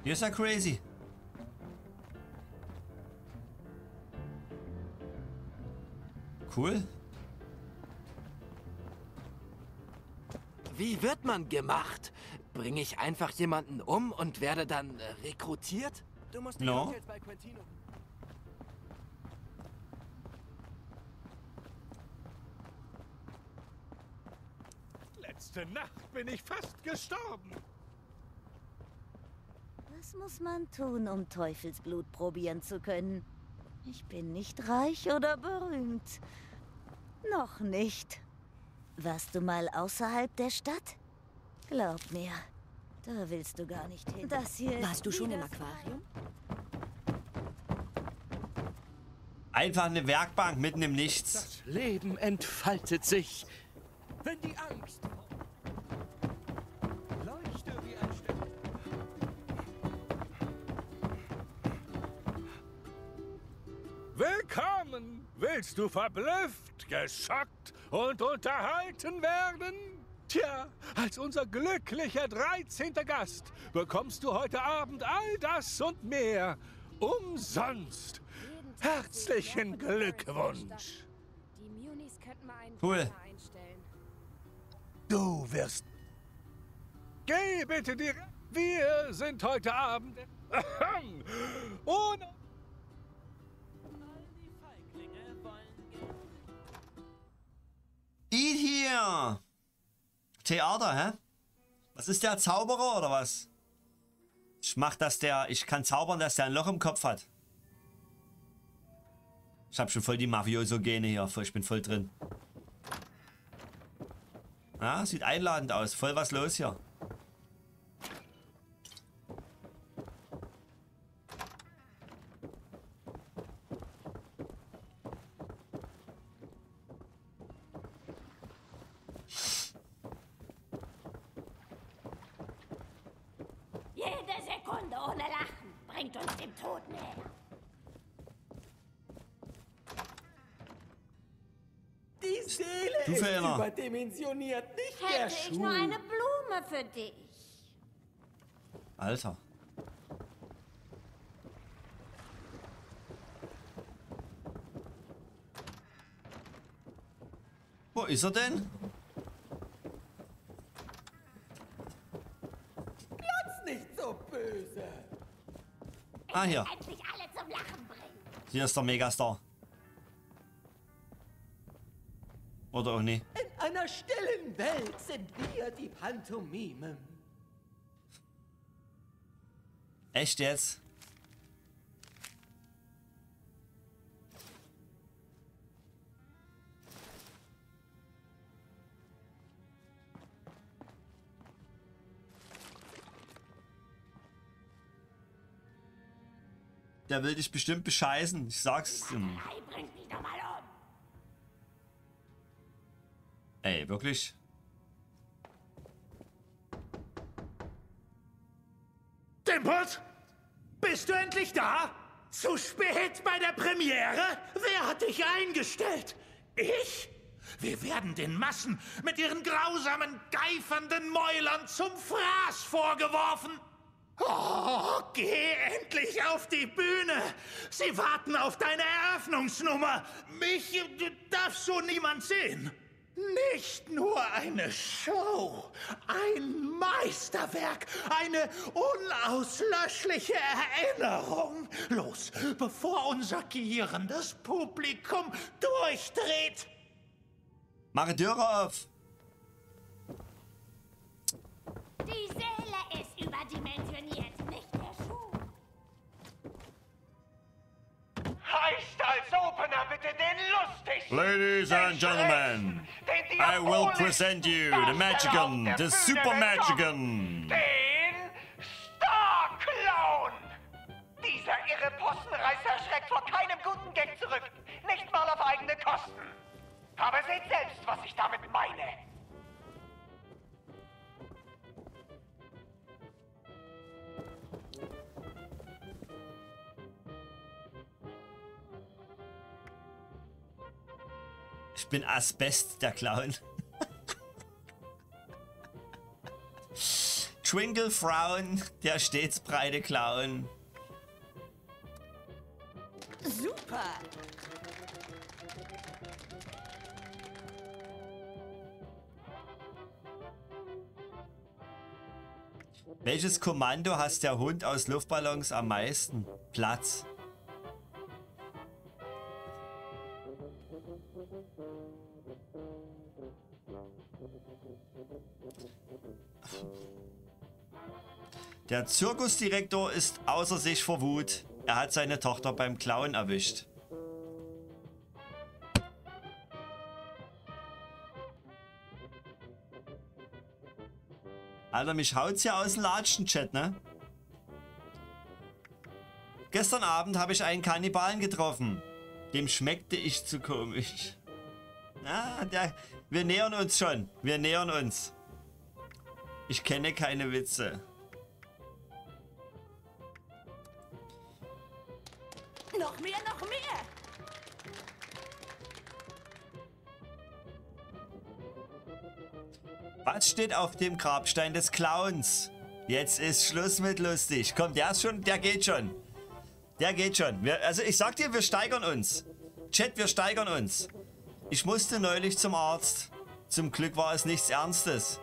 Das ist ja crazy. Cool. Wie wird man gemacht? Bringe ich einfach jemanden um und werde dann rekrutiert? Du musst no. Jetzt bei Quentino. Letzte Nacht bin ich fast gestorben. Was muss man tun, um Teufelsblut probieren zu können? Ich bin nicht reich oder berühmt. Noch nicht. Warst du mal außerhalb der Stadt? Glaub mir, da willst du gar nicht hin. Das hier. Warst du schon im Aquarium? Einfach eine Werkbank mitten im Nichts. Das Leben entfaltet sich, wenn die Angst... Willkommen! Willst du verblüfft, geschockt und unterhalten werden? Tja, als unser glücklicher 13. Gast bekommst du heute Abend all das und mehr. Umsonst! Herzlichen Glückwunsch! Cool. Du wirst... Geh bitte direkt... Wir sind heute Abend... Ohne... Ihn hier! Theater, hä? Was ist der Zauberer oder was? Ich mach, dass der. Ich kann zaubern, dass der ein Loch im Kopf hat. Ich hab schon voll die Mafioso-Gene hier. Ich bin voll drin. Ja, sieht einladend aus. Voll was los hier. Dimensioniert nicht der Schuh. Hätte ich nur eine Blume für dich. Alter. Wo ist er denn? Platz nicht so böse. Ah, hier. Hier ist der Megastar. Oder auch nicht. In einer stillen Welt sind wir die Pantomimen. Echt jetzt? Der will dich bestimmt bescheißen. Ich sag's ihm. Ey, wirklich? Dimples? Bist du endlich da? Zu spät bei der Premiere? Wer hat dich eingestellt? Ich? Wir werden den Massen mit ihren grausamen, geifernden Mäulern zum Fraß vorgeworfen. Oh, geh endlich auf die Bühne! Sie warten auf deine Eröffnungsnummer. Mich darf so niemand sehen. Nicht nur eine Show, ein Meisterwerk, eine unauslöschliche Erinnerung. Los, bevor unser gierendes Publikum durchdreht. Mache Tür auf. Die Seele ist... überdimensioniert, nicht der Schuh. Heißt als Opener bitte den lustigen. Ladies and gentlemen, I will present you the Magican, the Super Magican. Den Star Clown. Dieser irre Postenreißer schreckt vor keinem guten Gag zurück. Nicht mal auf eigene Kosten. Aber seht selbst, was ich damit meine. Ich bin Asbest, der Clown. Twinklefrown, der stets breite Clown. Super! Welches Kommando hasst der Hund aus Luftballons am meisten? Platz. Der Zirkusdirektor ist außer sich vor Wut. Er hat seine Tochter beim Klauen erwischt. Alter, mich haut's ja aus dem Latschen-Chat, ne? Gestern Abend habe ich einen Kannibalen getroffen. Dem schmeckte ich zu komisch. Na, wir nähern uns schon. Wir nähern uns. Ich kenne keine Witze. Noch mehr, noch mehr! Was steht auf dem Grabstein des Clowns? Jetzt ist Schluss mit lustig. Komm, der ist schon, der geht schon. Der geht schon. Also ich sag dir, wir steigern uns. Chat, wir steigern uns. Ich musste neulich zum Arzt. Zum Glück war es nichts Ernstes.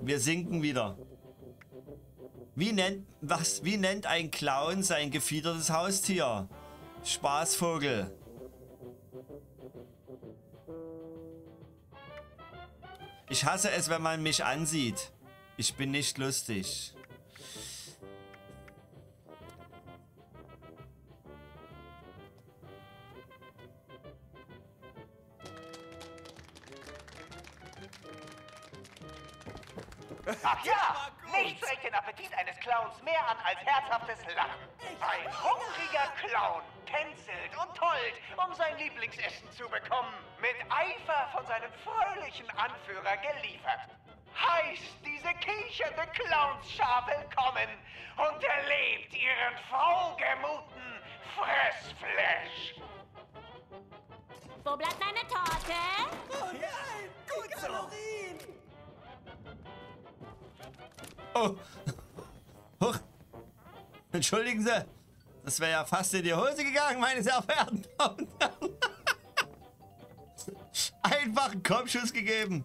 Wir sinken wieder. Wie nennt ein Clown sein gefiedertes Haustier? Spaßvogel. Ich hasse es, wenn man mich ansieht. Ich bin nicht lustig. Ach ja, nichts regt den Appetit eines Clowns mehr an als herzhaftes Lachen. Ein hungriger Clown tänzelt und tollt, um sein Lieblingsessen zu bekommen. Mit Eifer von seinem fröhlichen Anführer geliefert. Heißt diese kichernde Clownschar willkommen und erlebt ihren frohgemuten Fressflash. Wo bleibt meine Torte? Oh nein, gut Kalorien! Oh. Huch. Entschuldigen Sie, das wäre ja fast in die Hose gegangen, meine sehr verehrten Damen und Herren. Einfach einen Kopfschuss gegeben.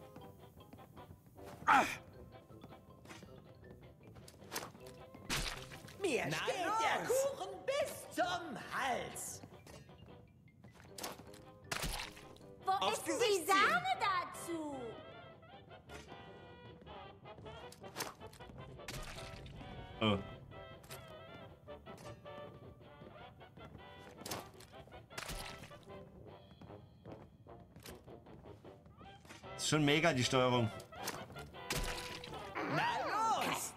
Ach. Mir steht der Kuchen bis zum Hals. Wo Aufs ist Gesicht die Sahne dazu? Oh. Ist schon mega die Steuerung. Na los!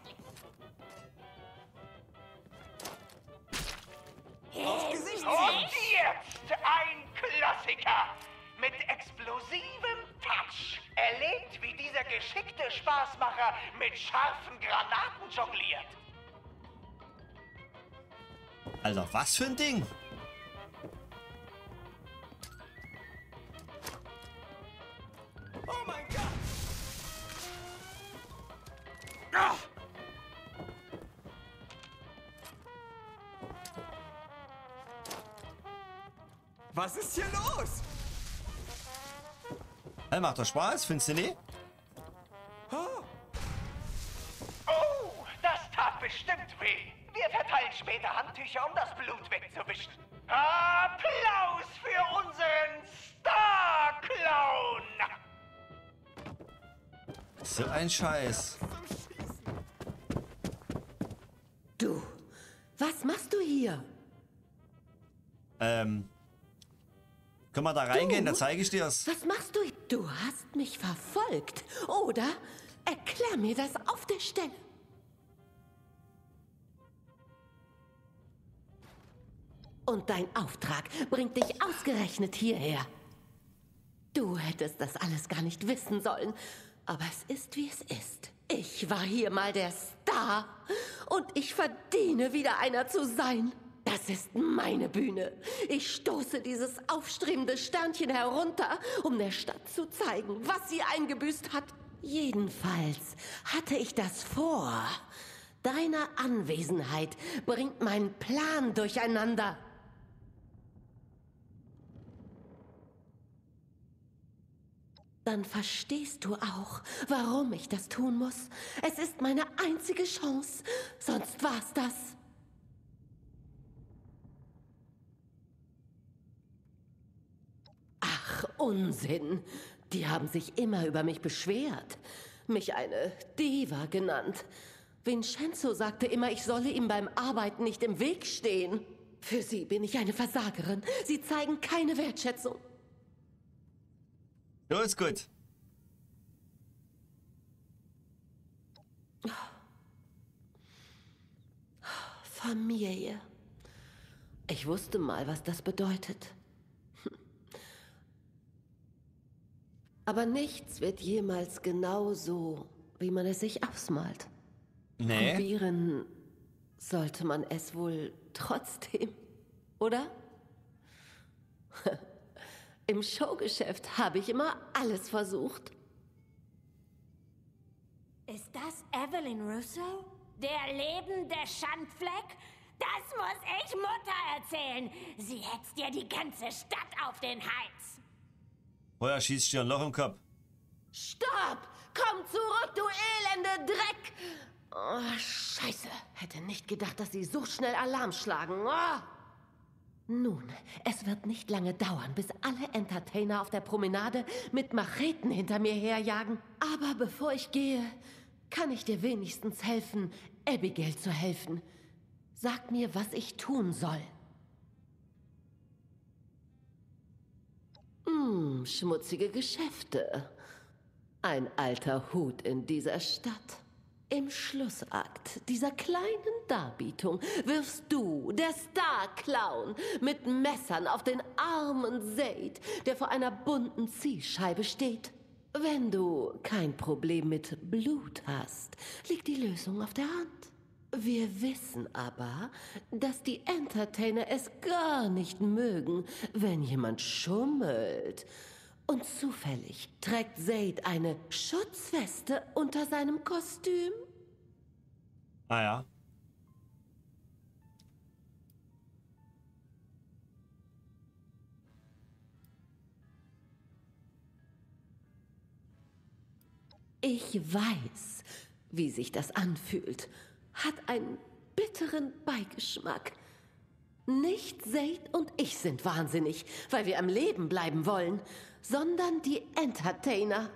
Aufs Gesicht! Und jetzt ein Klassiker! Mit explosivem Touch! Erlebt, wie dieser geschickte Spaßmacher mit scharfen Granaten jongliert! Alter, was für ein Ding! Oh mein Gott! Ah. Was ist hier los? Hey, macht doch Spaß, findest du nicht? Oh. Oh, das tat bestimmt weh! Wir verteilen später Handtücher, um das Blut wegzuwischen. Applaus für unseren Star-Clown! So ein Scheiß. Du, was machst du hier? Können wir da reingehen? Da zeige ich dir das. Was machst du? Du hast mich verfolgt, oder? Erklär mir das auf der Stelle. Und dein Auftrag bringt dich ausgerechnet hierher. Du hättest das alles gar nicht wissen sollen. Aber es ist, wie es ist. Ich war hier mal der Star. Und ich verdiene, wieder einer zu sein. Das ist meine Bühne. Ich stoße dieses aufstrebende Sternchen herunter, um der Stadt zu zeigen, was sie eingebüßt hat. Jedenfalls hatte ich das vor. Deine Anwesenheit bringt meinen Plan durcheinander. Dann verstehst du auch, warum ich das tun muss. Es ist meine einzige Chance, sonst war's das. Ach, Unsinn. Die haben sich immer über mich beschwert. Mich eine Diva genannt. Vincenzo sagte immer, ich solle ihm beim Arbeiten nicht im Weg stehen. Für sie bin ich eine Versagerin. Sie zeigen keine Wertschätzung. So ist gut. Familie. Ich wusste mal, was das bedeutet. Aber nichts wird jemals genau so, wie man es sich ausmalt. Nee. Probieren sollte man es wohl trotzdem, oder? Im Showgeschäft habe ich immer alles versucht. Ist das Evelyn Russo? Der lebende Schandfleck? Das muss ich Mutter erzählen. Sie hetzt dir die ganze Stadt auf den Hals. Heuer schießt dir ein Loch im Kopf. Stopp! Komm zurück, du elende Dreck! Oh, Scheiße. Hätte nicht gedacht, dass sie so schnell Alarm schlagen. Oh. Nun, es wird nicht lange dauern, bis alle Entertainer auf der Promenade mit Macheten hinter mir herjagen. Aber bevor ich gehe, kann ich dir wenigstens helfen, Abigail zu helfen. Sag mir, was ich tun soll. Schmutzige Geschäfte. Ein alter Hut in dieser Stadt. Im Schlussakt dieser kleinen Darbietung wirfst du, der Star-Clown, mit Messern auf den armen Zaid, der vor einer bunten Ziehscheibe steht. Wenn du kein Problem mit Blut hast, liegt die Lösung auf der Hand. Wir wissen aber, dass die Entertainer es gar nicht mögen, wenn jemand schummelt. Und zufällig trägt Zaid eine Schutzweste unter seinem Kostüm. Ah ja. Ich weiß, wie sich das anfühlt. Hat einen bitteren Beigeschmack. Nicht Zaid und ich sind wahnsinnig, weil wir am Leben bleiben wollen, sondern die Entertainer.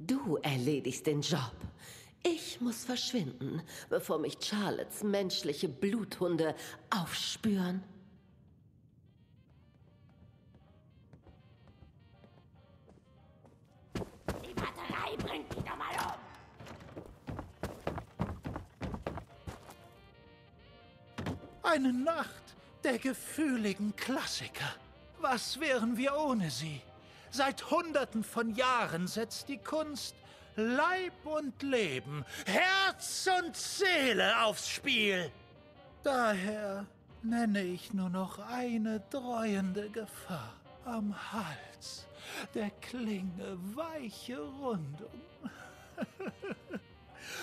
Du erledigst den Job. Ich muss verschwinden, bevor mich Charlottes menschliche Bluthunde aufspüren. Die Batterei bringt mich doch mal um. Eine Nacht der gefühligen Klassiker. Was wären wir ohne sie? Seit Hunderten von Jahren setzt die Kunst Leib und Leben, Herz und Seele aufs Spiel. Daher nenne ich nur noch eine dräuende Gefahr am Hals, der Klinge weiche Rundung.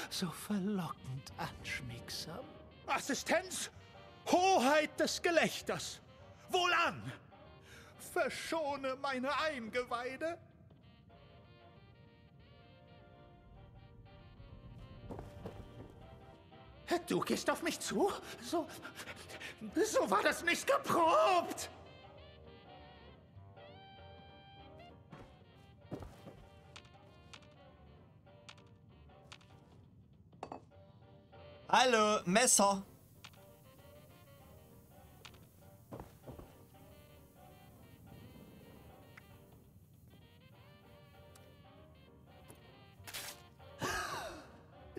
So verlockend anschmiegsam. Assistenz! Hoheit des Gelächters! Wohlan! Verschone meine Eingeweide! Du gehst auf mich zu? So war das nicht geprobt! Hallo, Messer.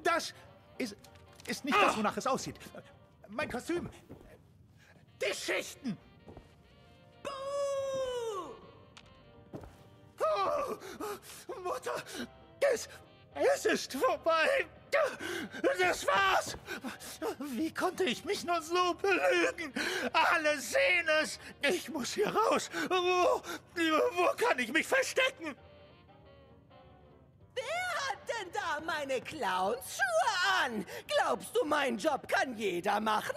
Das ist nicht das, wonach es aussieht. Mein Kostüm. Die Schichten. Oh, Mutter, es ist vorbei. Das war's. Wie konnte ich mich nur so belügen? Alle sehen es. Ich muss hier raus. Wo kann ich mich verstecken? Wer hat denn da meine Clownsschuhe an? Glaubst du, meinen Job kann jeder machen?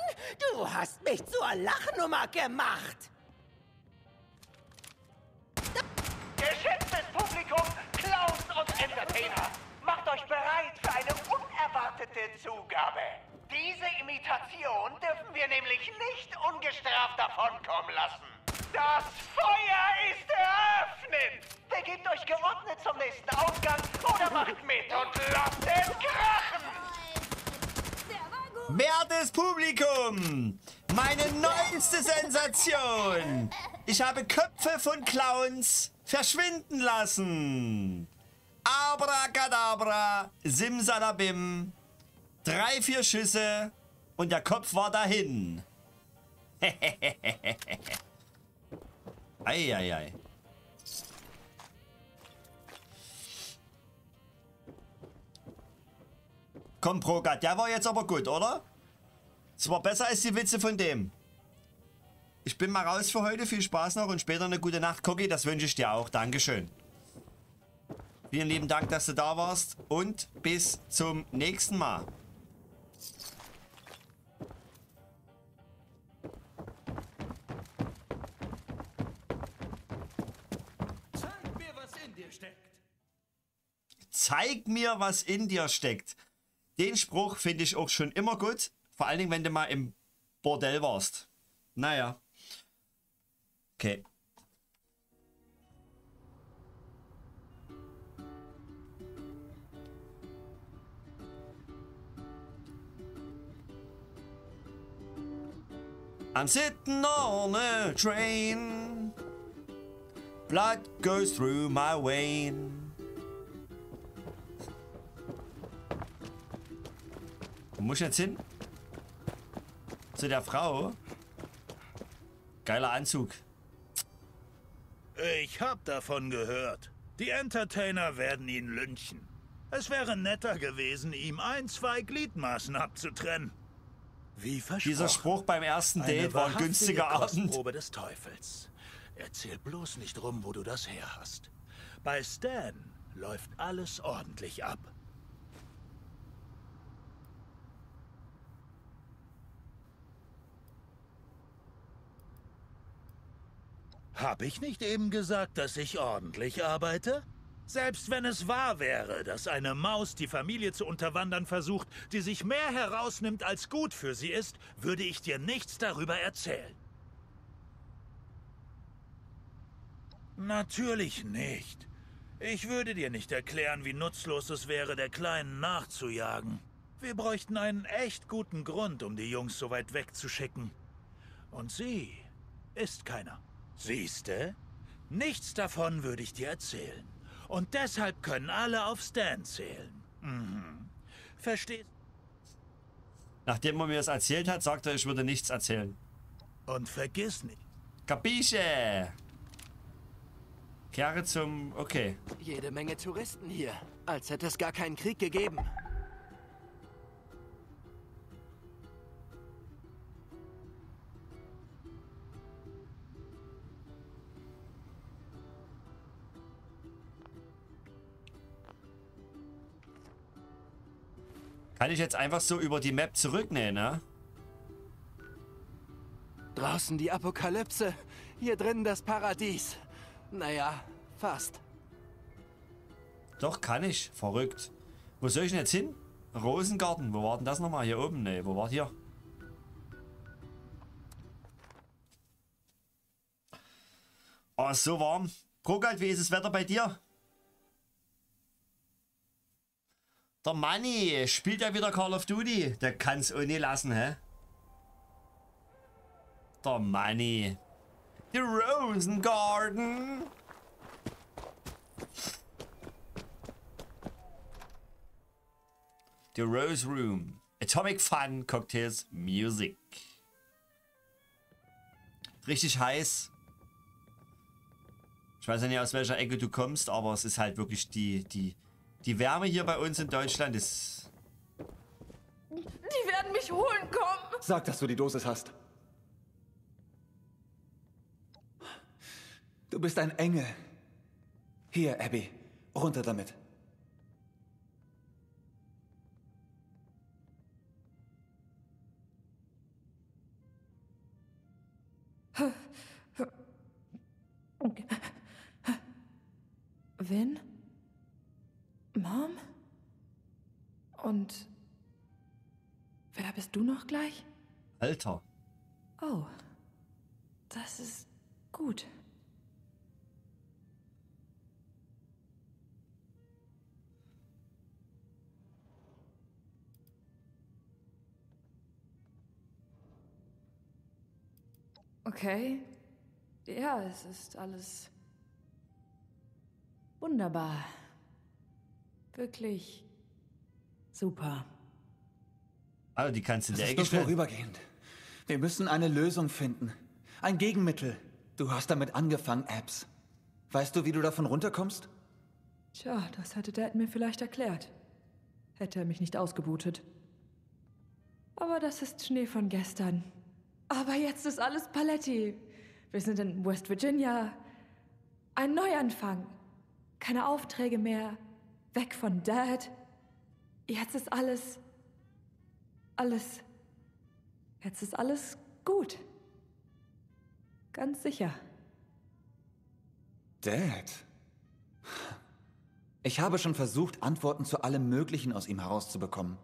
Du hast mich zur Lachnummer gemacht. Geschätztes Publikum, Clowns und Entertainer, macht euch bereit für eine unerwartete Zugabe. Diese Imitation dürfen wir nämlich nicht ungestraft davonkommen lassen. Das Feuer ist eröffnet! Begebt euch geordnet zum nächsten Ausgang oder macht mit und lasst es krachen! Wertes Publikum, meine neueste Sensation! Ich habe Köpfe von Clowns verschwinden lassen. Abracadabra, Simsalabim. 3, 4 Schüsse und der Kopf war dahin. Eieiei. Komm, Prokat, der war jetzt aber gut, oder? Es war besser als die Witze von dem. Ich bin mal raus für heute. Viel Spaß noch und später eine gute Nacht, Cookie. Das wünsche ich dir auch. Dankeschön. Vielen lieben Dank, dass du da warst. Und bis zum nächsten Mal. Zeig mir, was in dir steckt. Zeig mir, was in dir steckt. Den Spruch finde ich auch schon immer gut. Vor allen Dingen, wenn du mal im Bordell warst. Naja. Okay. I'm sitting on a train. Blood goes through my vein. Wo muss ich jetzt hin? Zu der Frau. Geiler Anzug. Ich hab davon gehört. Die Entertainer werden ihn lynchen. Es wäre netter gewesen, ihm 1, 2 Gliedmaßen abzutrennen. Wie versprochen. Dieser Spruch beim ersten Date war ein günstiger Abend. Kostprobe des Teufels. Erzähl bloß nicht rum, wo du das her hast. Bei Stan läuft alles ordentlich ab. Hab ich nicht eben gesagt, dass ich ordentlich arbeite? Selbst wenn es wahr wäre, dass eine Maus die Familie zu unterwandern versucht, die sich mehr herausnimmt, als gut für sie ist, würde ich dir nichts darüber erzählen. Natürlich nicht. Ich würde dir nicht erklären, wie nutzlos es wäre, der Kleinen nachzujagen. Wir bräuchten einen echt guten Grund, um die Jungs so weit wegzuschicken. Und sie ist keiner. Siehste? Nichts davon würde ich dir erzählen. Und deshalb können alle auf Stan zählen. Mhm. Verstehst? Nachdem man mir das erzählt hat, sagte er, ich würde nichts erzählen. Und vergiss nicht. Kapische! Kehre zum... Okay. Jede Menge Touristen hier. Als hätte es gar keinen Krieg gegeben. Kann ich jetzt einfach so über die Map zurücknähen, ne? Draußen die Apokalypse, hier drinnen das Paradies. Naja, fast. Doch, kann ich. Verrückt. Wo soll ich denn jetzt hin? Rosengarten. Wo war denn das nochmal? Hier oben? Ne, wo war hier? Oh, ist so warm. Prokalt, wie ist das Wetter bei dir? Der Manni spielt ja wieder Call of Duty. Der kann's auch nicht lassen, hä? Der Manni. Die Rosengarten. The Rose Room. Atomic Fun, Cocktails, Music. Richtig heiß. Ich weiß ja nicht, aus welcher Ecke du kommst, aber es ist halt wirklich die Wärme hier bei uns in Deutschland ist... Die werden mich holen, komm! Sag, dass du die Dosis hast. Du bist ein Engel. Hier, Abby, runter damit. Vin? Mom? Und... Wer bist du noch gleich? Alter. Oh. Das ist gut. Okay. Ja, es ist alles... wunderbar. Wirklich super. Also die kannst du in der Ecke stellen. Das ist nur vorübergehend. Wir müssen eine Lösung finden. Ein Gegenmittel. Du hast damit angefangen, Apps. Weißt du, wie du davon runterkommst? Tja, das hatte Dad mir vielleicht erklärt. Hätte er mich nicht ausgebootet. Aber das ist Schnee von gestern. Aber jetzt ist alles Paletti. Wir sind in West Virginia. Ein Neuanfang. Keine Aufträge mehr. Weg von Dad. Jetzt ist alles... Jetzt ist alles gut. Ganz sicher. Dad? Ich habe schon versucht, Antworten zu allem Möglichen aus ihm herauszubekommen.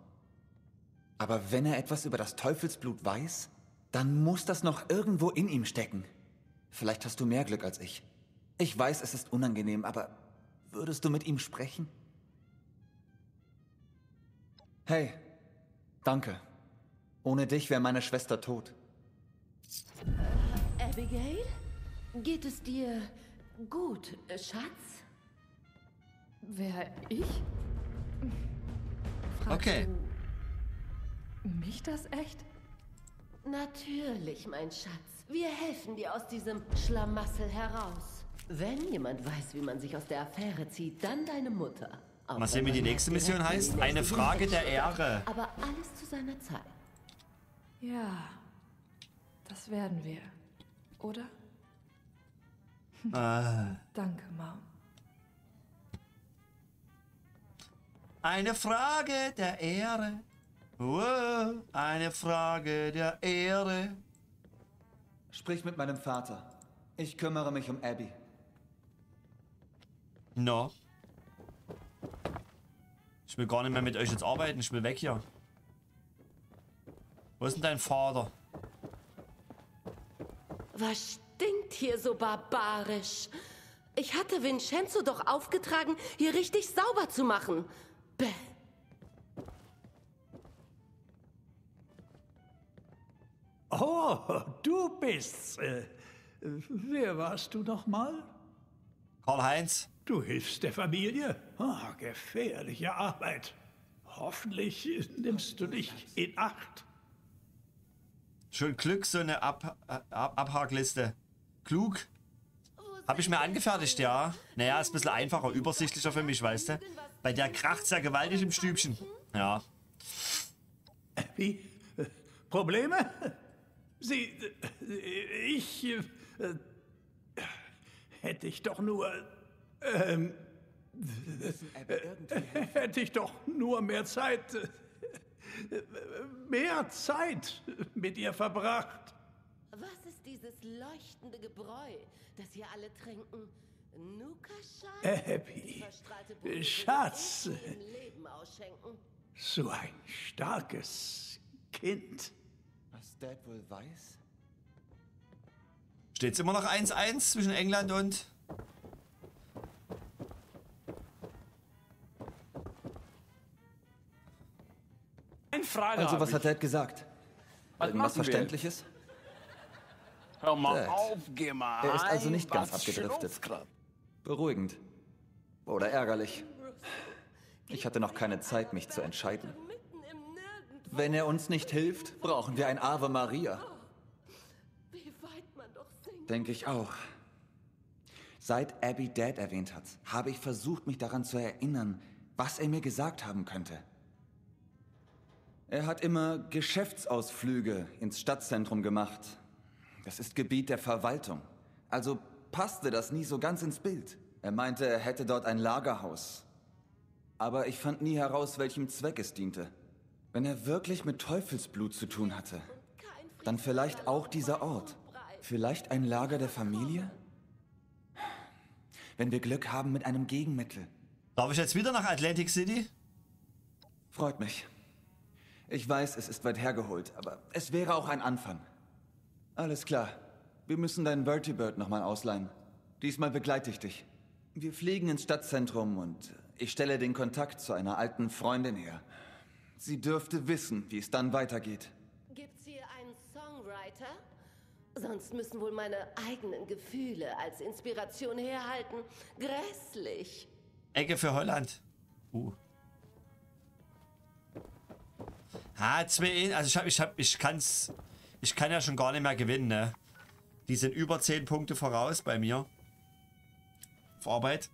Aber wenn er etwas über das Teufelsblut weiß, dann muss das noch irgendwo in ihm stecken. Vielleicht hast du mehr Glück als ich. Ich weiß, es ist unangenehm, aber... Würdest du mit ihm sprechen? Hey, danke. Ohne dich wäre meine Schwester tot. Abigail? Geht es dir gut, Schatz? Wer, ich? Fragst okay. Du mich das echt? Natürlich, mein Schatz. Wir helfen dir aus diesem Schlamassel heraus. Wenn jemand weiß, wie man sich aus der Affäre zieht, dann deine Mutter. Mal sehen, wie die nächste Mission heißt. Eine Frage der Ehre. Aber alles zu seiner Zeit. Ja, das werden wir. Oder? Danke, Mom. Eine Frage der Ehre. Wow, eine Frage der Ehre. Sprich mit meinem Vater. Ich kümmere mich um Abby. No. Ich will gar nicht mehr mit euch jetzt arbeiten. Ich will weg hier. Wo ist denn dein Vater? Was stinkt hier so barbarisch? Ich hatte Vincenzo doch aufgetragen, hier richtig sauber zu machen. Bäh. Oh, du bist's. Wer warst du nochmal? Karl-Heinz. Du hilfst der Familie? Oh, gefährliche Arbeit. Hoffentlich nimmst du dich in Acht. Schön Glück, so eine Abhakliste. Klug. Habe ich mir angefertigt, ja. Naja, ist ein bisschen einfacher, übersichtlicher für mich, weißt du. Bei der kracht's ja gewaltig im Stübchen. Ja. Wie? Probleme? Sie... Ich... Hätte ich doch nur... hätte ich doch nur mehr Zeit... mehr Zeit mit ihr verbracht. Was ist dieses leuchtende Gebräu, das hier alle trinken? Abby, Schatz. So ein starkes Kind. Was Dad wohl weiß? Steht es immer noch 1-1 zwischen England und... Nein, Freilich. Also, was hat Dad gesagt? Was Verständliches? Hör mal Dad. Auf, geh mal. Er ist also nicht ganz abgedriftet. Beruhigend. Oder ärgerlich. Ich hatte noch keine Zeit, mich zu entscheiden. Wenn er uns nicht hilft, brauchen wir ein Ave Maria. Denke ich auch. Seit Abby Dad erwähnt hat, habe ich versucht, mich daran zu erinnern, was er mir gesagt haben könnte. Er hat immer Geschäftsausflüge ins Stadtzentrum gemacht. Das ist Gebiet der Verwaltung. Also passte das nie so ganz ins Bild. Er meinte, er hätte dort ein Lagerhaus. Aber ich fand nie heraus, welchem Zweck es diente. Wenn er wirklich mit Teufelsblut zu tun hatte, dann vielleicht auch dieser Ort. Vielleicht ein Lager der Familie? Wenn wir Glück haben mit einem Gegenmittel. Darf ich jetzt wieder nach Atlantic City? Freut mich. Ich weiß, es ist weit hergeholt, aber es wäre auch ein Anfang. Alles klar. Wir müssen deinen Vertibird nochmal ausleihen. Diesmal begleite ich dich. Wir fliegen ins Stadtzentrum und ich stelle den Kontakt zu einer alten Freundin her. Sie dürfte wissen, wie es dann weitergeht. Gibt's hier einen Songwriter? Sonst müssen wohl meine eigenen Gefühle als Inspiration herhalten. Grässlich. Ecke für Holland. H2E, also ich kann ja schon gar nicht mehr gewinnen, ne? Die sind über 10 Punkte voraus bei mir. Auf Arbeit.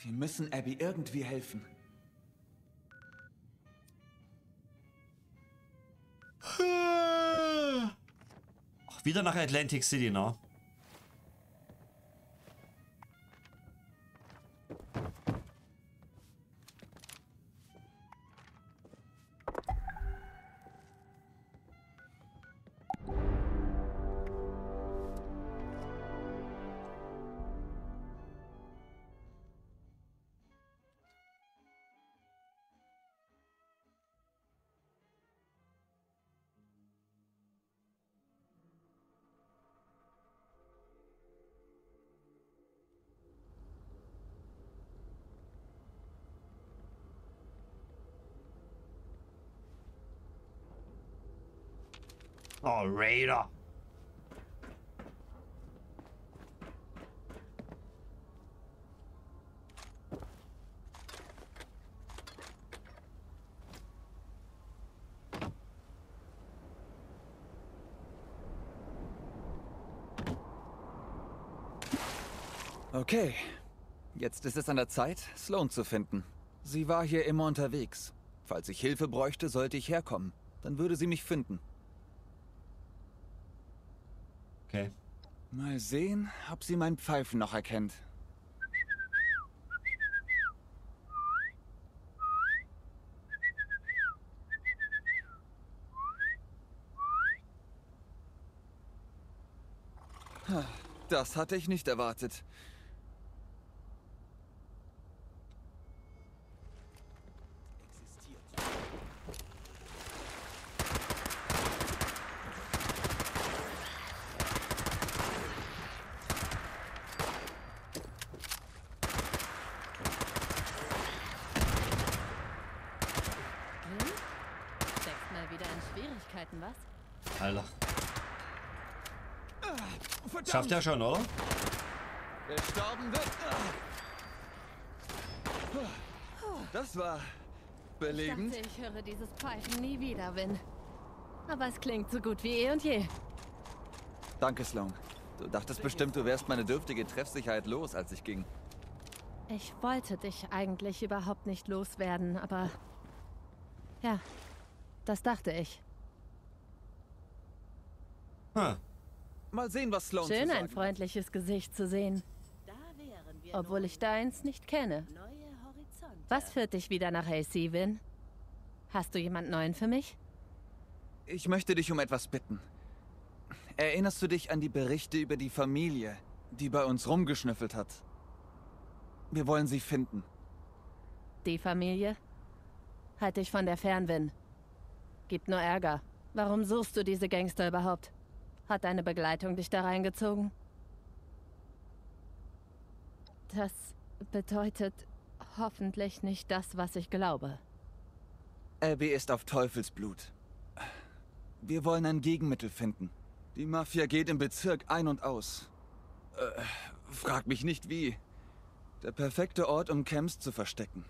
Wir müssen Abby irgendwie helfen. Ach, wieder nach Atlantic City, ne? Oh, Raider. Okay. Jetzt ist es an der Zeit, Sloan zu finden. Sie war hier immer unterwegs. Falls ich Hilfe bräuchte, sollte ich herkommen. Dann würde sie mich finden. Okay. Mal sehen, ob sie mein Pfeifen noch erkennt. Das hatte ich nicht erwartet. Schafft ja schon, oder? Gestorben wird. Das war belebend. Ich dachte, ich höre dieses Pfeifen nie wieder, Vin. Aber es klingt so gut wie eh und je. Danke, Sloan. Du dachtest bestimmt, du wärst meine dürftige Treffsicherheit los, als ich ging. Ich wollte dich eigentlich überhaupt nicht loswerden, aber... Ja, das dachte ich. Hm. Mal sehen, was Sloan zu sagen. Schön, ein freundliches Gesicht zu sehen. Obwohl ich deins nicht kenne. Was führt dich wieder nach AC, Vin? Hast du jemand Neuen für mich? Ich möchte dich um etwas bitten. Erinnerst du dich an die Berichte über die Familie, die bei uns rumgeschnüffelt hat? Wir wollen sie finden. Die Familie? Halt dich von der fern, Vin. Gibt nur Ärger. Warum suchst du diese Gangster überhaupt? Hat deine Begleitung dich da reingezogen? Das bedeutet hoffentlich nicht das, was ich glaube. Abby ist auf Teufelsblut. Wir wollen ein Gegenmittel finden. Die Mafia geht im Bezirk ein und aus. Frag mich nicht wie. Der perfekte Ort, um Camps zu verstecken.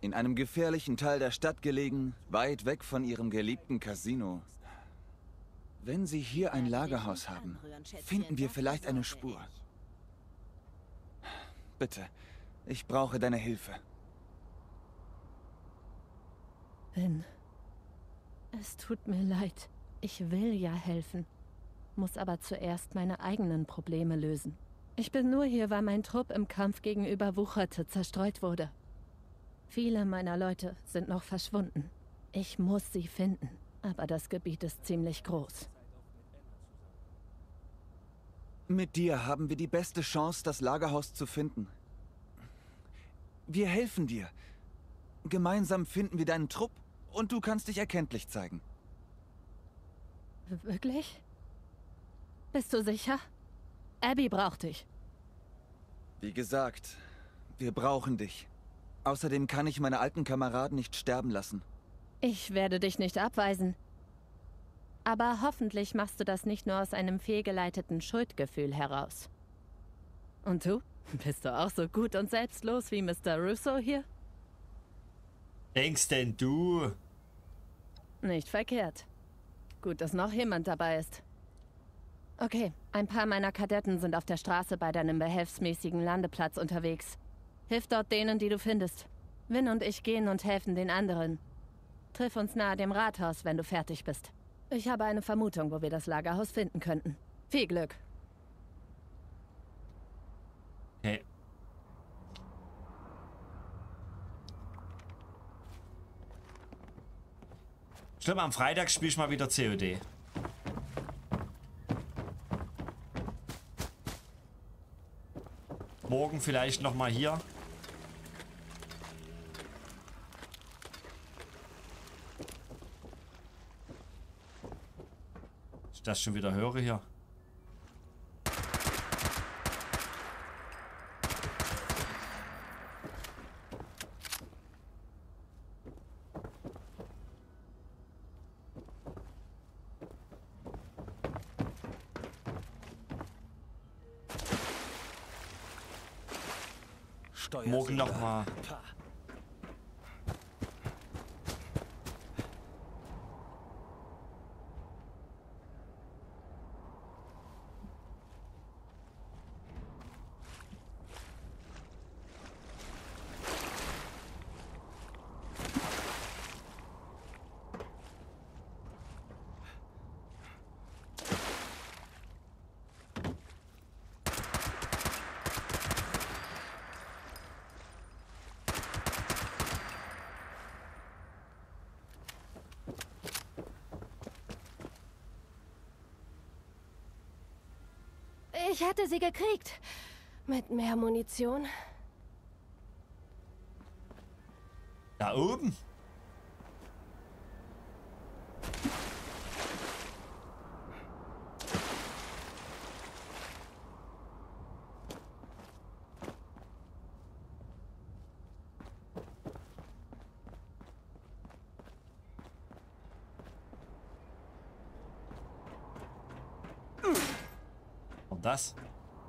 In einem gefährlichen Teil der Stadt gelegen, weit weg von ihrem geliebten Casino. Wenn sie hier ein Lagerhaus haben, finden wir vielleicht eine Spur. Bitte, ich brauche deine Hilfe. Ben, es tut mir leid. Ich will ja helfen, muss aber zuerst meine eigenen Probleme lösen. Ich bin nur hier, weil mein Trupp im Kampf gegen Überwucherte zerstreut wurde. Viele meiner Leute sind noch verschwunden. Ich muss sie finden, aber das Gebiet ist ziemlich groß. Mit dir haben wir die beste Chance, das Lagerhaus zu finden. Wir helfen dir. Gemeinsam finden wir deinen Trupp und du kannst dich erkenntlich zeigen. Wirklich? Bist du sicher? Abby braucht dich. Wie gesagt, wir brauchen dich. Außerdem kann ich meine alten Kameraden nicht sterben lassen. Ich werde dich nicht abweisen. Aber hoffentlich machst du das nicht nur aus einem fehlgeleiteten Schuldgefühl heraus. Und du? Bist du auch so gut und selbstlos wie Mr. Russo hier? Denkst denn du? Nicht verkehrt. Gut, dass noch jemand dabei ist. Okay, ein paar meiner Kadetten sind auf der Straße bei deinem behelfsmäßigen Landeplatz unterwegs. Hilf dort denen, die du findest. Win und ich gehen und helfen den anderen. Triff uns nahe dem Rathaus, wenn du fertig bist. Ich habe eine Vermutung, wo wir das Lagerhaus finden könnten. Viel Glück. Okay. Stimmt, am Freitag spiele ich mal wieder COD. Morgen vielleicht nochmal hier. Das schon wieder höre hier. Morgen nochmal. Ich hatte sie gekriegt. Mit mehr Munition. Da oben. Das?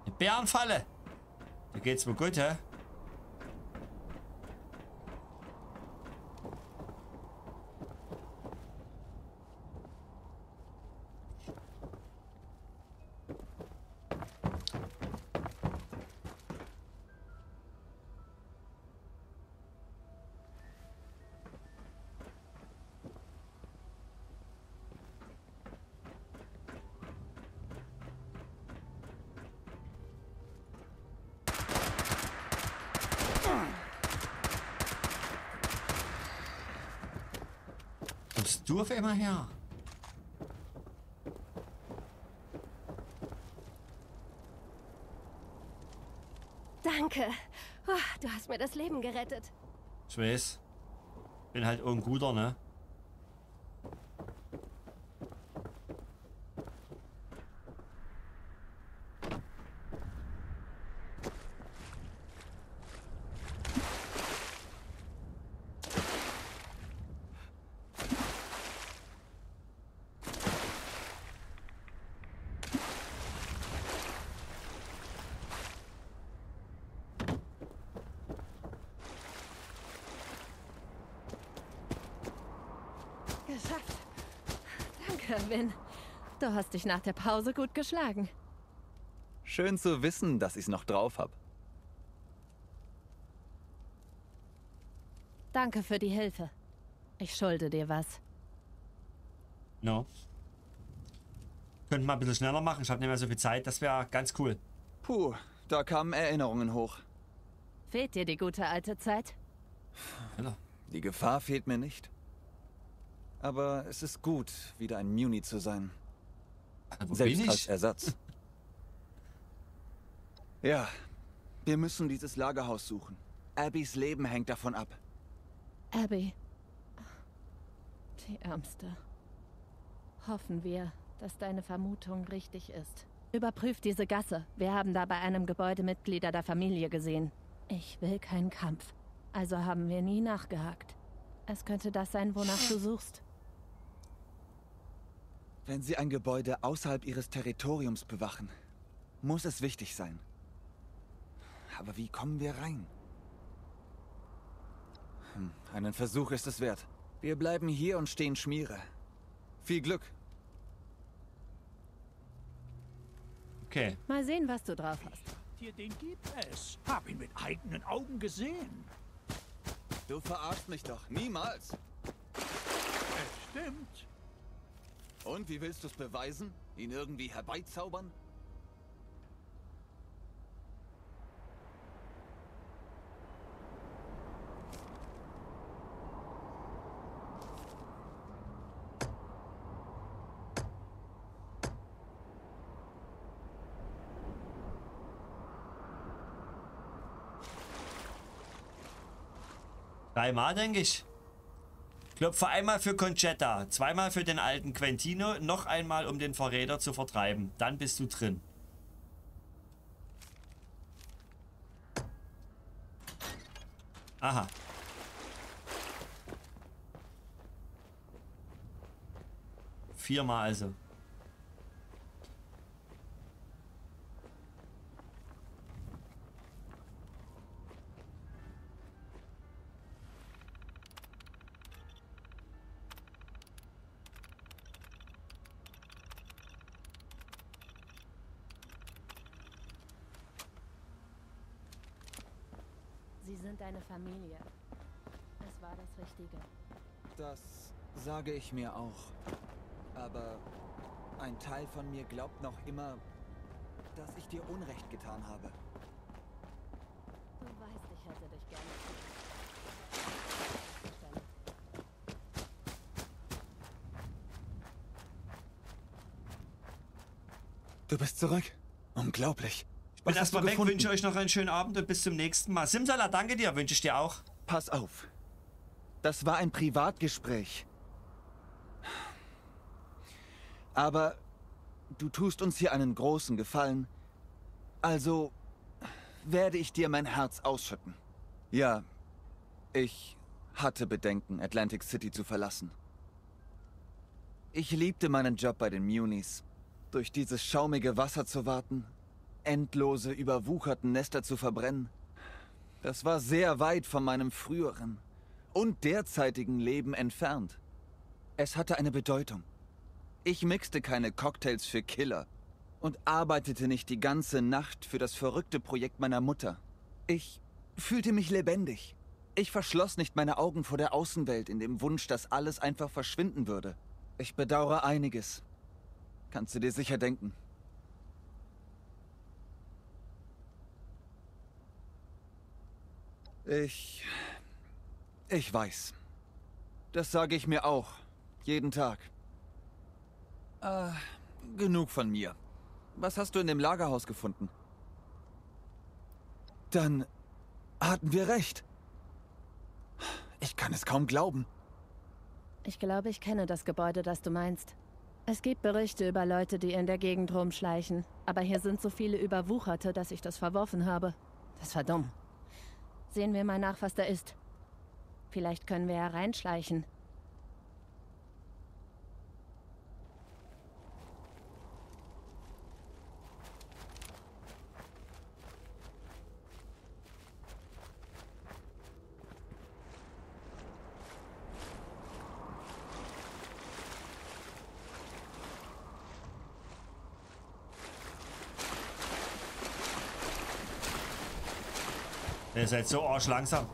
Eine Bärenfalle! Da geht's mir gut, hä? Du auf immer her. Danke. Oh, du hast mir das Leben gerettet. Ich weiß. Bin halt irgendein Guter, ne? geschafft. Danke, Vin. Du hast dich nach der Pause gut geschlagen. Schön zu wissen, dass ich's noch drauf hab. Danke für die Hilfe. Ich schulde dir was. No. Könnten wir ein bisschen schneller machen. Ich habe nicht mehr so viel Zeit. Das wäre ganz cool. Puh, da kamen Erinnerungen hoch. Fehlt dir die gute alte Zeit? Die Gefahr fehlt mir nicht. Aber es ist gut, wieder ein Muni zu sein. Selbst als Ersatz. Ja, wir müssen dieses Lagerhaus suchen. Abbys Leben hängt davon ab. Abby. Die Ärmste. Hoffen wir, dass deine Vermutung richtig ist. Überprüf diese Gasse. Wir haben da bei einem Gebäude Mitglieder der Familie gesehen. Ich will keinen Kampf. Also haben wir nie nachgehakt. Es könnte das sein, wonach du suchst. Wenn sie ein Gebäude außerhalb ihres Territoriums bewachen, muss es wichtig sein. Aber wie kommen wir rein? Einen Versuch ist es wert. Wir bleiben hier und stehen Schmiere. Viel Glück. Okay. Mal sehen, was du drauf hast. Den gibt es. Hab ihn mit eigenen Augen gesehen. Du verarschst mich doch. Niemals. Es stimmt. Und wie willst du es beweisen? Ihn irgendwie herbeizaubern? Dreimal, denke ich. Klopfe einmal für Concetta, zweimal für den alten Quentino, noch einmal, um den Verräter zu vertreiben. Dann bist du drin. Aha. Viermal also. Deine Familie. Es war das Richtige. Das sage ich mir auch. Aber ein Teil von mir glaubt noch immer, dass ich dir Unrecht getan habe. Du weißt, ich hätte dich gerne. Du bist zurück? Unglaublich. Und erstmal weg, wünsche euch noch einen schönen Abend und bis zum nächsten Mal. Simsala, danke dir, wünsche ich dir auch. Pass auf. Das war ein Privatgespräch. Aber du tust uns hier einen großen Gefallen. Also werde ich dir mein Herz ausschütten. Ja, ich hatte Bedenken, Atlantic City zu verlassen. Ich liebte meinen Job bei den Munis. Durch dieses schaumige Wasser zu warten, endlose, überwucherten Nester zu verbrennen. Das war sehr weit von meinem früheren und derzeitigen Leben entfernt. Es hatte eine Bedeutung. Ich mixte keine Cocktails für Killer und arbeitete nicht die ganze Nacht für das verrückte Projekt meiner Mutter. Ich fühlte mich lebendig. Ich verschloss nicht meine Augen vor der Außenwelt in dem Wunsch, dass alles einfach verschwinden würde. Ich bedauere einiges. Kannst du dir sicher denken. Ich weiß. Das sage ich mir auch. Jeden Tag. Genug von mir. Was hast du in dem Lagerhaus gefunden? Dann hatten wir recht. Ich kann es kaum glauben. Ich glaube, ich kenne das Gebäude, das du meinst. Es gibt Berichte über Leute, die in der Gegend rumschleichen. Aber hier sind so viele Überwucherte, dass ich das verworfen habe. Das war dumm. Sehen wir mal nach, was da ist. Vielleicht können wir ja reinschleichen. Der ist halt so arschlangsam.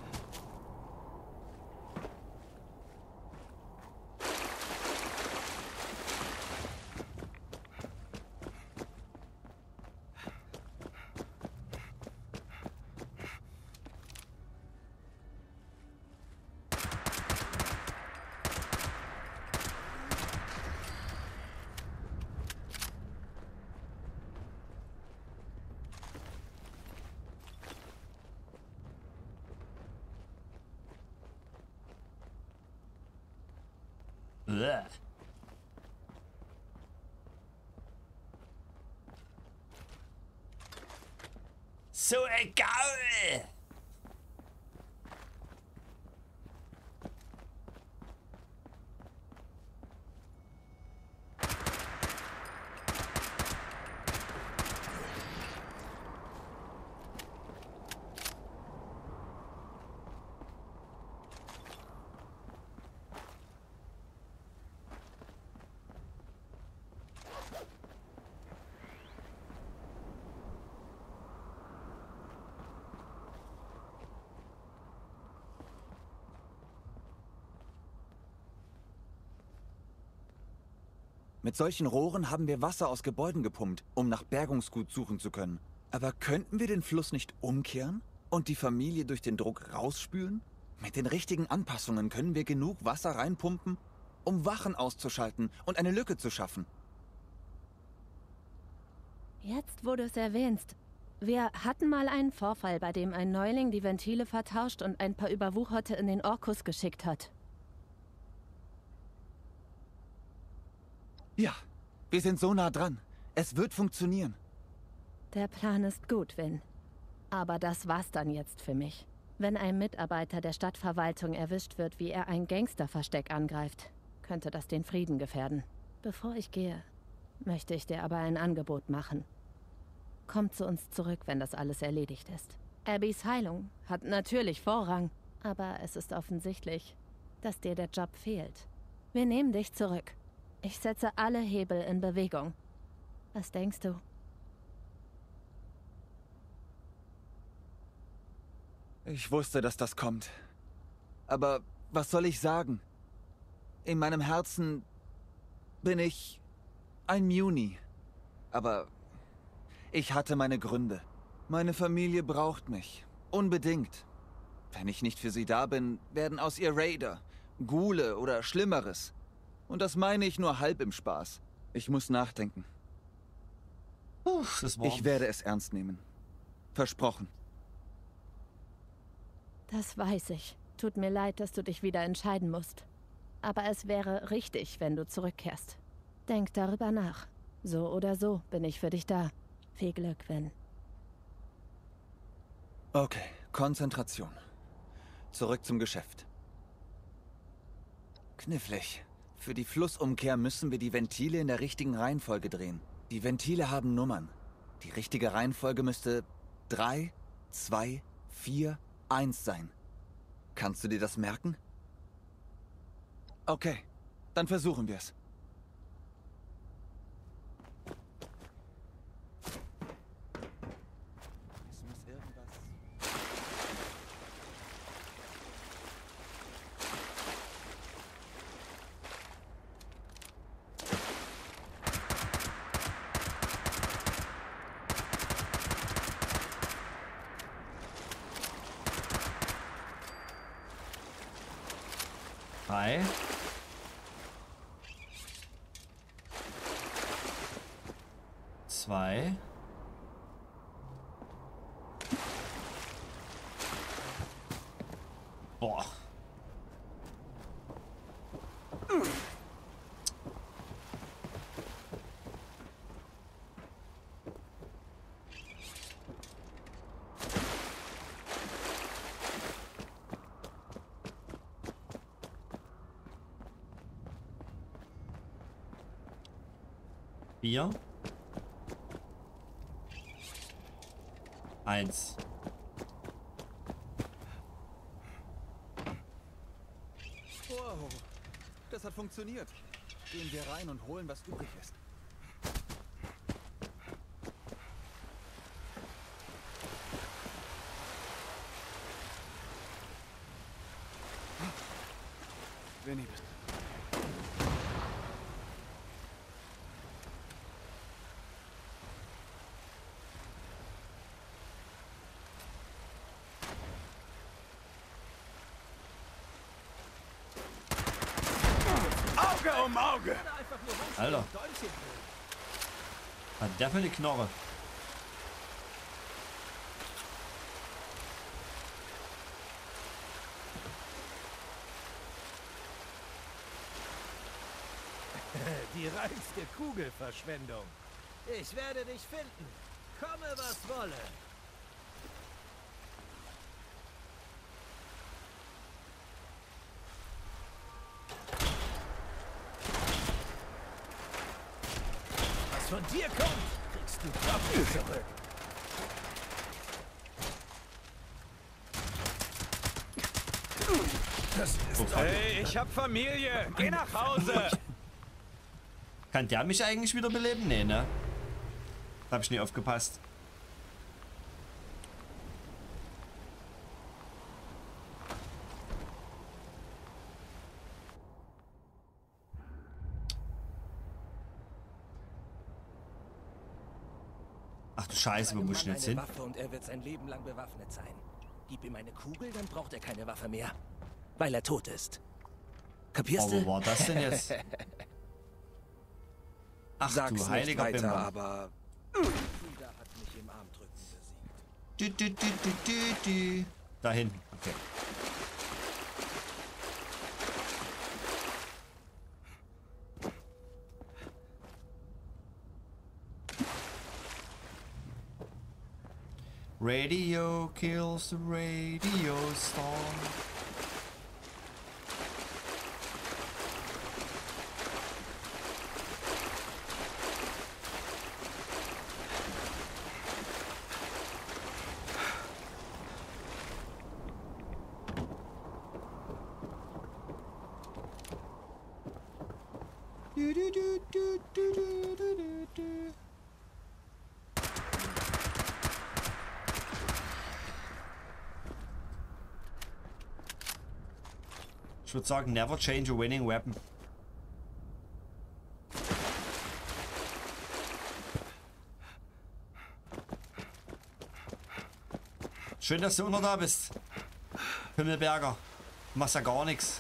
So egal! Mit solchen Rohren haben wir Wasser aus Gebäuden gepumpt, um nach Bergungsgut suchen zu können. Aber könnten wir den Fluss nicht umkehren und die Familie durch den Druck rausspülen? Mit den richtigen Anpassungen können wir genug Wasser reinpumpen, um Wachen auszuschalten und eine Lücke zu schaffen. Jetzt, wo du es erwähnst. Wir hatten mal einen Vorfall, bei dem ein Neuling die Ventile vertauscht und ein paar Überwucherte in den Orkus geschickt hat. Ja, wir sind so nah dran. Es wird funktionieren. Der Plan ist gut, Vin. Aber das war's dann jetzt für mich. Wenn ein Mitarbeiter der Stadtverwaltung erwischt wird, wie er ein Gangsterversteck angreift, könnte das den Frieden gefährden. Bevor ich gehe, möchte ich dir aber ein Angebot machen. Komm zu uns zurück, wenn das alles erledigt ist. Abbys Heilung hat natürlich Vorrang, aber es ist offensichtlich, dass dir der Job fehlt. Wir nehmen dich zurück. Ich setze alle Hebel in Bewegung. Was denkst du? Ich wusste, dass das kommt. Aber was soll ich sagen? In meinem Herzen bin ich ein Muni. Aber ich hatte meine Gründe. Meine Familie braucht mich. Unbedingt. Wenn ich nicht für sie da bin, werden aus ihr Raider, Ghule oder Schlimmeres. Und das meine ich nur halb im Spaß. Ich muss nachdenken. Ich werde es ernst nehmen. Versprochen. Das weiß ich. Tut mir leid, dass du dich wieder entscheiden musst. Aber es wäre richtig, wenn du zurückkehrst. Denk darüber nach. So oder so bin ich für dich da. Viel Glück, Vin. Okay, Konzentration. Zurück zum Geschäft. Knifflig. Für die Flussumkehr müssen wir die Ventile in der richtigen Reihenfolge drehen. Die Ventile haben Nummern. Die richtige Reihenfolge müsste 3, 2, 4, 1 sein. Kannst du dir das merken? Okay, dann versuchen wir es. Hi. Zwei. Boah. Bier. 1. Wow, das hat funktioniert. Gehen wir rein und holen, was übrig ist. Wer nicht bist. Auge um Auge! Alter. Was der für eine Knorre? Die reinste Kugelverschwendung. Ich werde dich finden. Komme, was wolle. Was von dir kommt, kriegst du doppelt zurück. Das ist hey, ich hab Familie. Geh nach Hause. Kann der mich eigentlich wieder beleben? Nee, ne? Da hab ich nie aufgepasst. Ach du Scheiße, wo muss ich jetzt hin? Waffe und er wird sein Leben lang bewaffnet sein. Gib ihm eine Kugel, dann braucht er keine Waffe mehr. Weil er tot ist. Kapierst du? Oh, wo war das denn jetzt? Ach, sag's du heiliger weiter, Bimba. Aber da hinten, okay. Radio kills the radio song. Ich würde sagen, never change a winning weapon. Schön, dass du unter da bist. Himmelberger. Du machst ja gar nichts.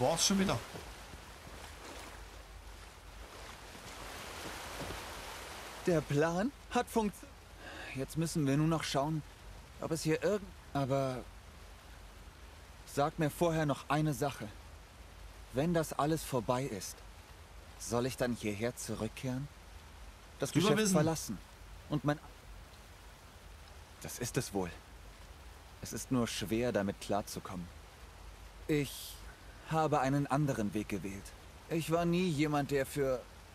War's schon wieder. Der Plan hat funktioniert. Jetzt müssen wir nur noch schauen, ob es hier irgend... Aber... Sag mir vorher noch eine Sache. Wenn das alles vorbei ist, soll ich dann hierher zurückkehren? Das Geschäft verlassen. Und mein... Das ist es wohl. Es ist nur schwer, damit klarzukommen. Ich... habe einen anderen Weg gewählt. Ich war nie jemand, der für...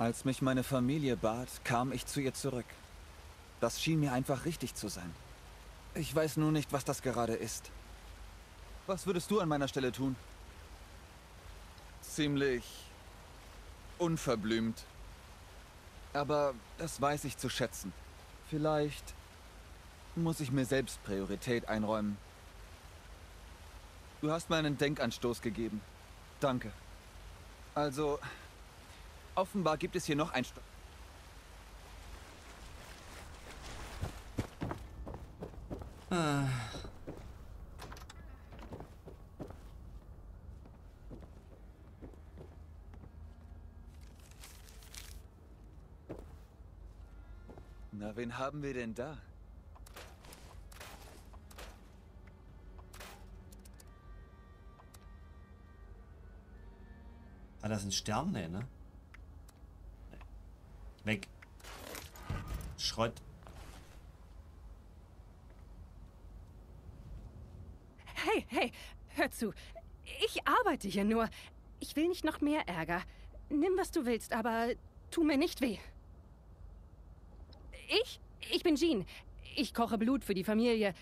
Als mich meine Familie bat, kam ich zu ihr zurück. Das schien mir einfach richtig zu sein. Ich weiß nur nicht, was das gerade ist. Was würdest du an meiner Stelle tun? Ziemlich... unverblümt. Aber das weiß ich zu schätzen. Vielleicht... muss ich mir selbst Priorität einräumen. Du hast mir einen Denkanstoß gegeben. Danke. Also, offenbar gibt es hier noch ein... Na, wen haben wir denn da? Ah, das sind Sterne, ne? Weg. Schrott. Hey, hey, hör zu. Ich arbeite hier nur. Ich will nicht noch mehr Ärger. Nimm, was du willst, aber tu mir nicht weh. Ich bin Jean. Ich koche Blut für die Familie.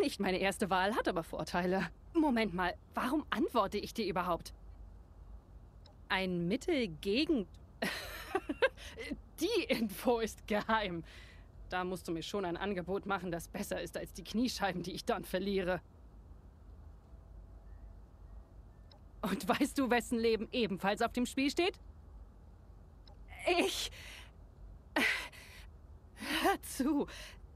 Nicht meine erste Wahl, hat aber Vorteile. Moment mal, warum antworte ich dir überhaupt? Ein Mittel gegen... Die Info ist geheim. Da musst du mir schon ein Angebot machen, das besser ist als die Kniescheiben, die ich dann verliere. Und weißt du, wessen Leben ebenfalls auf dem Spiel steht? Ich... Hör zu,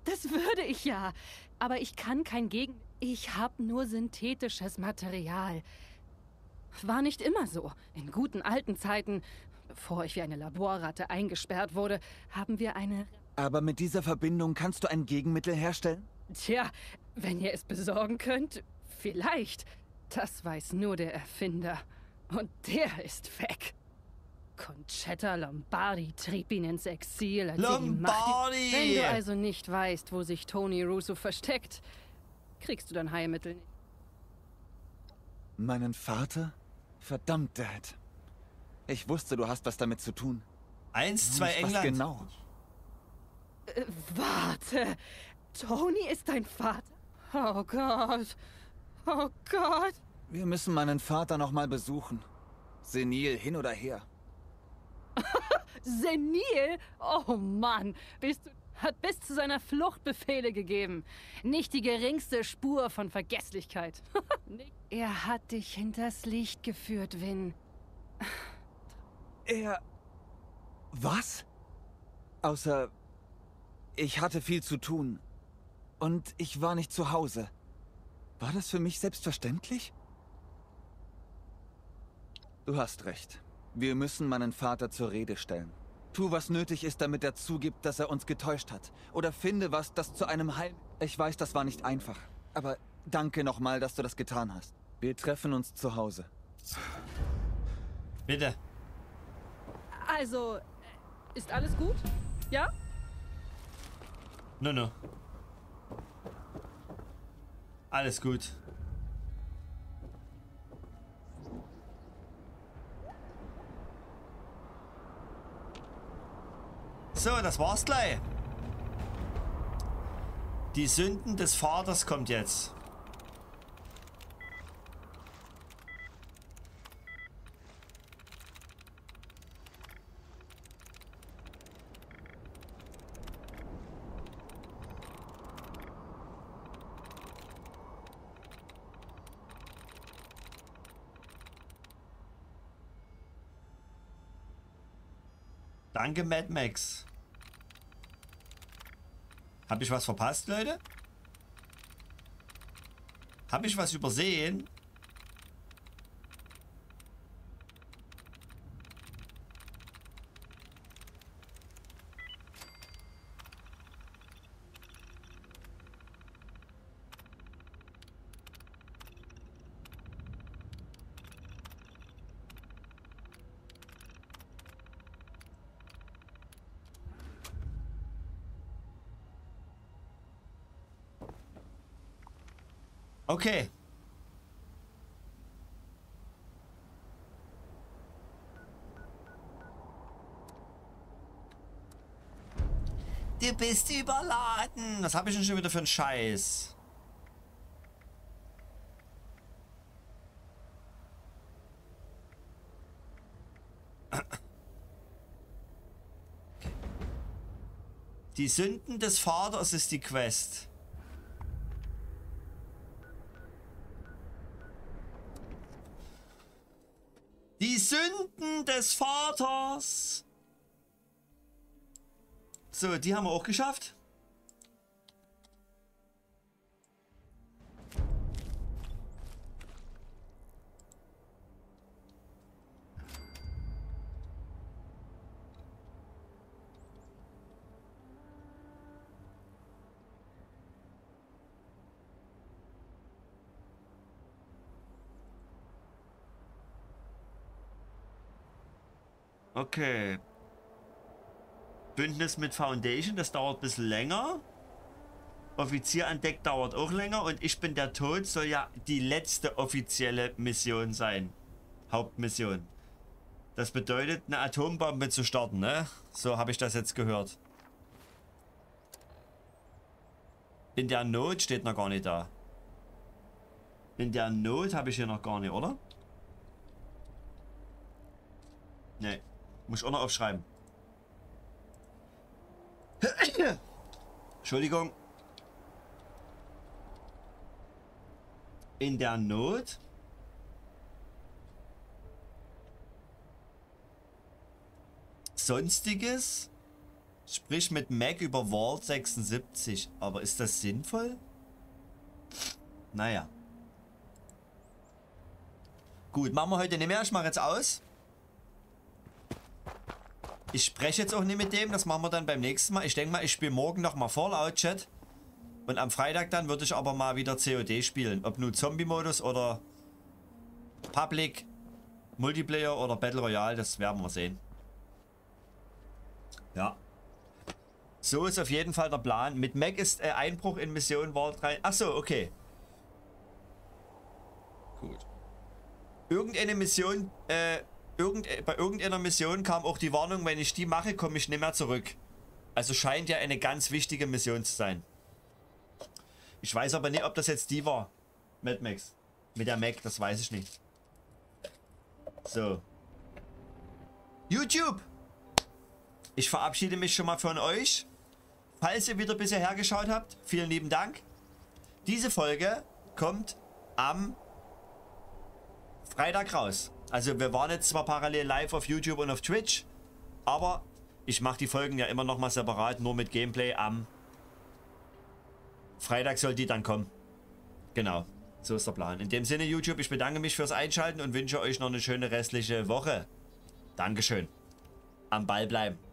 das würde ich ja. Aber ich kann kein Gegen... Ich habe nur synthetisches Material. War nicht immer so. In guten alten Zeiten, bevor ich wie eine Laborratte eingesperrt wurde, haben wir eine... Aber mit dieser Verbindung kannst du ein Gegenmittel herstellen? Tja, wenn ihr es besorgen könnt, vielleicht. Das weiß nur der Erfinder. Und der ist weg. Concetta Lombardi trieb ihn ins Exil. Lombardi! Wenn du also nicht weißt, wo sich Tony Russo versteckt, kriegst du dein Heilmittel nicht. Meinen Vater? Verdammt, Dad. Ich wusste, du hast was damit zu tun. 1, 2 England. Was genau? Warte. Tony ist dein Vater? Oh Gott. Oh Gott. Wir müssen meinen Vater noch mal besuchen. Senil hin oder her. Senil? Oh Mann. Hat bis zu seiner Flucht Befehle gegeben. Nicht die geringste Spur von Vergesslichkeit. Er hat dich hinters Licht geführt, Vin. Was? Außer, ich hatte viel zu tun. Und ich war nicht zu Hause. War das für mich selbstverständlich? Du hast recht. Wir müssen meinen Vater zur Rede stellen. Tu, was nötig ist, damit er zugibt, dass er uns getäuscht hat. Oder finde was, das zu einem Heil... Ich weiß, das war nicht einfach. Aber danke nochmal, dass du das getan hast. Wir treffen uns zu Hause. Bitte. Also, ist alles gut? Ja? No. Alles gut. So, das war's gleich. Die Sünden des Vaters kommt jetzt. Danke, Mad Max. Hab ich was verpasst, Leute? Hab ich was übersehen? Okay. Du bist überladen. Was habe ich denn schon wieder für einen Scheiß? Die Sünden des Vaters ist die Quest. Die Sünden des Vaters. So, die haben wir auch geschafft. Okay. Bündnis mit Foundation, das dauert ein bisschen länger. Offizier an Deck dauert auch länger. Und ich bin der Tod soll ja die letzte offizielle Mission sein. Hauptmission. Das bedeutet, eine Atombombe zu starten, ne? So habe ich das jetzt gehört. In der Not steht noch gar nicht da. In der Not habe ich hier noch gar nicht, oder? Ne, muss ich auch noch aufschreiben. Entschuldigung. In der Not. Sonstiges. Sprich mit Mac über Vault 76. Aber ist das sinnvoll? Naja. Gut, machen wir heute nicht mehr. Ich mache jetzt aus. Ich spreche jetzt auch nicht mit dem, das machen wir dann beim nächsten Mal. Ich denke mal, ich spiele morgen nochmal Fallout, Chat. Und am Freitag dann würde ich aber mal wieder COD spielen. Ob nun Zombie-Modus oder Public, Multiplayer oder Battle Royale, das werden wir sehen. Ja. So ist auf jeden Fall der Plan. Mit Mac ist Einbruch in Mission Vault 3. Achso, okay. Gut. Irgendeine Mission, bei irgendeiner Mission kam auch die Warnung, wenn ich die mache, komme ich nicht mehr zurück. Also scheint ja eine ganz wichtige Mission zu sein. Ich weiß aber nicht, ob das jetzt die war. Mad Max. Mit der Mac, das weiß ich nicht. So. YouTube! Ich verabschiede mich schon mal von euch. Falls ihr wieder bisher hergeschaut habt, vielen lieben Dank. Diese Folge kommt am Freitag raus. Also wir waren jetzt zwar parallel live auf YouTube und auf Twitch, aber ich mache die Folgen ja immer nochmal separat, nur mit Gameplay am Freitag soll die dann kommen. Genau, so ist der Plan. In dem Sinne YouTube, ich bedanke mich fürs Einschalten und wünsche euch noch eine schöne restliche Woche. Dankeschön. Am Ball bleiben.